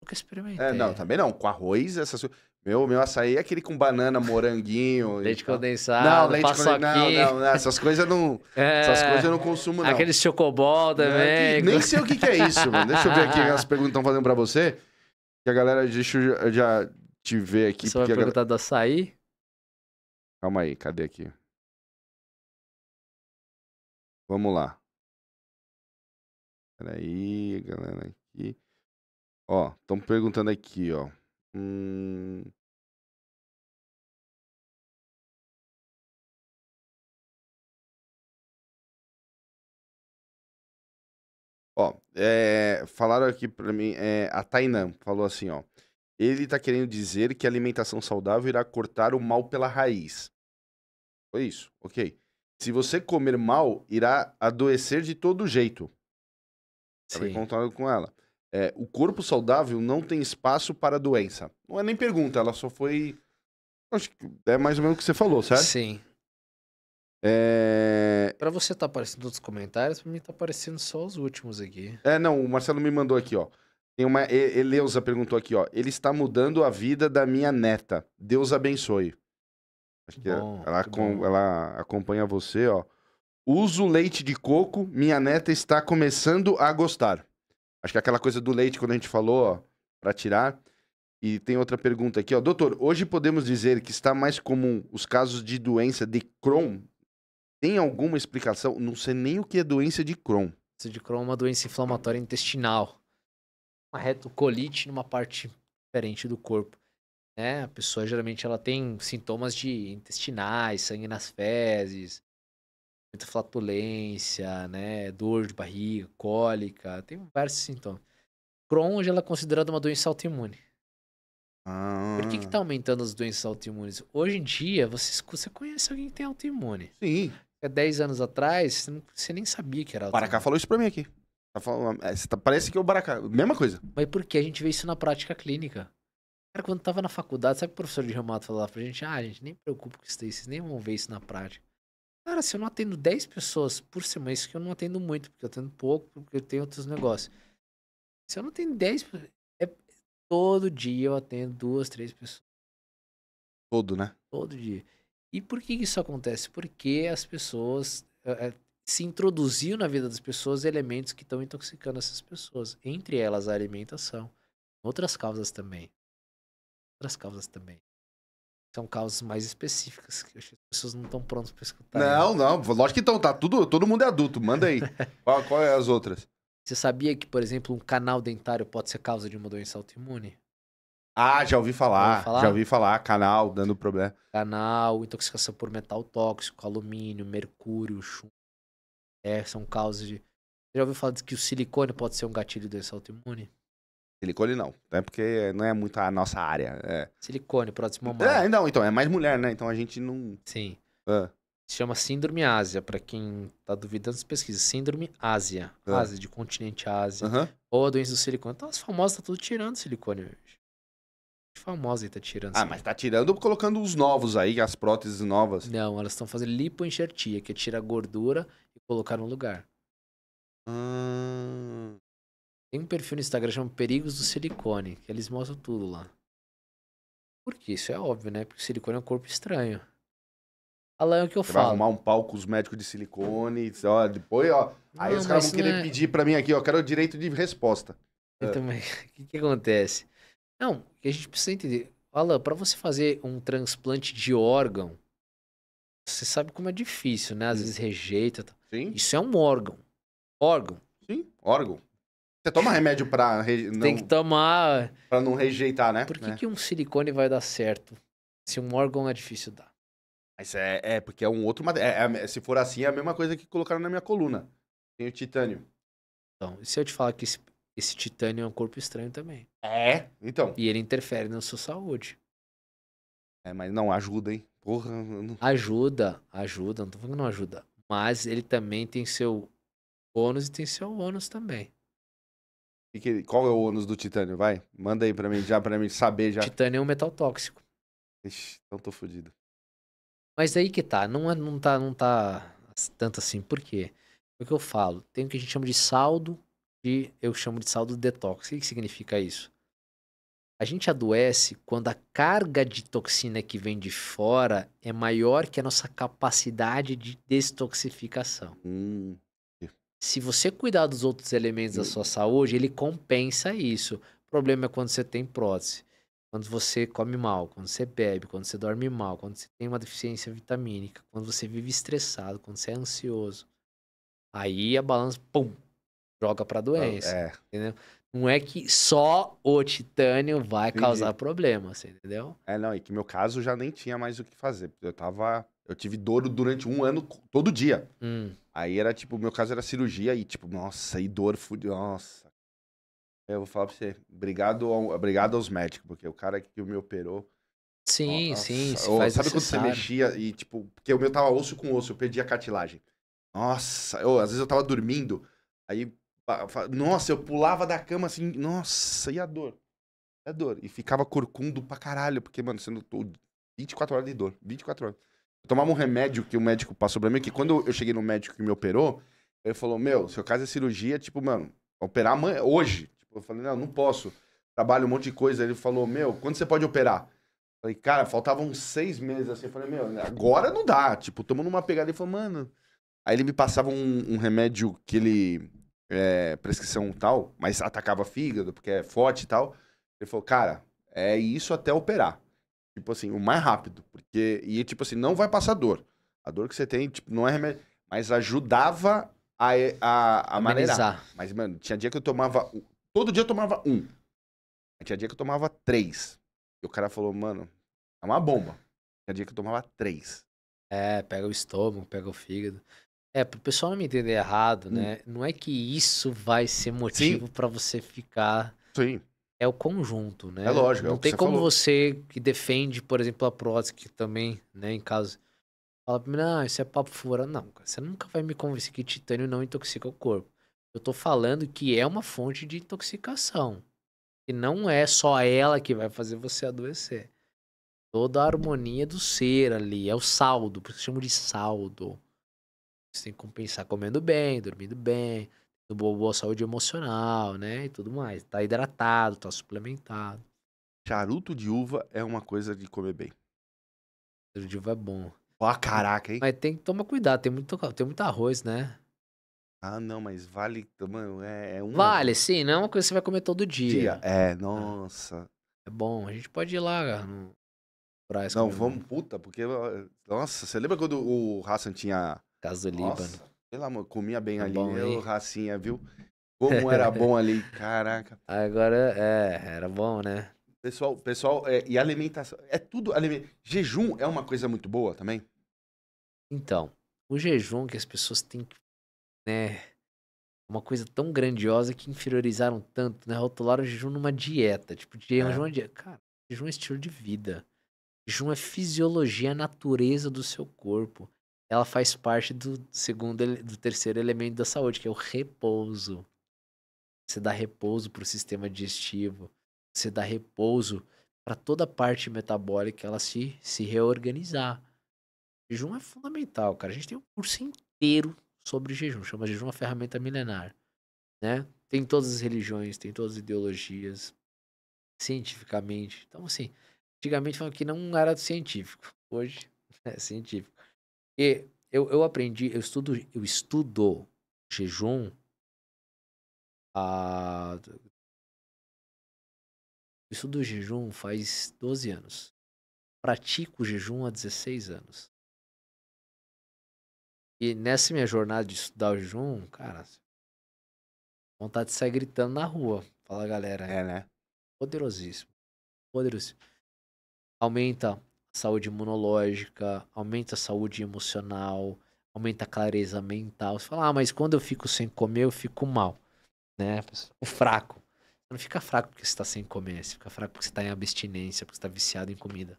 Nunca experimentei. É, não, também não. Com arroz, essas coisas... Meu açaí é aquele com banana, moranguinho... Leite condensado, não, essas coisas eu não... Essas coisas eu não consumo, não. Aquele chocobol também. Nem sei o que é isso, mano. Deixa eu ver aqui as perguntas que estão fazendo pra você. Que a galera, deixa eu já te ver aqui. Você vai perguntar do açaí? Calma aí, cadê aqui? Vamos lá. Peraí, galera, aqui. Ó, estão perguntando aqui, ó. Ó, falaram aqui pra mim, a Tainan falou assim, ó. Ele tá querendo dizer que a alimentação saudável irá cortar o mal pela raiz. Foi isso, ok. Se você comer mal, irá adoecer de todo jeito. Sim. Encontrado com ela. O corpo saudável não tem espaço para doença. Não é nem pergunta, ela só foi... Acho que é mais ou menos o que você falou, certo? Sim. Pra você tá aparecendo outros comentários, pra mim tá aparecendo só os últimos aqui. Não, o Marcelo me mandou aqui, ó. Tem uma... Eleusa perguntou aqui, ó. Ele está mudando a vida da minha neta. Deus abençoe. Acho que bom, ela acompanha você, ó. Uso leite de coco, minha neta está começando a gostar. Acho que é aquela coisa do leite, quando a gente falou, ó, pra tirar. E tem outra pergunta aqui, ó. Doutor, hoje podemos dizer que está mais comum os casos de doença de Crohn? Tem alguma explicação? Não sei nem o que é doença de Crohn. Doença de Crohn é uma doença inflamatória intestinal. Uma retocolite numa parte diferente do corpo. Né? A pessoa, geralmente, ela tem sintomas de intestinais, sangue nas fezes... Muita flatulência, né? Dor de barriga, cólica, tem vários sintomas. Crohn hoje ela é considerada uma doença autoimune. Por que tá aumentando as doenças autoimunes? Hoje em dia, você conhece alguém que tem autoimune. Sim. Há 10 anos atrás, você nem sabia que era autoimune. O Baracá falou isso pra mim aqui. Parece que é o Baracá, mesma coisa. Mas por que a gente vê isso na prática clínica? Cara, quando tava na faculdade, sabe o professor de reumato falava pra gente? Ah, a gente nem preocupa com isso daí, vocês nem vão ver isso na prática. Cara, se eu não atendo 10 pessoas por semana, isso que eu não atendo muito, porque eu atendo pouco, porque eu tenho outros negócios. Se eu não atendo 10 pessoas, todo dia eu atendo 2, 3 pessoas. Todo, né? Todo dia. E por que isso acontece? Porque as pessoas, se introduziu na vida das pessoas elementos que estão intoxicando essas pessoas. Entre elas, a alimentação. Outras causas também. São causas mais específicas, que as pessoas não estão prontas para escutar. Não. Lógico que estão, tá? Todo mundo é adulto. Manda aí. Qual é as outras? Você sabia que, por exemplo, um canal dentário pode ser causa de uma doença autoimune? Ah, já ouvi falar. Já ouvi falar. Canal dando problema. Canal, intoxicação por metal tóxico, alumínio, mercúrio, chumbo. É, são causas de... Você já ouviu falar que o silicone pode ser um gatilho desse autoimune? Silicone não, né? Porque não é muito a nossa área. É. Silicone, prótese mamária. É, não, então, é mais mulher, né? Então a gente não... Sim. Ah. Se chama Síndrome Ásia, pra quem tá duvidando, você pesquisa. Síndrome Ásia. Ah. Ásia, de continente Ásia. Uhum. Ou a doença do silicone. Então as famosas tá tudo tirando silicone hoje. Famosa aí tá tirando. Ah, mas tá tirando ou colocando os novos aí, as próteses novas? Não, elas estão fazendo lipoenxertia, que é tirar gordura e colocar no lugar. Tem um perfil no Instagram chamado Perigos do Silicone, que eles mostram tudo lá. Por que? Isso é óbvio, né? Porque o silicone é um corpo estranho. Alan, é o que eu falo. Vai arrumar um pau com os médicos de silicone, ó, depois, ó. Aí não, os caras vão querer pedir pra mim aqui, ó, quero o direito de resposta. Eu também. O que acontece? Não, a gente precisa entender. Alan, pra você fazer um transplante de órgão, você sabe como é difícil, né? Às vezes rejeita. Sim. Isso é um órgão. Órgão. Sim, órgão. Você toma remédio pra... Não... Tem que tomar... Pra não rejeitar, né? Por que, que um silicone vai dar certo se um órgão é difícil dar? Mas é porque é um outro material. Se for assim, é a mesma coisa que colocaram na minha coluna. Tem o titânio. Então, e se eu te falar que esse titânio é um corpo estranho também. É? Então. E ele interfere na sua saúde. É, mas não ajuda, hein? Porra. Não... Ajuda. Não tô falando que não ajuda. Mas ele também tem seu bônus e tem seu ônus também. Qual é o ônus do titânio? Vai, manda aí pra mim saber já. Titânio é um metal tóxico. Ixi, então tô fudido. Mas aí que tá. Não tá tanto assim. Por quê? É o que eu falo. Tem o que a gente chama de saldo... Eu chamo de saldo detox. O que significa isso? A gente adoece quando a carga de toxina que vem de fora é maior que a nossa capacidade de destoxificação. Se você cuidar dos outros elementos da sua saúde, ele compensa isso. O problema é quando você tem prótese, quando você come mal, quando você bebe, quando você dorme mal, quando você tem uma deficiência vitamínica, quando você vive estressado, quando você é ansioso. Aí a balança, pum! Joga pra doença, entendeu? Não é que só o titânio vai causar problema, você entendeu? É, não, e que meu caso já nem tinha mais o que fazer. Eu tive dor durante um ano, todo dia. Aí era tipo, meu caso era cirurgia e tipo, nossa, e dor, nossa. Eu vou falar pra você, obrigado aos médicos, porque o cara que me operou... Sim, nossa, sim, se faz sabe quando você mexia e tipo, porque o meu tava osso com osso, eu perdi a cartilagem. Nossa, às vezes eu tava dormindo, aí... Nossa, eu pulava da cama assim, nossa, e a dor? É dor. E ficava corcundo pra caralho, porque, mano, você não tô 24 horas de dor, 24 horas. Eu tomava um remédio que o médico passou pra mim, que quando eu cheguei no médico que me operou, ele falou, meu, seu caso é cirurgia, tipo, mano, operar amanhã, hoje. Tipo, eu falei, não, não posso, trabalho um monte de coisa. Ele falou, meu, quando você pode operar? Eu falei, cara, faltavam 6 meses, assim, eu falei, meu, agora não dá, tipo, tomando uma pegada, ele falou, mano... Aí ele me passava um remédio que ele... prescrição tal, mas atacava fígado, porque é forte e tal. Ele falou, cara, é isso até operar. Tipo assim, o mais rápido. Porque, e tipo assim, não vai passar dor. A dor que você tem, tipo, não é remédio. Mas ajudava a maneirar. Mas, mano, tinha dia que eu tomava... Todo dia eu tomava um. Tinha dia que eu tomava 3. E o cara falou, mano, é uma bomba. Tinha dia que eu tomava 3. É, pega o estômago, pega o fígado... Pro pessoal não me entender errado, né? Não é que isso vai ser motivo pra você ficar... Sim. É o conjunto, né? É lógico. Não é tem como falou. Você que defende, por exemplo, a prótese, que também, né, em caso... Fala pra mim, não, isso é papo fura. Não, cara, você nunca vai me convencer que titânio não intoxica o corpo. Eu tô falando que é uma fonte de intoxicação. E não é só ela que vai fazer você adoecer. Toda a harmonia do ser ali. É o saldo, por isso que eu chamo de saldo. Você tem que compensar comendo bem, dormindo bem, tendo boa saúde emocional, né? E tudo mais. Tá hidratado, tá suplementado. Charuto de uva é uma coisa de comer bem. Charuto de uva é bom. Ó, caraca, hein? Mas tem que tomar cuidado, tem muito arroz, né? Ah, não, mas vale... Mano, vale, sim, não é uma coisa que você vai comer todo dia. Nossa. É bom, a gente pode ir lá, cara, não, vamos, puta, porque... Nossa, você lembra quando o Hassan tinha... Caso do Líbano. Pelo amor, comia bem ali, eu racinha, viu? Como era bom ali, caraca. Agora, era bom, né? Pessoal, e alimentação, é tudo alimentação. Jejum é uma coisa muito boa também? Então, o jejum que as pessoas têm que, né, uma coisa tão grandiosa que inferiorizaram tanto, né, rotularam o jejum numa dieta, tipo, jejum é uma dieta. Cara, jejum é estilo de vida. Jejum é fisiologia, a natureza do seu corpo. Ela faz parte do terceiro elemento da saúde, que é o repouso. Você dá repouso para o sistema digestivo, você dá repouso para toda a parte metabólica, ela se reorganizar. Jejum é fundamental, cara. A gente tem um curso inteiro sobre jejum, chama jejum uma ferramenta milenar, né? Tem todas as religiões, tem todas as ideologias, cientificamente. Então, assim, antigamente falavam que não era científico, hoje é científico. E eu aprendi, eu estudo jejum há... Estudo jejum faz 12 anos. Pratico jejum há 16 anos. E nessa minha jornada de estudar o jejum, cara, vontade de sair gritando na rua. Fala, galera. É, né? Poderosíssimo. Poderosíssimo. Aumenta a saúde imunológica, aumenta a saúde emocional, aumenta a clareza mental. Você fala, ah, mas quando eu fico sem comer, eu fico mal, né? O fraco. Você não fica fraco porque você está sem comer, você fica fraco porque você está em abstinência, porque você está viciado em comida.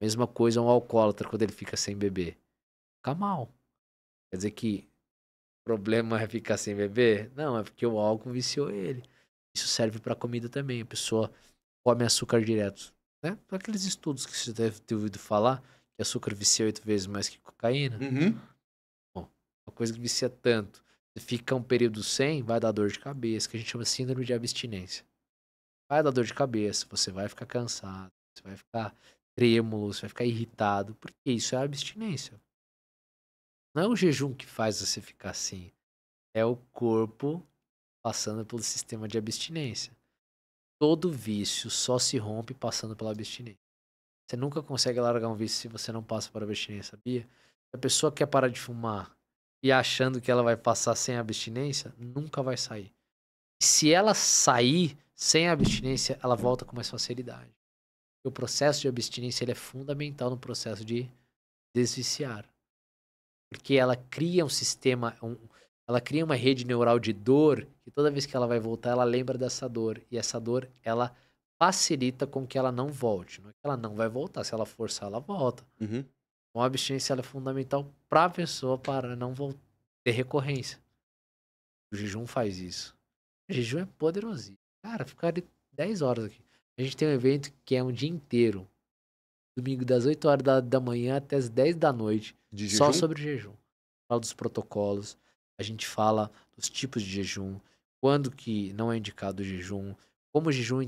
Mesma coisa um alcoólatra quando ele fica sem beber. Fica mal. Quer dizer que o problema é ficar sem beber? Não, é porque o álcool viciou ele. Isso serve para comida também. A pessoa come açúcar direto, né? Para aqueles estudos que você deve ter ouvido falar, que açúcar vicia 8 vezes mais que cocaína. Uhum. Bom, uma coisa que vicia tanto. Fica um período sem, vai dar dor de cabeça, que a gente chama síndrome de abstinência. Vai dar dor de cabeça, você vai ficar cansado, você vai ficar trêmulo, você vai ficar irritado, porque isso é a abstinência. Não é o jejum que faz você ficar assim, é o corpo passando pelo sistema de abstinência. Todo vício só se rompe passando pela abstinência. Você nunca consegue largar um vício se você não passa por abstinência, sabia? Se a pessoa quer parar de fumar, e achando que ela vai passar sem abstinência, nunca vai sair. Se ela sair sem abstinência, ela volta com mais facilidade. O processo de abstinência ele é fundamental no processo de desviciar. Porque ela cria um sistema, ela cria uma rede neural de dor, que toda vez que ela vai voltar, ela lembra dessa dor. E essa dor, ela facilita com que ela não volte. Não é que ela não vai voltar, se ela forçar, ela volta. Uhum. Então, a abstinência ela é fundamental para a pessoa para não ter recorrência. O jejum faz isso. O jejum é poderosíssimo. Cara, ficaria 10 horas aqui. A gente tem um evento que é um dia inteiro. Domingo das 8 horas da manhã até as 10 da noite. De só jejum? Sobre jejum. Fala dos protocolos. A gente fala dos tipos de jejum. Quando que não é indicado o jejum. Como o jejum,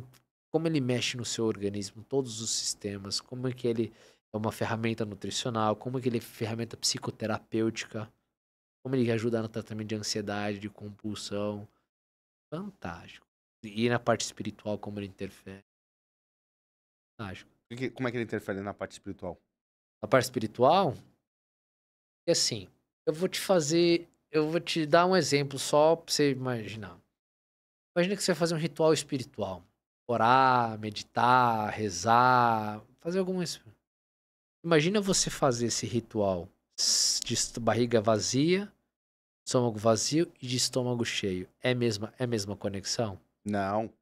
como ele mexe no seu organismo. Todos os sistemas. Como é que ele... É uma ferramenta nutricional, como aquele ferramenta psicoterapêutica, como ele ajuda no tratamento de ansiedade, de compulsão. Fantástico. E na parte espiritual, como ele interfere. Fantástico. Como é que ele interfere na parte espiritual? Na parte espiritual? É assim, eu vou te dar um exemplo só pra você imaginar. Imagina que você vai fazer um ritual espiritual. Orar, meditar, rezar, fazer algumas... Imagina você fazer esse ritual de barriga vazia, estômago vazio e de estômago cheio. É a mesma conexão? Não.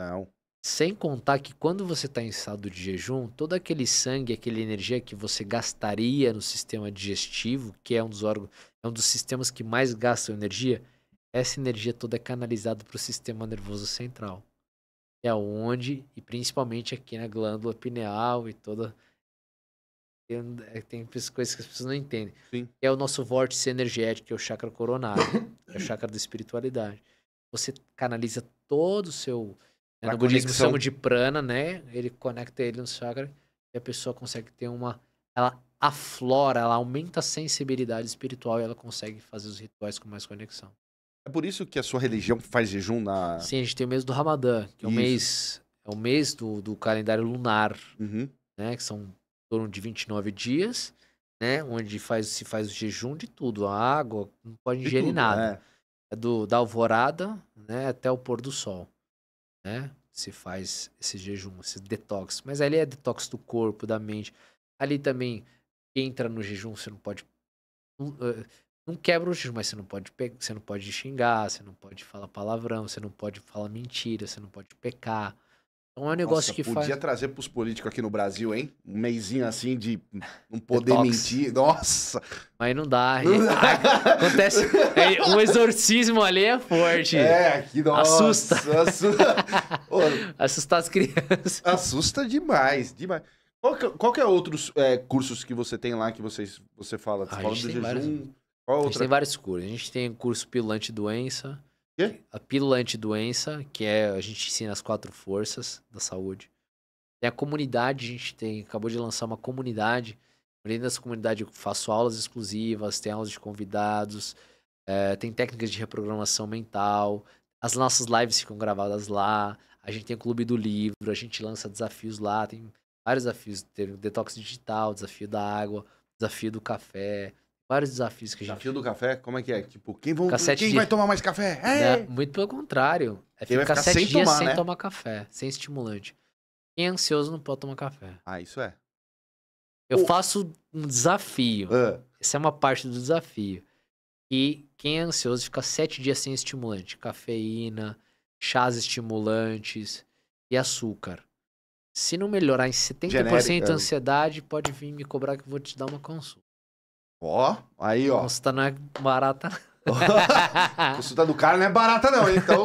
Não. Sem contar que quando você está em estado de jejum, todo aquele sangue, aquela energia que você gastaria no sistema digestivo, que é um dos órgãos, é um dos sistemas que mais gastam energia, essa energia toda é canalizada para o sistema nervoso central. É onde, e principalmente aqui na glândula pineal e toda... Tem coisas que as pessoas não entendem. Sim. É o nosso vórtice energético, que é o chakra coronário, é o chakra da espiritualidade. Você canaliza todo o seu... No budismo chama de prana, né? Ele conecta ele no chakra e a pessoa consegue ter uma... Ela aflora, ela aumenta a sensibilidade espiritual e ela consegue fazer os rituais com mais conexão. É por isso que a sua religião faz jejum na... Sim, a gente tem o mês do Ramadã, que é o mês do calendário lunar, uhum, né? Que são em torno de 29 dias, né? Onde se faz o jejum de tudo, a água, não pode ingerir nada. É da alvorada, né? Até o pôr do sol. né? Se faz esse jejum, esse detox. Mas ali é detox do corpo, da mente. Ali também, quem entra no jejum, você não pode... Não quebra o jejum, mas você não pode pegar, você não pode xingar, você não pode falar palavrão, você não pode falar mentira, você não pode pecar. Então é um negócio que faz... Podia trazer pros políticos aqui no Brasil, hein? Um meizinho assim de não poder mentir. Nossa! Mas não dá. Não dá. Acontece... Um exorcismo ali é forte. É, que nossa. Assusta. Assusta as crianças. Assusta demais, demais. Qual que é outros cursos que você tem lá que você fala? Você fala do jejum... A gente tem vários cursos. A gente tem o curso Pílula Antidoença. Quê? A Pílula Antidoença, que é... A gente ensina as 4 forças da saúde. Tem a comunidade, a gente tem... Acabou de lançar uma comunidade. Dentro dessa comunidade eu faço aulas exclusivas, tem aulas de convidados, tem técnicas de reprogramação mental. As nossas lives ficam gravadas lá. A gente tem o Clube do Livro, a gente lança desafios lá. Tem vários desafios. Teve o detox digital, desafio da água, desafio do café... Vários desafios que a gente... Desafio do café? Como é que é? Tipo, quem vai tomar mais café? É. Muito pelo contrário. É ficar 7 dias tomar, sem tomar café. Sem estimulante. Quem é ansioso não pode tomar café. Ah, isso é. Eu faço um desafio. Essa é uma parte do desafio. E quem é ansioso fica 7 dias sem estimulante. Cafeína, chás estimulantes e açúcar. Se não melhorar em 70% a ansiedade, pode vir me cobrar que eu vou te dar uma consulta. Ó, aí ó. Consulta não é barata. Consulta do cara não é barata não, então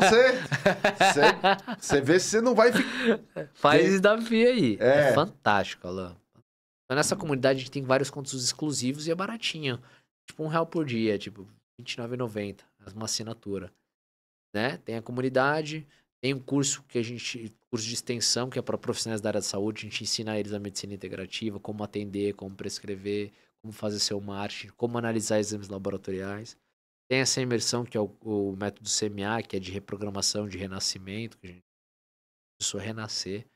você vê se você não vai ficar... Faz esse desafio aí. É fantástico, Alan. Mas nessa comunidade a gente tem vários conteúdos exclusivos e é baratinho. Tipo R$1 por dia, tipo R$29,90, uma assinatura. Né? Tem a comunidade, tem um curso que a gente... Curso de extensão, que é para profissionais da área de saúde, a gente ensina eles a medicina integrativa, como atender, como prescrever... Como fazer seu marketing, como analisar exames laboratoriais. Tem essa imersão que é o método CMA, que é de reprogramação, de renascimento. Que a gente começou a renascer.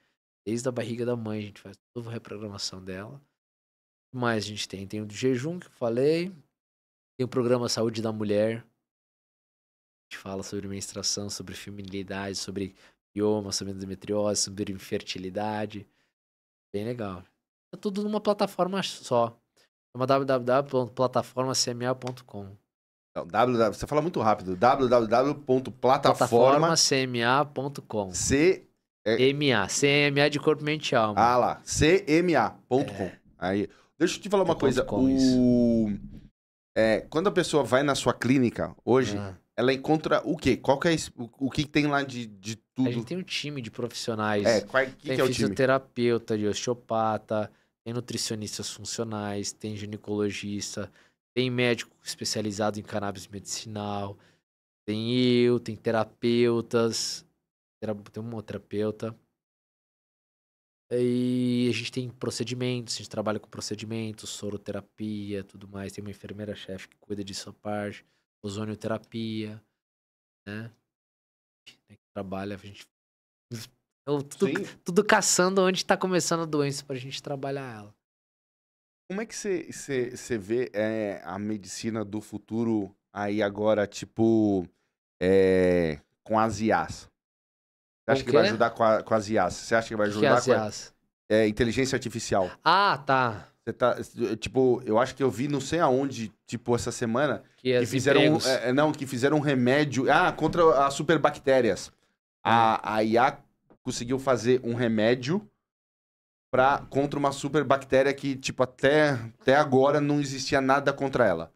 Desde a barriga da mãe, a gente faz toda a reprogramação dela. O que mais a gente tem? Tem o do jejum, que eu falei. Tem o programa Saúde da Mulher. A gente fala sobre menstruação, sobre feminilidade, sobre bioma, sobre endometriose, sobre infertilidade. Bem legal. É tudo numa plataforma só. É uma www.plataformacma.com. Você fala muito rápido. www.plataformacma.com. CMA de corpo, mente e alma. Ah lá, cma.com. Aí, deixa eu te falar uma coisa. Quando a pessoa vai na sua clínica hoje, ela encontra o quê? Qual que é o que tem lá de tudo? A gente tem um time de profissionais. Tem fisioterapeuta, de osteopata. Tem nutricionistas funcionais, tem ginecologista, tem médico especializado em cannabis medicinal, tem terapeutas, tem uma terapeuta. E a gente tem procedimentos, a gente trabalha com procedimentos, soroterapia, tudo mais. Tem uma enfermeira-chefe que cuida disso à parte, ozonioterapia, né? Que trabalha, a gente... Tudo caçando onde está começando a doença para a gente trabalhar ela. Como é que você vê a medicina do futuro aí agora, tipo, com as IAs? Você acha que vai ajudar com as IAs? Você acha que vai ajudar com as IAs? Inteligência artificial. Ah, tá. Você tá, tipo, eu acho que eu vi não sei aonde, tipo, essa semana, que fizeram, que fizeram um remédio contra as superbactérias. A IA conseguiu fazer um remédio contra uma superbactéria que, tipo, até agora não existia nada contra ela.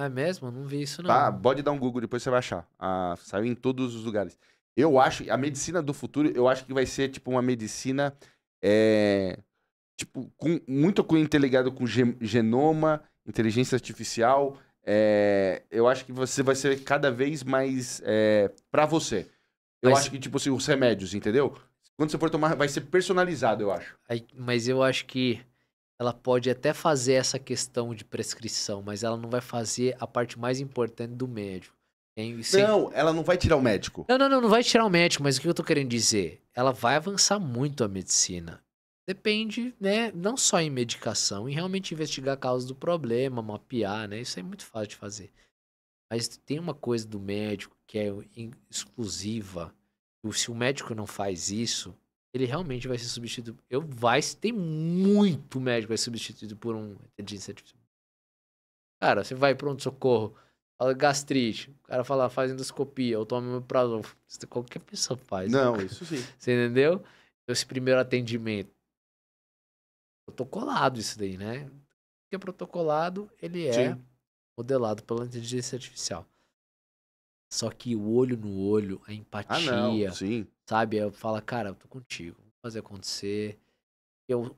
É mesmo? Não vi isso, não. Tá, pode dar um Google, depois você vai achar. Saiu em todos os lugares. Eu acho, a medicina do futuro, eu acho que vai ser, tipo, uma medicina, tipo, muito interligada com genoma, inteligência artificial. Eu acho que você vai ser cada vez mais pra você. Eu acho que, tipo assim, os remédios, entendeu? Quando você for tomar, vai ser personalizado, eu acho. Mas eu acho que ela pode até fazer essa questão de prescrição, mas ela não vai fazer a parte mais importante do médico. Não, ela não vai tirar o médico. Não vai tirar o médico, mas o que eu tô querendo dizer? Ela vai avançar muito a medicina. Depende, né, não só em medicação, em realmente investigar a causa do problema, mapear, né? Isso é muito fácil de fazer. Mas tem uma coisa do médico que é exclusiva, se o médico não faz isso, ele realmente vai ser substituído. Tem muito médico que vai ser substituído por um inteligência artificial. Cara, você vai pronto-socorro, fala gastrite, o cara fala, faz endoscopia, ou toma meu Prazol. Qualquer pessoa faz. Não, né? Isso sim. Você entendeu? Esse primeiro atendimento. Protocolado isso daí, né? O que é protocolado, ele sim. É modelado pela inteligência artificial. Só que o olho no olho, a empatia, não, sim. Sabe? Eu falo, cara, eu tô contigo, vamos fazer acontecer.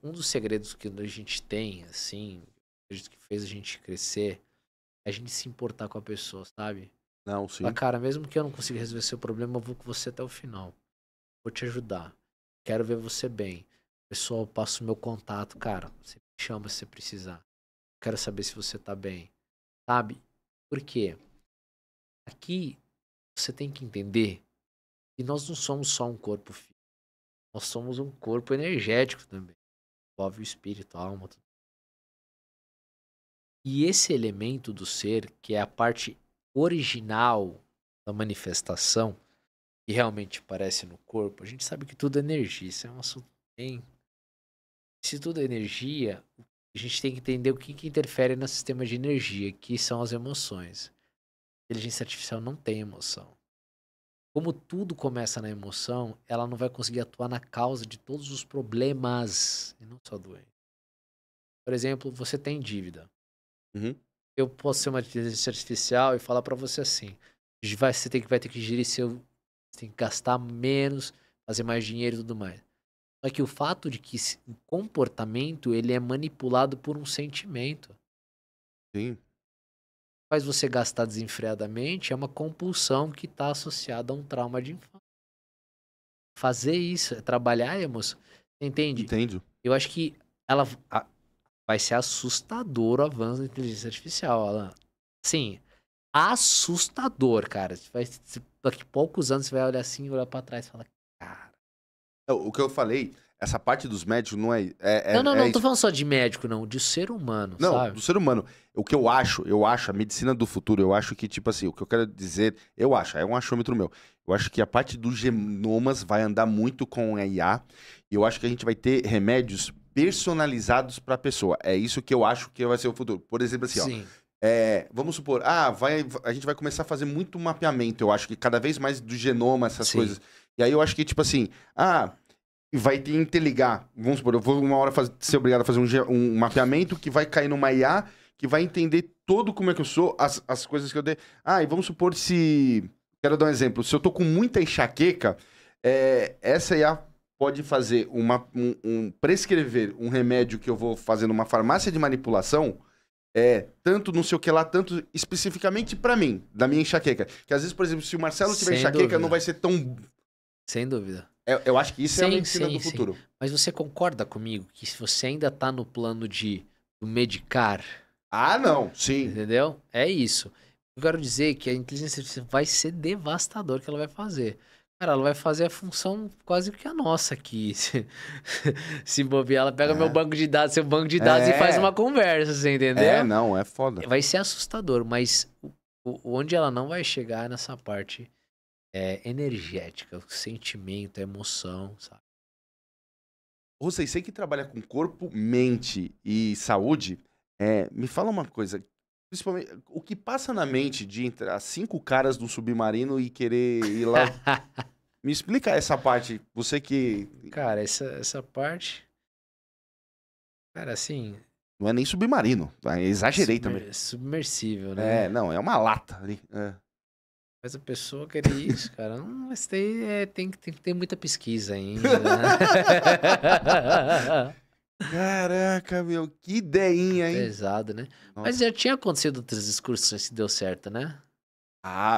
Um dos segredos que a gente tem, assim, que fez a gente crescer, é a gente se importar com a pessoa, sabe? Não, sim. Fala, cara, mesmo que eu não consiga resolver seu problema, eu vou com você até o final. Vou te ajudar. Quero ver você bem. Pessoal, eu passo o meu contato, cara, você me chama se você precisar. Quero saber se você tá bem. Sabe? Por quê? Aqui, você tem que entender que nós não somos só um corpo físico. Nós somos um corpo energético também. Envolve o espírito, a alma. Tudo. E esse elemento do ser, que é a parte original da manifestação, que realmente aparece no corpo, a gente sabe que tudo é energia. Isso é um assunto bem... Se tudo é energia, a gente tem que entender o que interfere no sistema de energia, que são as emoções. A inteligência artificial não tem emoção. Como tudo começa na emoção, ela não vai conseguir atuar na causa de todos os problemas, e não só doença. Por exemplo, você tem dívida. Uhum. Eu posso ser uma inteligência artificial e falar para você assim, você vai ter que gerir seu... Você tem que gastar menos, fazer mais dinheiro e tudo mais. Só que o fato de que o comportamento, ele é manipulado por um sentimento. Sim. Faz você gastar desenfreadamente, é uma compulsão que está associada a um trauma de infância. Fazer isso, é trabalhar a emoção. Entende? Entendo. Eu acho que ela vai ser assustador o avanço da inteligência artificial, Alan. Sim, assustador, cara. Daqui a poucos anos você vai olhar assim, olhar para trás e falar, cara... O que eu falei... Essa parte dos médicos não é... não tô falando só de médico, não. De ser humano, não, sabe? Não, do ser humano. O que eu acho, a medicina do futuro, eu acho que, tipo assim, o que eu quero dizer, é um achômetro meu. Eu acho que a parte dos genomas vai andar muito com a IA. E eu acho que a gente vai ter remédios personalizados pra pessoa. É isso que eu acho que vai ser o futuro. Por exemplo, assim, sim. Ó. Vamos supor, a gente vai começar a fazer muito mapeamento, eu acho que cada vez mais do genoma, essas sim. Coisas. E aí eu acho que, tipo assim, e vai te interligar. Vamos supor, eu vou uma hora ser obrigado a fazer um mapeamento que vai cair numa IA, que vai entender todo como é que eu sou, as coisas que eu dei. E vamos supor se... Quero dar um exemplo. Se eu tô com muita enxaqueca, essa IA pode fazer prescrever um remédio que eu vou fazer numa farmácia de manipulação, tanto não sei o que lá, tanto especificamente pra mim, da minha enxaqueca. Que às vezes, por exemplo, se o Marcelo tiver enxaqueca, não vai ser tão... Sem dúvida. Eu acho que isso é a medicina do futuro. Sim. Mas você concorda comigo que se você ainda está no plano do medicar... não, sim. Entendeu? É isso. Eu quero dizer que a inteligência artificial vai ser devastador que ela vai fazer. Cara, ela vai fazer a função quase que a nossa aqui. Se bobear, ela pega meu banco de dados, seu banco de dados e faz uma conversa, você entendeu? É foda. Vai ser assustador, mas onde ela não vai chegar é nessa parte... energética, sentimento, emoção, sabe? Você que trabalha com corpo, mente e saúde, me fala uma coisa, principalmente o que passa na mente de entrar 5 caras no submarino e querer ir lá? Me explica essa parte, você que... Cara, essa parte... Cara, assim... Não é nem submarino, exagerei também. Submersível, né? É uma lata ali, Mas a pessoa querer isso, cara, isso daí tem que ter muita pesquisa ainda. Né? Caraca, meu, que ideinha, hein? Pesado, né? Nossa. Mas já tinha acontecido outras excursões que deu certo, né?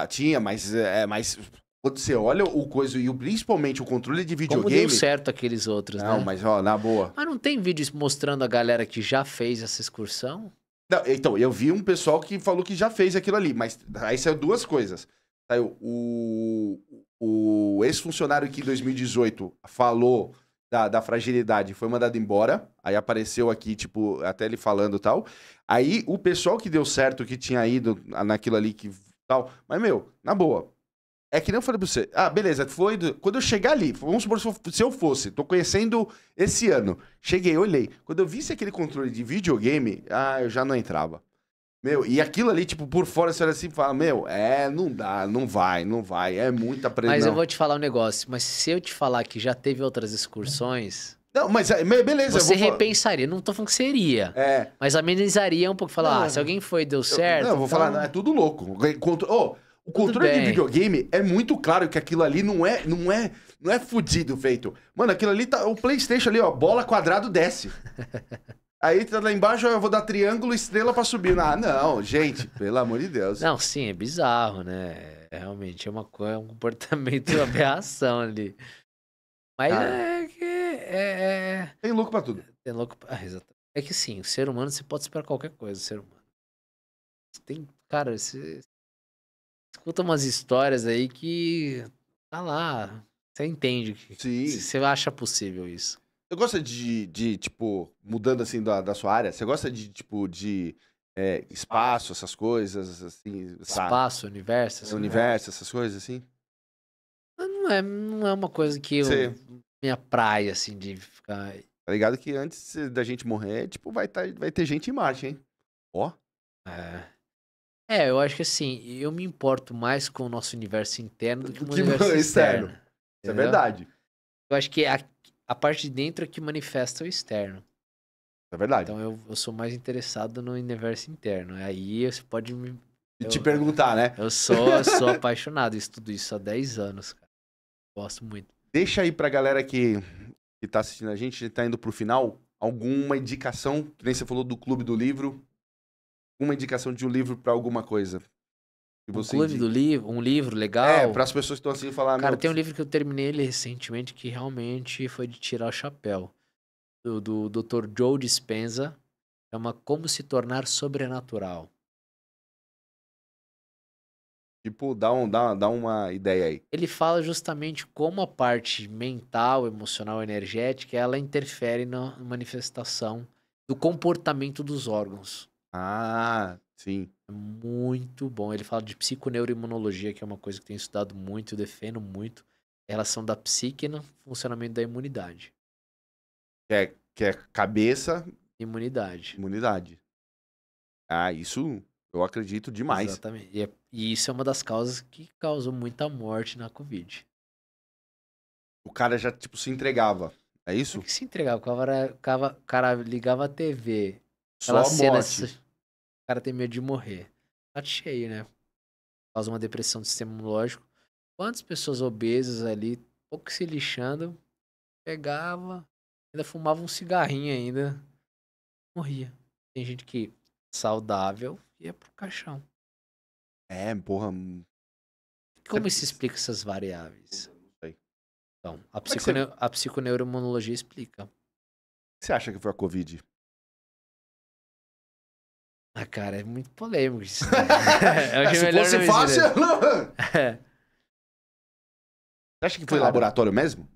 Tinha, mas quando você olha o coisa e principalmente o controle de videogame... Como deu certo aqueles outros, né? Não, mas ó, na boa. Mas não tem vídeos mostrando a galera que já fez essa excursão? Não, então, eu vi um pessoal que falou que já fez aquilo ali, mas aí saiu duas coisas. Saiu o ex-funcionário que em 2018 falou da fragilidade, foi mandado embora. Aí apareceu aqui, tipo, até ele falando e tal. Aí o pessoal que deu certo, que tinha ido naquilo ali que tal. Mas, meu, na boa, É que nem eu falei pra você. Ah, beleza, foi do... Quando eu chegar ali, vamos supor, se eu fosse, tô conhecendo esse ano. Cheguei, olhei. Quando eu visse aquele controle de videogame, ah, eu já não entrava. Meu, e aquilo ali, tipo, por fora, você olha assim e fala, meu, é, não dá, não vai, é muita pressão. Mas eu vou te falar um negócio, mas se eu te falar que já teve outras excursões... Não, mas beleza. Você repensaria, não tô falando que seria. É. Mas amenizaria um pouco, falar, não, se alguém foi, deu certo... Não, eu vou falar, não, é tudo louco. Oh, o controle de videogame é muito claro que aquilo ali não é fudido feito. Mano, aquilo ali tá... O PlayStation ali, ó, bola, quadrado, desce. Aí tá lá embaixo, eu vou dar triângulo, estrela pra subir. Ah, não, gente, pelo amor de Deus. Não, sim, é bizarro, né? É, realmente é uma coisa, é um comportamento de aberração ali. Mas é que... Tem louco pra tudo. Tem louco pra... Ah, exatamente. É que sim, o ser humano, você pode esperar qualquer coisa, o ser humano. Tem, cara, você escuta umas histórias aí que... Tá lá, você entende. Sim. Você acha possível isso. Você gosta de tipo, mudando assim da sua área, você gosta de, tipo, de espaço, essas coisas, assim? Espaço, universo. Universo, essas coisas, assim? Não é uma coisa que eu... Minha praia, assim, de ficar... Tá ligado que antes da gente morrer, tipo, vai ter gente em Marte, hein? Ó. Eu acho que, assim, eu me importo mais com o nosso universo interno do que o universo externo. Isso é verdade. Eu acho que a parte de dentro é que manifesta o externo. É verdade. Então eu sou mais interessado no universo interno. Aí você pode me... te perguntar, né? Eu sou apaixonado. Eu estudo isso há 10 anos, cara. Gosto muito. Deixa aí pra galera que tá assistindo a gente tá indo pro final, alguma indicação, que nem você falou do Clube do Livro, uma indicação de um livro pra alguma coisa. Um livro legal. É, para as pessoas que estão assim falar. Cara, tem um livro que eu terminei ele recentemente que realmente foi de tirar o chapéu. Do Dr. Joe Dispenza. Chama Como Se Tornar Sobrenatural. Tipo, dá uma ideia aí. Ele fala justamente como a parte mental, emocional, energética, ela interfere na manifestação do comportamento dos órgãos. Ah, sim. Muito bom. Ele fala de psiconeuroimunologia, que é uma coisa que eu tenho estudado muito, eu defendo muito, a relação da psique no funcionamento da imunidade. Que é cabeça... Imunidade. Ah, isso eu acredito demais. Exatamente. E isso é uma das causas que causou muita morte na Covid. O cara já, tipo, se entregava, é isso? Porque se entregava, o cara ligava a TV. Só morte. O cara tem medo de morrer. Tá cheio, né? Causa uma depressão do sistema imunológico. Quantas pessoas obesas ali, pouco se lixando, pegava, ainda fumava um cigarrinho ainda, morria. Tem gente que, saudável, ia pro caixão. É, porra... Como se explica essas variáveis? Então, a psiconeuroimunologia explica. O que você acha que foi a Covid? Ah, cara, é muito polêmico isso. Se fosse fácil... Você acha que foi laboratório mesmo?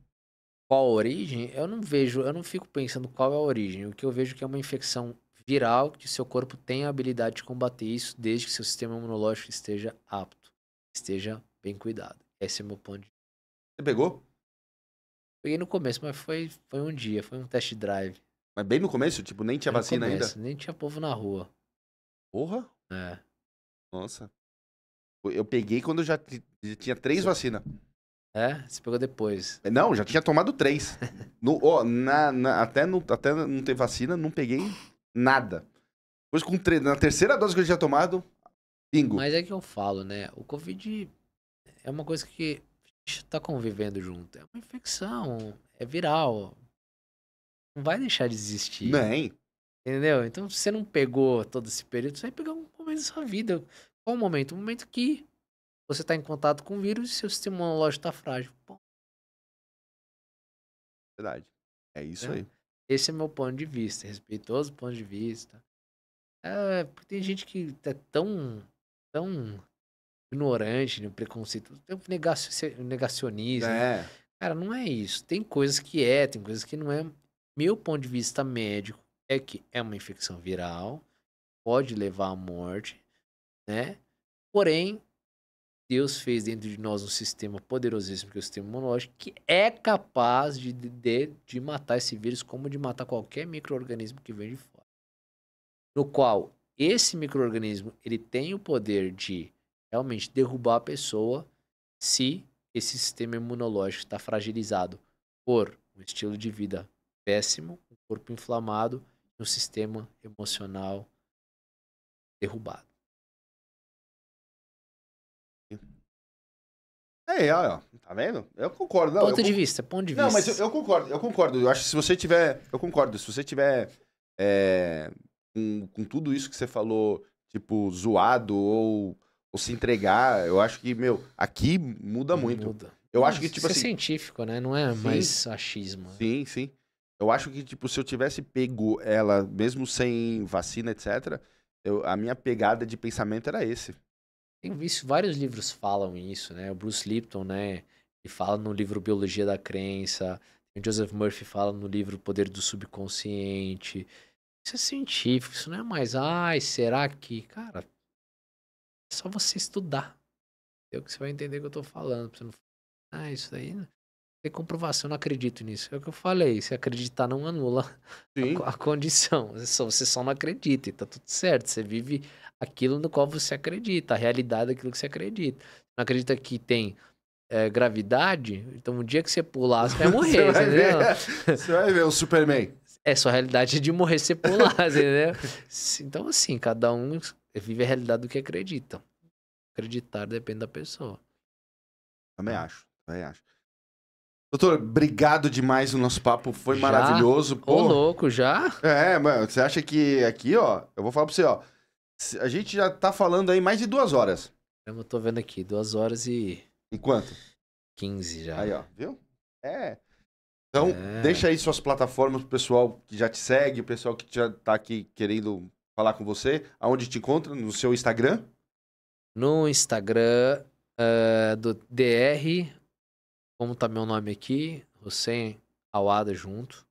Qual a origem? Eu não vejo, eu não fico pensando qual é a origem. O que eu vejo que é uma infecção viral, que seu corpo tem a habilidade de combater isso desde que seu sistema imunológico esteja apto, esteja bem cuidado. Esse é meu ponto de vista. Você pegou? Peguei no começo, mas foi um dia, foi um test drive. Mas bem no começo? Tipo, nem tinha vacina ainda? Nem tinha povo na rua. Porra? É. Nossa. Eu peguei quando eu já tinha 3 vacinas. É? Você pegou depois. Não, já tinha tomado 3. Até não ter vacina, não peguei nada. Depois, na terceira dose que eu tinha tomado, bingo. Mas é que eu falo, né? O Covid é uma coisa que a gente tá convivendo junto. É uma infecção, é viral. Não vai deixar de existir. Nem. Entendeu? Então, se você não pegou todo esse período, você vai pegar um momento da sua vida. Qual o momento? Um momento que você está em contato com o vírus e seu sistema imunológico está frágil. Bom. Verdade. É isso aí. Esse é meu ponto de vista. Respeitoso ponto de vista. É, porque tem gente que é tão ignorante no preconceito. Tem um negacionismo. É. Né? Cara, não é isso. Tem coisas que é, tem coisas que não é. Meu ponto de vista médico é que é uma infecção viral, pode levar à morte, né? Porém, Deus fez dentro de nós um sistema poderosíssimo, que é o sistema imunológico, que é capaz de matar esse vírus como de matar qualquer micro-organismo que vem de fora. No qual esse micro-organismo ele tem o poder de realmente derrubar a pessoa se esse sistema imunológico está fragilizado por um estilo de vida péssimo, um corpo inflamado e um sistema emocional derrubado. É, ó, tá vendo? Eu concordo. Não, ponto de vista. Não, mas eu concordo. Eu acho que se você tiver... com tudo isso que você falou, tipo, zoado ou se entregar, eu acho que, meu, aqui muda muito. Muda. Eu acho que, tipo assim... Isso é científico, né? Não é mais achismo. Sim, sim. Eu acho que, tipo, se eu tivesse pego ela, mesmo sem vacina, etc., a minha pegada de pensamento era esse. Tem visto, vários livros falam isso, né? O Bruce Lipton, né? Ele fala no livro Biologia da Crença. O Joseph Murphy fala no livro Poder do Subconsciente. Isso é científico, isso não é mais, ai, será que... Cara, é só você estudar. É o que você vai entender que eu tô falando. Você não... Ah, isso daí... Não tem comprovação, eu não acredito nisso. É o que eu falei, se acreditar não anula a condição. Você só não acredita e tá tudo certo. Você vive aquilo no qual você acredita, a realidade daquilo que você acredita. Não acredita que tem... gravidade, então um dia que você pular, você vai morrer, entendeu? Você vai ver o Superman. É, sua realidade é de morrer se pular, entendeu? Então, assim, cada um vive a realidade do que acredita. Acreditar depende da pessoa. Também acho. Doutor, obrigado demais, o nosso papo foi maravilhoso. Ô, louco, já? É, mano, você acha que aqui, ó, eu vou falar pra você, ó, a gente já tá falando aí mais de 2 horas. Eu tô vendo aqui, 2 horas e... Enquanto? 15 já. Aí, ó, viu? É. Então, deixa aí suas plataformas pro pessoal que já te segue, o pessoal que já tá aqui querendo falar com você. Aonde te encontra? No seu Instagram? No Instagram do DR, como tá meu nome aqui, Hussein Awada junto.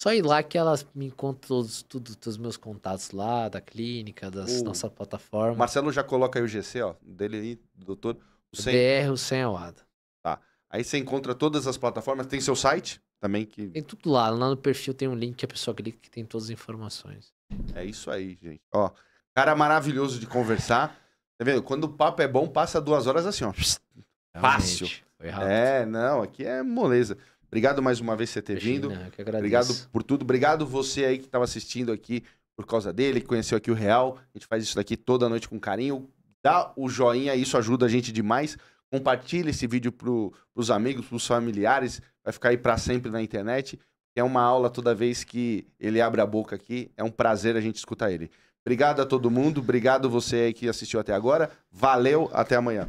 Só ir lá que elas me encontram todos os meus contatos lá, da clínica, das nossas plataformas. Marcelo já coloca aí o GC, ó, dele aí, doutor. DR Hussein Awada. Tá. Aí você encontra todas as plataformas. Tem seu site também? Que... Tem tudo lá. Lá no perfil tem um link que a pessoa clica que tem todas as informações. É isso aí, gente. Ó, cara maravilhoso de conversar. Tá vendo? Quando o papo é bom, passa 2 horas assim, ó. Realmente, fácil. Foi rápido. É, não. Aqui é moleza. Obrigado mais uma vez por você ter vindo. Eu que agradeço. Obrigado por tudo. Obrigado você aí que estava assistindo aqui por causa dele, que conheceu aqui o Real. A gente faz isso daqui toda noite com carinho. Dá o joinha, isso ajuda a gente demais. Compartilha esse vídeo pros amigos, pros familiares. Vai ficar aí pra sempre na internet. É uma aula toda vez que ele abre a boca aqui. É um prazer a gente escutar ele. Obrigado a todo mundo. Obrigado você aí que assistiu até agora. Valeu, até amanhã.